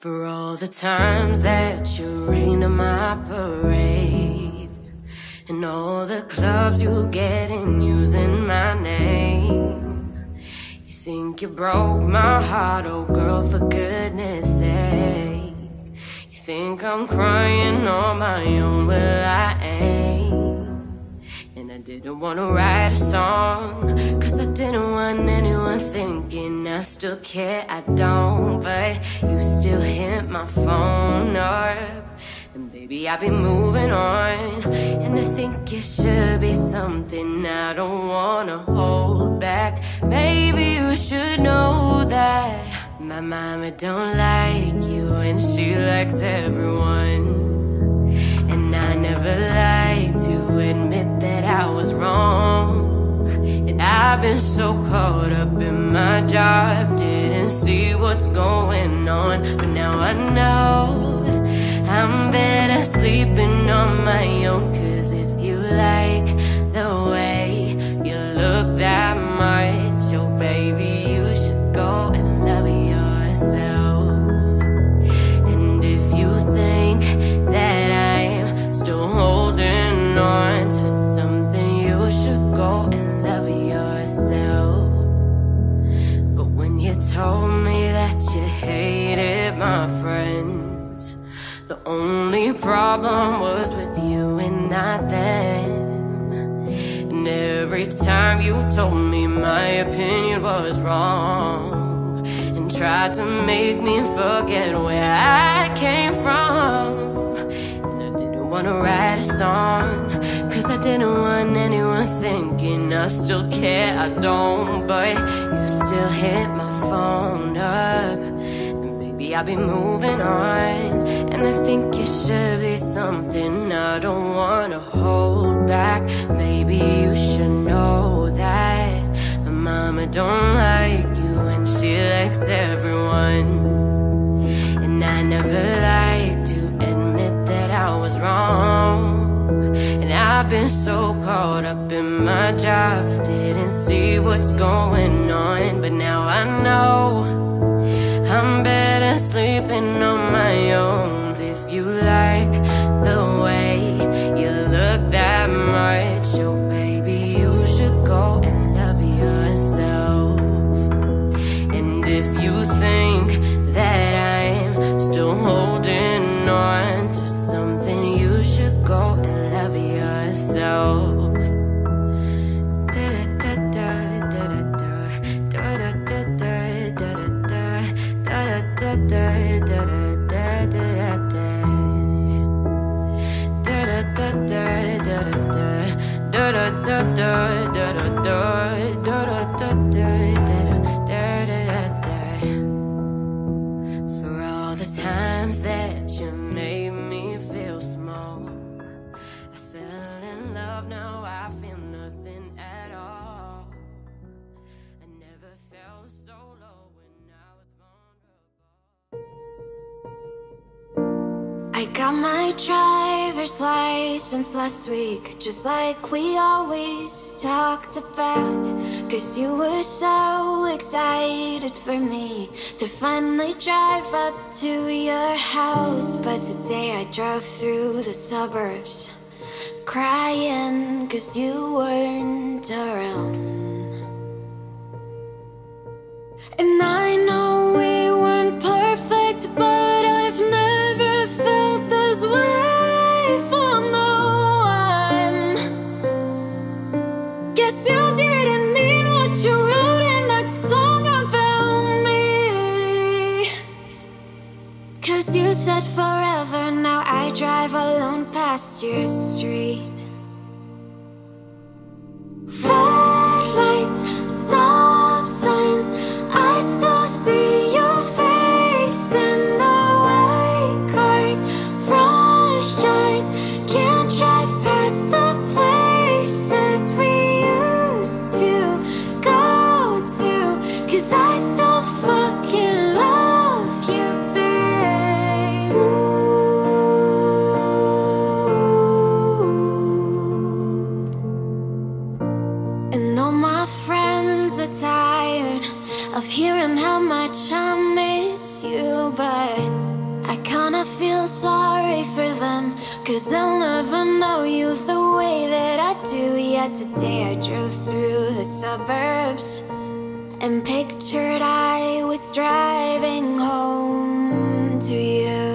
For all the times that you rain on my parade, and all the clubs you get in using my name. You think you broke my heart, oh girl, for goodness sake. You think I'm crying on my own, well I ain't. And I didn't want to write a song, cause I didn't want anyone thinking I still care, I don't, but you still hit my phone up. And baby, I've been moving on, and I think it should be something I don't wanna hold back. Baby, you should know that my mama don't like you, and she likes everyone. And I never liked to admit that I was wrong. And I've been so caught up in my job, didn't see what's going on. But now I know I'm better sleeping on my own. Cause if you like the way you look that much, oh baby, you should go and love yourself. And if you think that I'm still holding on to something, you should go and love yourself. But when you told me that you hated my friends, the only problem was with you and not them. And every time you told me my opinion was wrong, and tried to make me forget where I came from. And I didn't want to write a song, cause I didn't want anyone thinking I still care, I don't, but you still hit my phone up. And baby, I've been moving on, and I think it should be something I don't wanna hold back. Maybe you should know that my mama don't like you, and she likes everyone. And I never liked to admit that I was wrong. I've been so caught up in my job, didn't see what's going on. But now I know I'm better sleeping on my own. If you like the way you look that much, oh baby, you should go and love yourself. And if you think that I'm still holding on to something, you should go and yourself. For all the times that you made me feel small, now I feel nothing at all. I never felt so low when I was vulnerable. I got my driver's license last week, just like we always talked about. Cause you were so excited for me to finally drive up to your house. But today I drove through the suburbs, crying cause you weren't around. And I know we weren't perfect, but I've never felt this way for no one. Guess you didn't mean what you wrote in that song about me. Cause you said forever, now I drive alone past your street. Of hearing how much I miss you, but sorry for them, 'cause they'll never know you the way that I do. Yeah, today I drove through the suburbs and pictured I was driving home to you.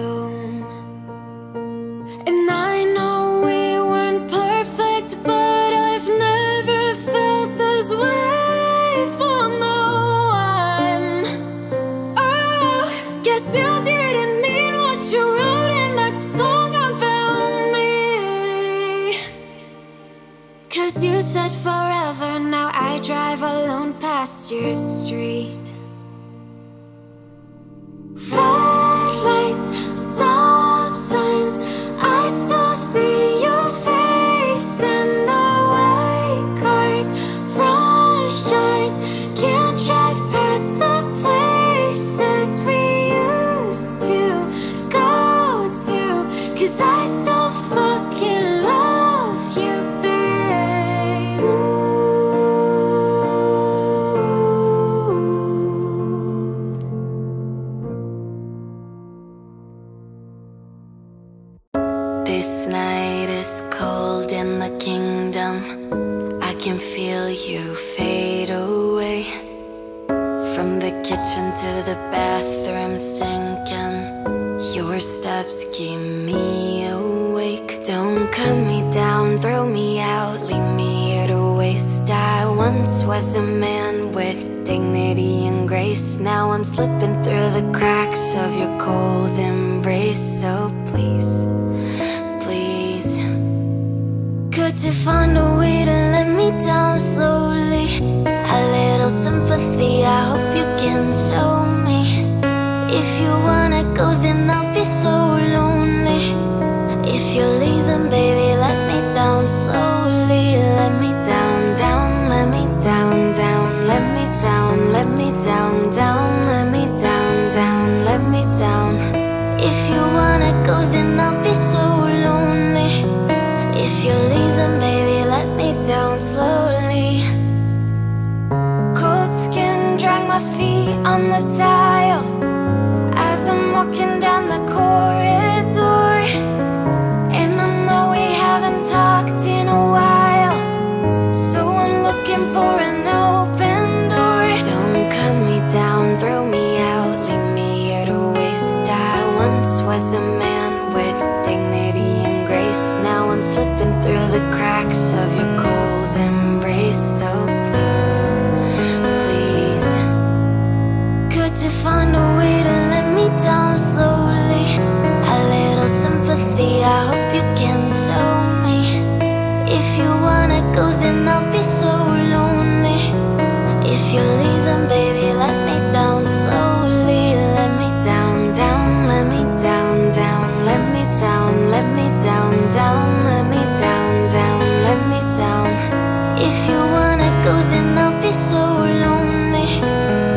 And I know we weren't perfect, but I've never felt this way for no one. Oh, guess you didn't mean what you wrote in that song about me. 'Cause you said forever, now I drive alone past your street. Red lights, stop signs, I still see your face in the white cars, front yards. Can't drive past the places we used to go to, 'cause I still fucking love you, babe. Ooh. This night is cold in the kingdom. I can feel you fade away, from the kitchen to the bathroom sinking. Your steps keep me awake. Don't cut me down, throw me out, leave me here to waste. I once was a man with dignity and grace. Now I'm slipping through the cracks of your cold embrace. So please, please, could you find a way to let me down slowly? A little sympathy, I hope you can show me. If you wanna go, then I'll be so lonely. If you're leaving, baby, let me down slowly. Let me down, down, let me down, down. Let me down, let me down, down. Let me down, down, let me down. If you wanna go, then I'll be so lonely. If you're leaving, baby, let me down slowly. Cold skin, drag my feet on the dial. Walking down the corridor, and I know we haven't talked in a while, so I'm looking for an open door. Don't cut me down, throw me out, leave me here to waste. I once was a man with dignity and grace. Now I'm slipping through the cracks of your cold embrace. So please, please, could you find a way to let me down slowly? A little sympathy, I hope you can show me. If you wanna go, then I'll be so lonely. If you're leaving, baby, let me down slowly. Let me down, down, let me down, down. Let me down, let me down, down. Let me down, down, let me down. If you wanna go, then I'll be so lonely.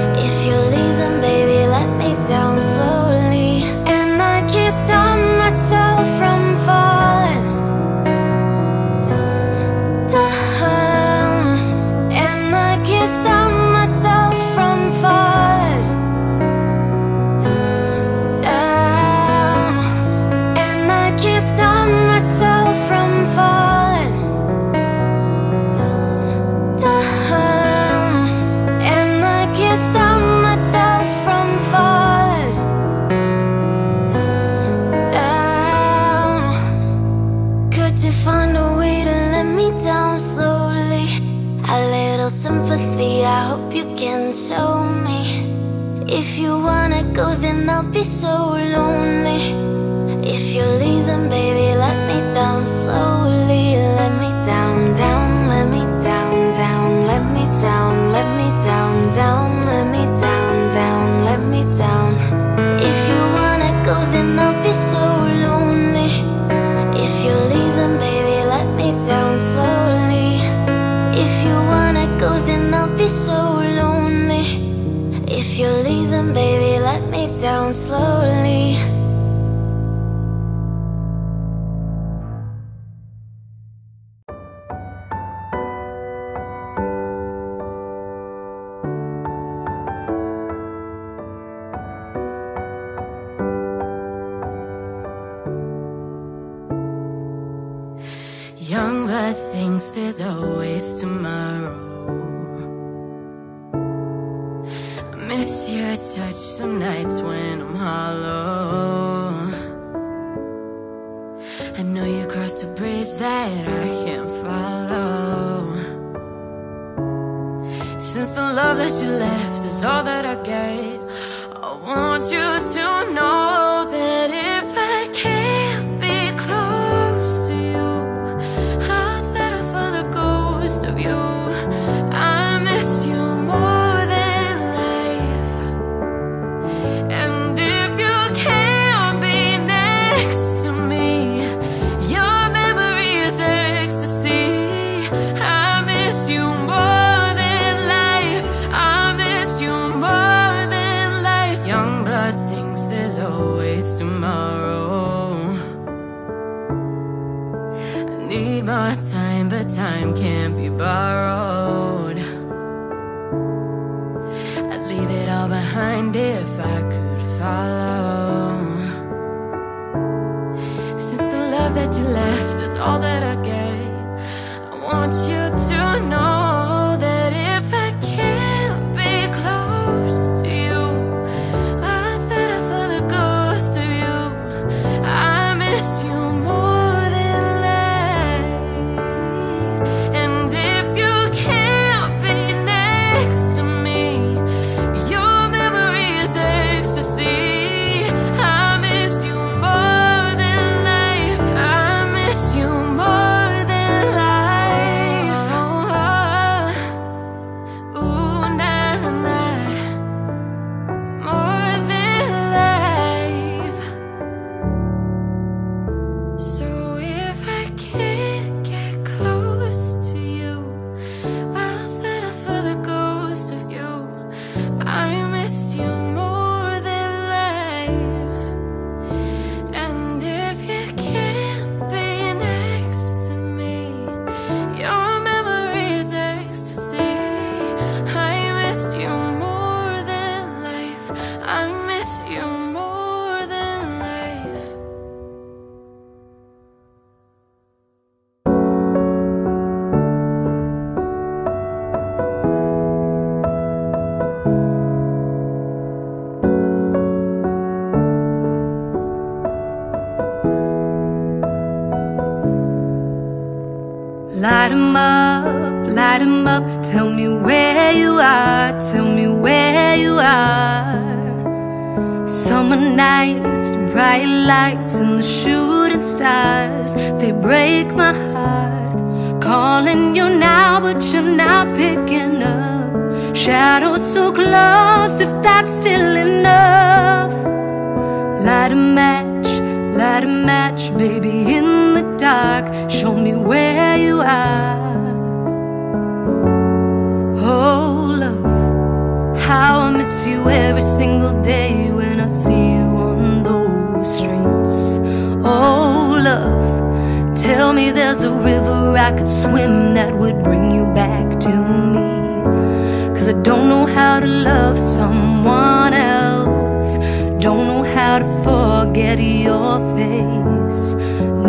If you're leaving, baby, let me down slowly. thinks there's always tomorrow. I miss your touch some nights when I'm hollow. I know you crossed a bridge that I can't follow. Since the love that you left is all that I get, I want you to know that if I can't be close to you, I'll settle for the ghost of you. I miss you more than life. And if you can't be next to me, your memory is ecstasy. I miss you more than life. I miss you more than life. Young blood thinks there's always tomorrow. I need more time, but time can't be borrowed. I'd leave it all behind if I could follow. Since the love that you left is all that I get, I want you to know. Light 'em up, light 'em up. Tell me where you are, tell me where you are. Summer nights, bright lights, and the shooting stars, they break my heart. Calling you now, but you're not picking up. Shadows so close, if that's still enough. Light a match, baby, in the dark. Show me where you are. Oh, love, how I miss you every single day when I see you on those streets. Oh, love, tell me there's a river I could swim that would bring you back to me. 'Cause I don't know how to love someone else, don't know how to forget your face.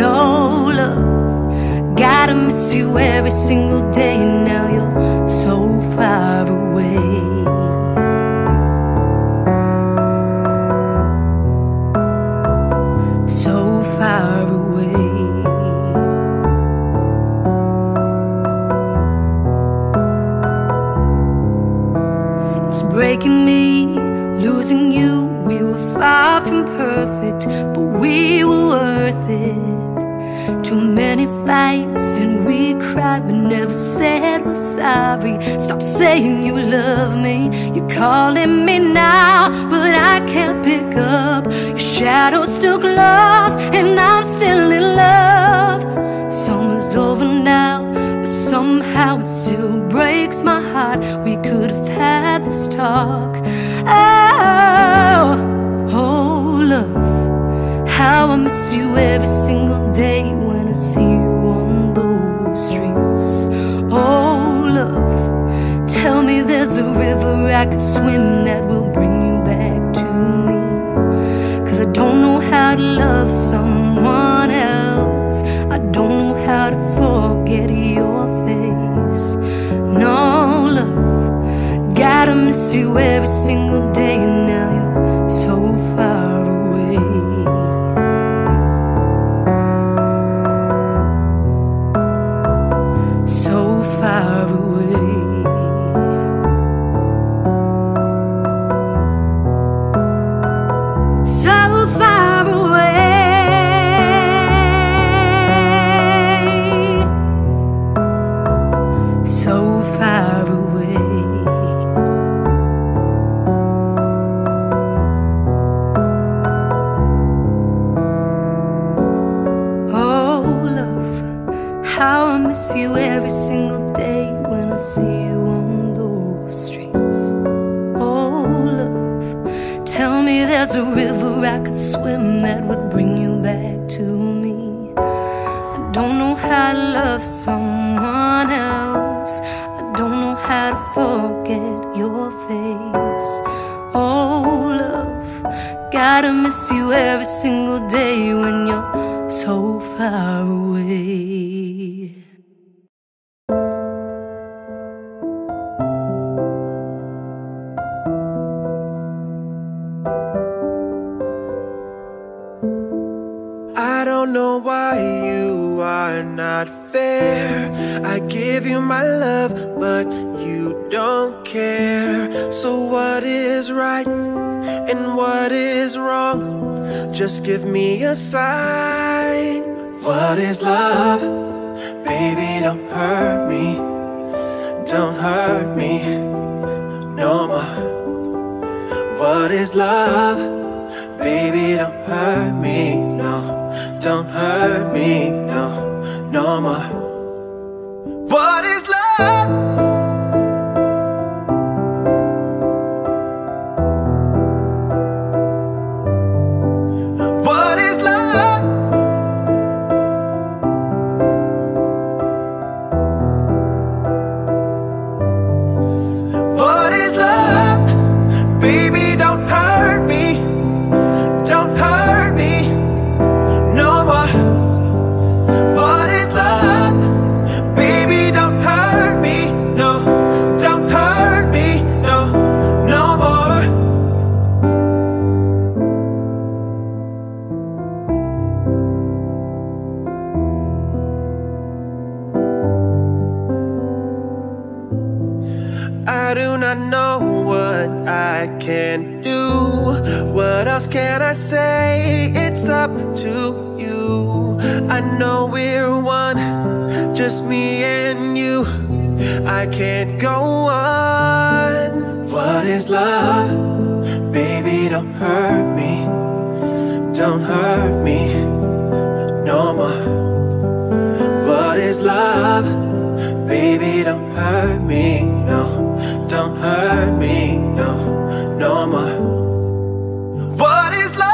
No, love, gotta miss you every single day. Now you're so far away. So far away. It's breaking me, losing you. We were far from perfect, but we were worth it. Too many fights and we cried, but never said we're sorry. Stop saying you love me. You're calling me now, but I can't pick up. Your shadow's still close and I'm still in love. Summer's over now, but somehow it still breaks my heart. We could have had this talk. Oh, oh, love, how I miss you every single day when I see you on those streets. Oh, love, tell me there's a river I could swim that will bring you back to me. 'Cause I don't know how to love someone else, I don't know how to forget forget your face. No love, gotta miss you every single day, and now you're so far away, so far away. How I miss you every single day when I see you on those streets. Oh love, tell me there's a river I could swim that would bring you back to me. I don't know how to love someone else, I don't know how to forget your face. Oh love, gotta miss you every single day when you're so far away. I don't know why you are not fair. I give you my love, but you don't care. So what is right and what is wrong? Just give me a sign. What is love? Baby, don't hurt me. Don't hurt me no more. What is love? Baby, don't hurt me, no. Don't hurt me, no, no more. What is love? I do not know what I can do. What else can I say? It's up to you. I know we're one, just me and you. I can't go on. What is love? Baby, don't hurt me. Don't hurt me no more. What is love? Baby, don't hurt me, no. Don't hurt me, no, no more. What is love?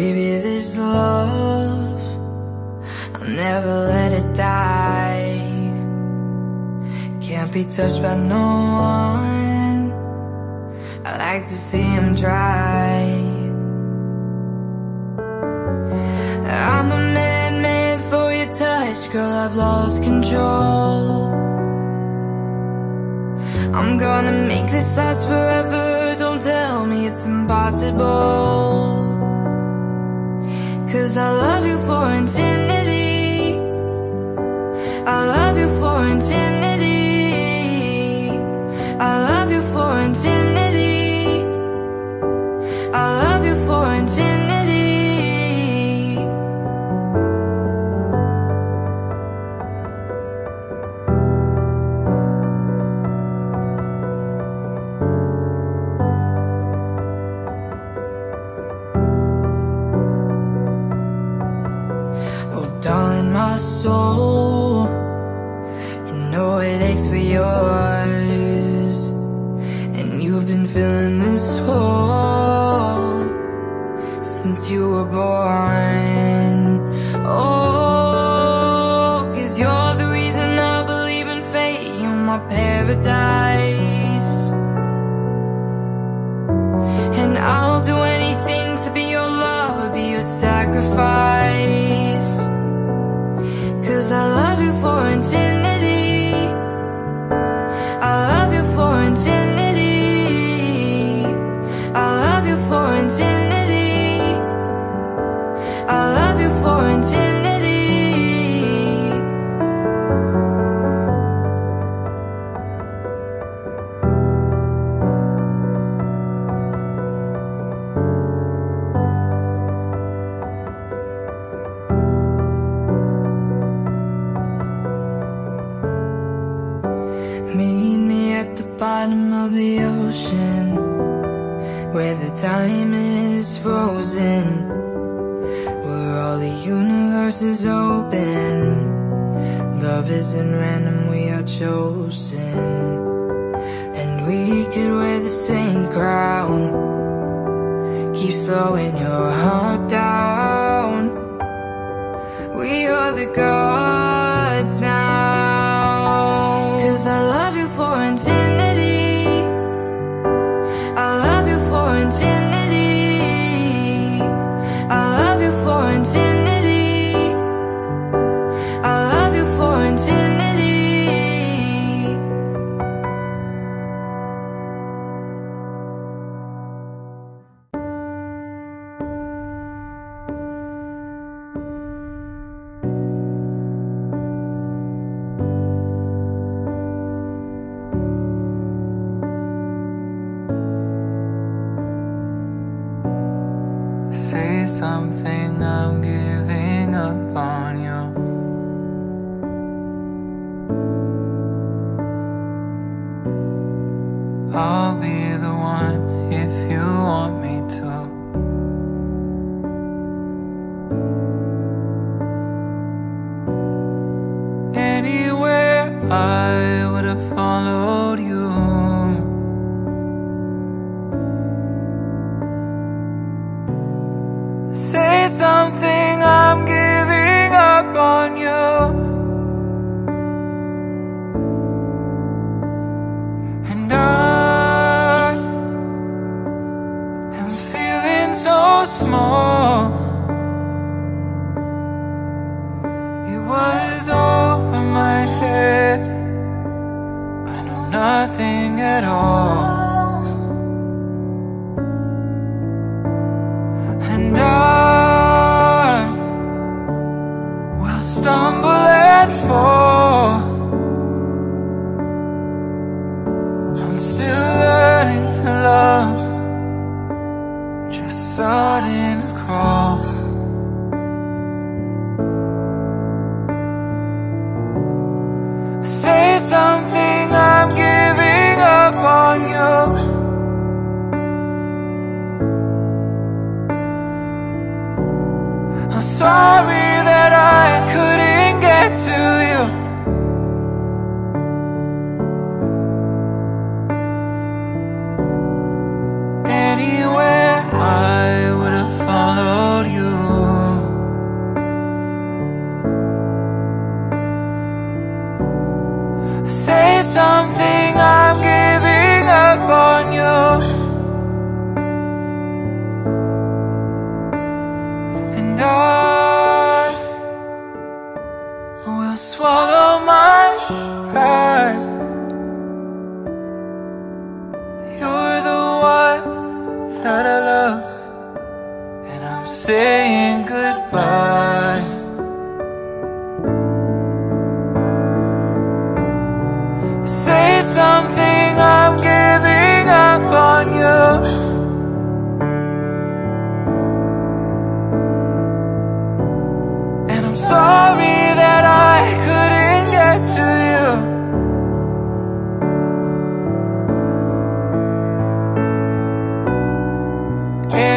Baby, this love, I'll never let it die. Can't be touched by no one, I like to see him try. I'm a man made for your touch, girl, I've lost control. I'm gonna make this last forever, don't tell me it's impossible. 'Cause I love you for infinity, I love you for infinity. all in my soul. You know it aches for yours, and you've been filling this hole since you were born. Oh, 'cause you're the reason I believe in fate. You're my paradise, and I'll do anything to be your lover, be your sacrifice. 'Cause I love you for infinity, I love you for infinity, I love you for infinity, I love you for time is frozen, where all the universe is open. Love isn't random, we are chosen. And we could wear the same crown, keep slowing your heart down. We are the gods now. 'Cause I love you for infinity,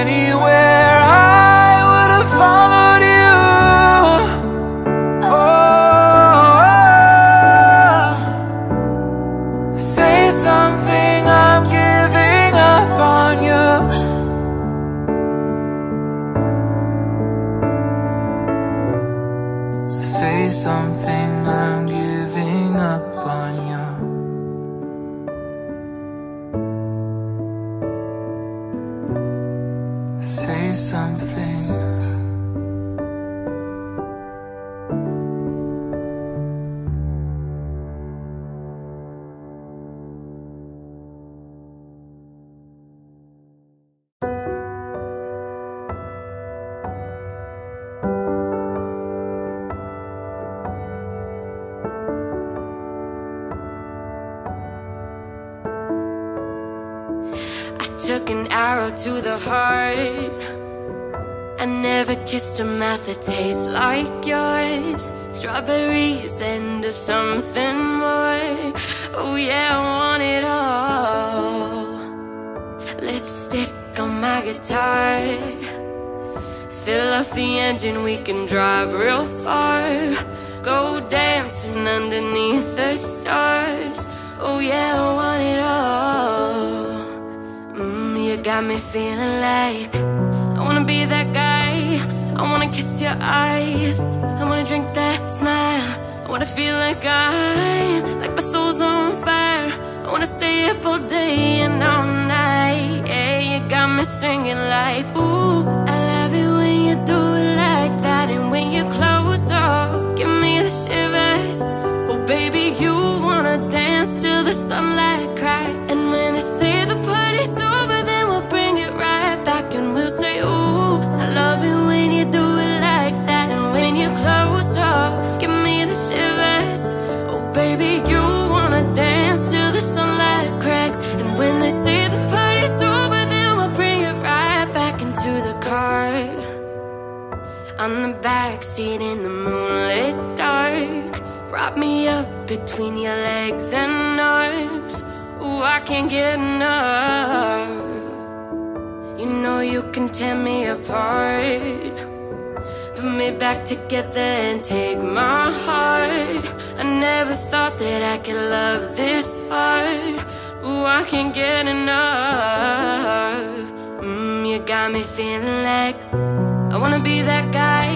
anywhere I something I'm giving up on you. Say something. Took an arrow to the heart. I never kissed a mouth that tastes like yours. Strawberries and something more. Oh yeah, I want it all. Lipstick on my guitar. Fill up the engine, we can drive real far. Go dancing underneath the stars. Oh yeah, I want it all. Got me feeling like I wanna be that guy. I wanna kiss your eyes. I wanna drink that smile. I wanna feel like my soul's on fire. I wanna stay up all day and all night. Yeah, you got me singing like, ooh, I love it when you do it like that. And when you close up, give me the shivers. Oh baby, you wanna dance till the sunlight cracks. And when I say the party's over, right back and we'll say, ooh, I love it when you do it like that. And when you close up, give me the shivers. Oh baby, you wanna dance till the sunlight cracks. And when they say the party's over, then we'll bring it right back into the car. On the backseat in the moonlit dark, wrap me up between your legs and arms. Ooh, I can't get enough. You know you can tear me apart. Put me back together and take my heart. I never thought that I could love this hard. Ooh, I can't get enough. You got me feeling like I wanna be that guy.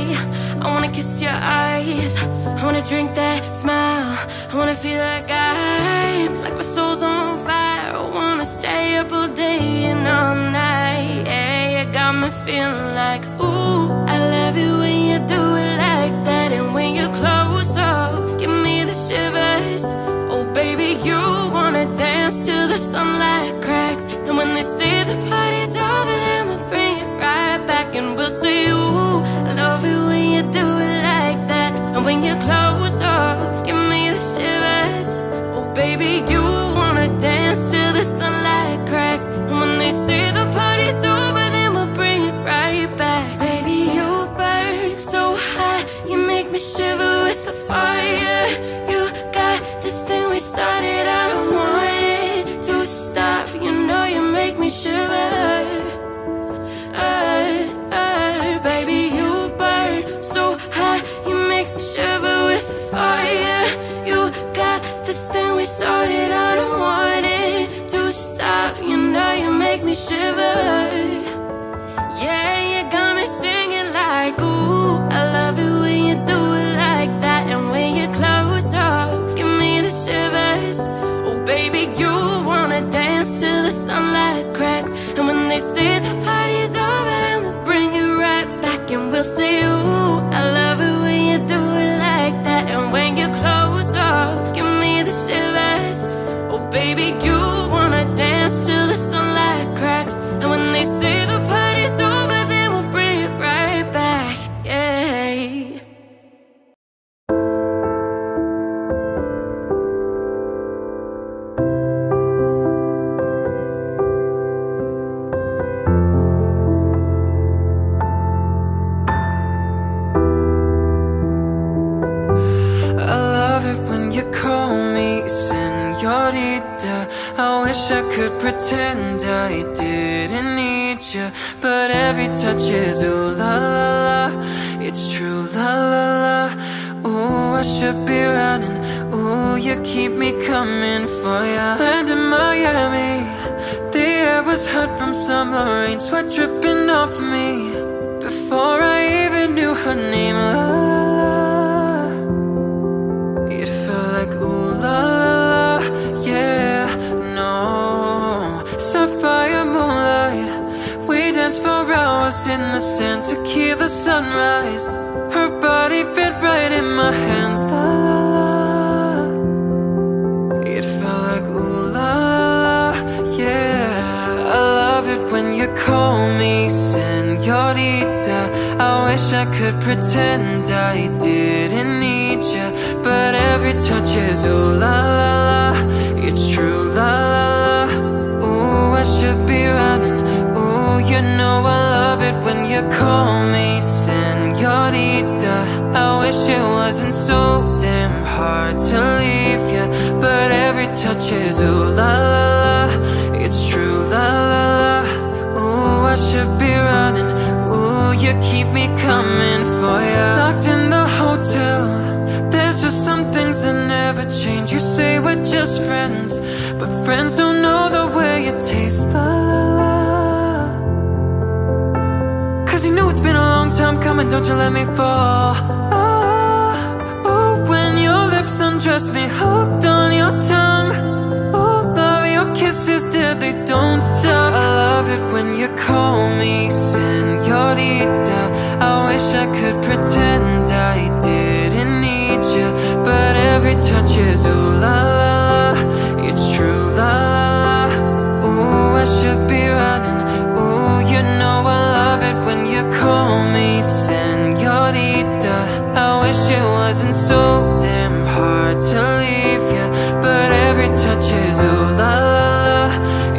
I wanna kiss your eyes. I wanna drink that smile. I wanna feel like I'm like my soul's on fire. I wanna stay up all day and all night. Got me feeling like, ooh, I love it when you do it like that. And when you close up, give me the shivers. Oh baby, you wanna dance till the sunlight cracks. And when they say the party's over, then we'll bring it right back. And we'll say, ooh, I love it when you do it like that. And when you close up, give me the shivers. Oh baby, you wanna dance till the sunlight cracks. And when they say the party's over, back. Baby, you burn so hot, you make me shiver with the fire. You got this thing we started, I don't want it to stop. You know you make me shiver. Baby, you burn so hot, you make me shiver with the fire. You got this thing we started, I don't want it to stop. You know you make me shiver. Yeah, you got me singing like, ooh, I love it when you do it like that. And when you close up, give me the shivers. Oh baby, you wanna dance till the sunlight cracks. And when they say the party's over, then we'll bring it right back. And we'll say, ooh, I love it when you do it like that. And when you close up, give me the shivers. Oh baby, you wanna dance till the sunlight cracks. And when they say the party's over, then we'll bring it right back, yeah. I love it when you call me señorita. I wish I could pretend I didn't need you, but every touch is ooh la la la. It's true la la la. Ooh, I should be running. Ooh, you keep me coming for ya. Land in Miami, the air was hot from summer rain, sweat dripping off me before I even knew her name. La la la. sunrise. Her body fit right in my hands. La la la. It felt like ooh la la la. Yeah, I love it when you call me señorita. I wish I could pretend I didn't need ya, but every touch is ooh la la la. It's true la la la. Ooh, I should be running. Ooh, you know I love it when you call me señorita. I wish it wasn't so damn hard to leave ya, but every touch is ooh la la la. It's true la la la. Ooh, I should be running. Ooh, you keep me coming for ya. Locked in the hotel, there's just some things that never change. You say we're just friends, but friends don't know the way you taste. La la la. Cause you know it's been a long time coming, don't you let me fall. Oh, oh, when your lips undress me, hooked on your tongue. Oh, love, your kisses deadly, don't stop. I love it when you call me señorita. I wish I could pretend I didn't need you, but every touch is ooh la la la. It's true la la la. Ooh, I should be running. Ooh, you know I love it when you call me señorita. I wish it wasn't so damn hard to leave ya, but every touch is ooh la la la.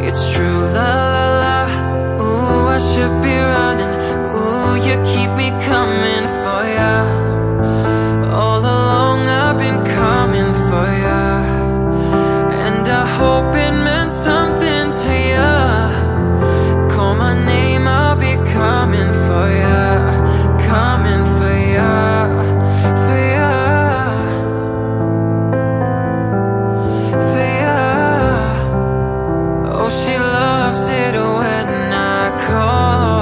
It's true la la la. Ooh, I should be running. Ooh, you keep me coming for ya. All along I've been coming for ya, and I hope it meant something to ya. Call my name, I'll be coming for ya. Coming for ya, for ya, for ya. Oh, she loves it when I call.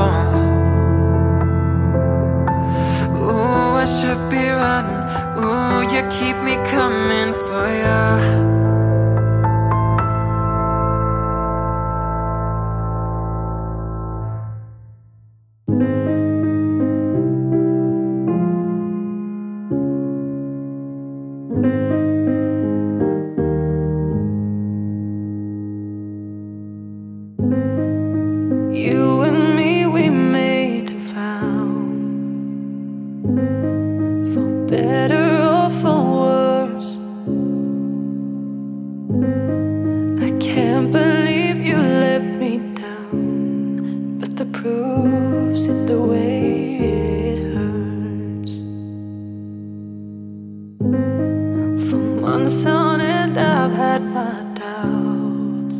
Ooh, I should be running. Ooh, you keep me coming for ya. You and me, we made a vow, for better or for worse. I can't believe you let me down, but the proof's in the way it hurts. For months on end I've had my doubts,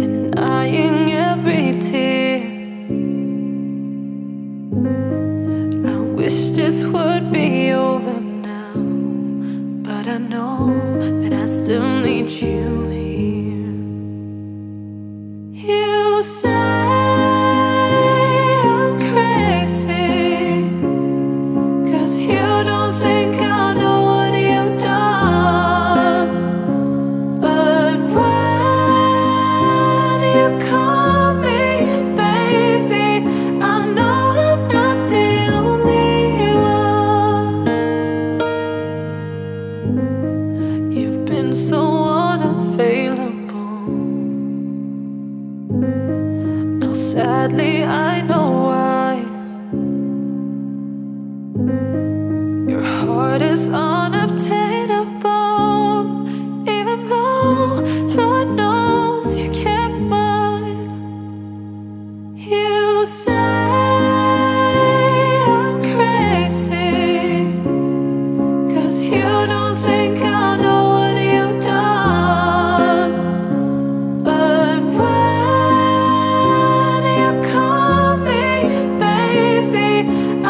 denying every tear. I wish this would be over now, but I know that I still need you here. You say I'm crazy, 'cause you don't think I know what you've done. But when you call me baby, I know I'm not the only one. You've been so unavailable. Now sadly I know why. Your heart is unobtainable, even though Lord knows you kept mine. You say I'm crazy, 'cause you don't think I know what you've done. But when you call me baby,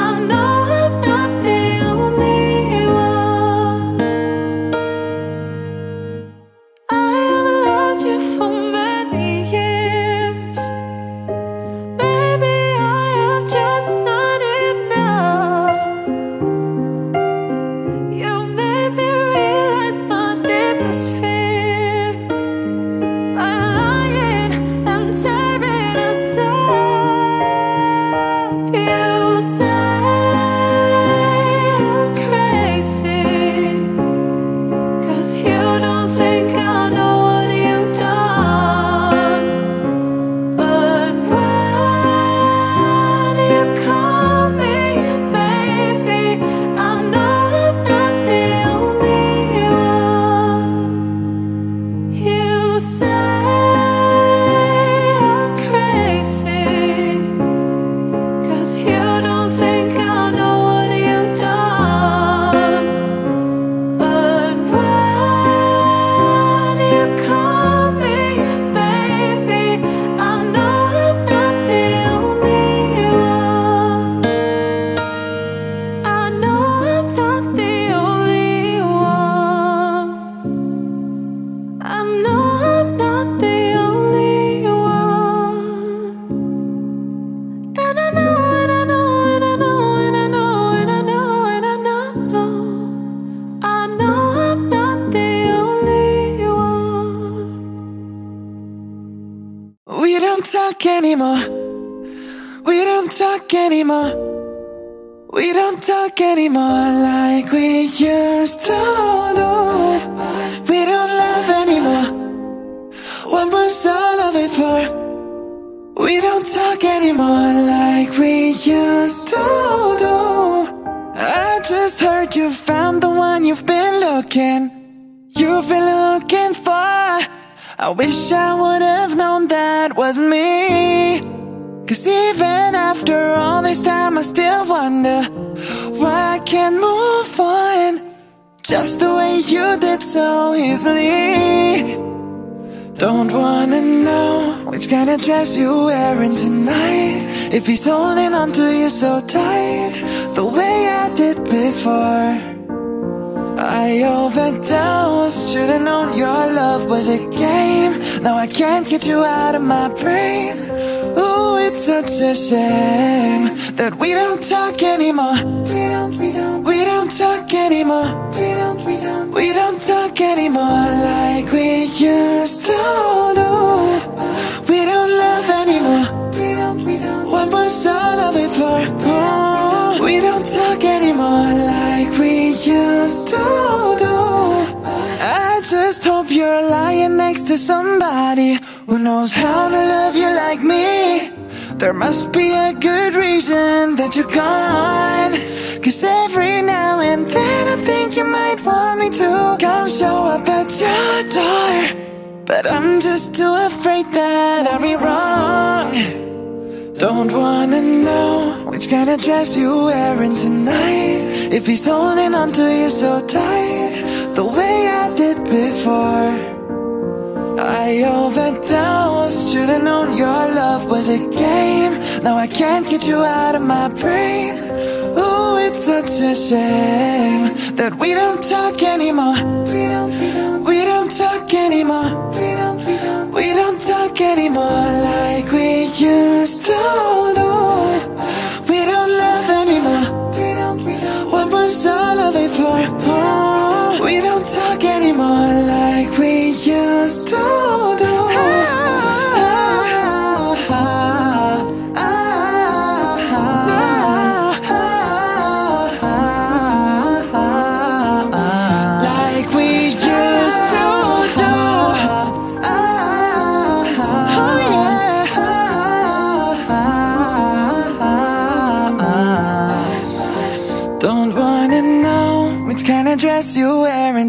I know I'm not the only one. talk anymore. We don't talk anymore. We don't talk anymore like we used to do. We don't love anymore. What was all of it for? We don't talk anymore like we used to do. I just heard you found the one you've been looking for. I wish I would have known that wasn't me. Cause even after all this time I still wonder why I can't move on just the way you did so easily. Don't wanna know which kind of dress you're wearing tonight, if he's holding on to you so tight the way I did before. I overdosed, should've known your love was a game. Now I can't get you out of my brain. Ooh, it's such a shame that we don't talk anymore. We don't talk anymore. We don't talk anymore like we used to do. We don't love anymore. What was all of it for? Oh, we don't talk anymore like we used to do. I just hope you're lying next to somebody who knows how to love you like me. There must be a good reason that you're gone. Cause every now and then I think you might want me to come show up at your door, but I'm just too afraid that I'll be wrong. Don't wanna know which kind of dress you're wearing tonight, if he's holding on to you so tight the way I did before. I overdosed, should've known your love was a game. Now I can't get you out of my brain. Ooh, it's such a shame that we don't talk anymore. We don't talk anymore. We don't talk anymore like we used to do. We don't love anymore. What was all of it for? Oh, we don't talk anymore like we used to do. Dress you're wearing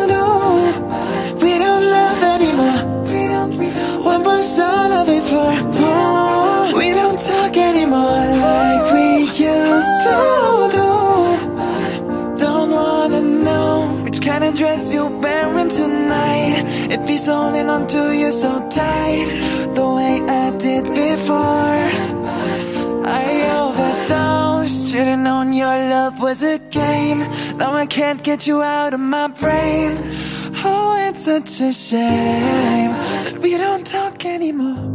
do. We don't love anymore. What was all of it for? Oh, we don't talk anymore like we used to do. Don't wanna know which kind of dress you're wearing tonight, if he's holding on to you so tight the way I did before. I overdosed, should've known your love was a game. Now I can't get you out of my brain. Oh, it's such a shame that we don't talk anymore.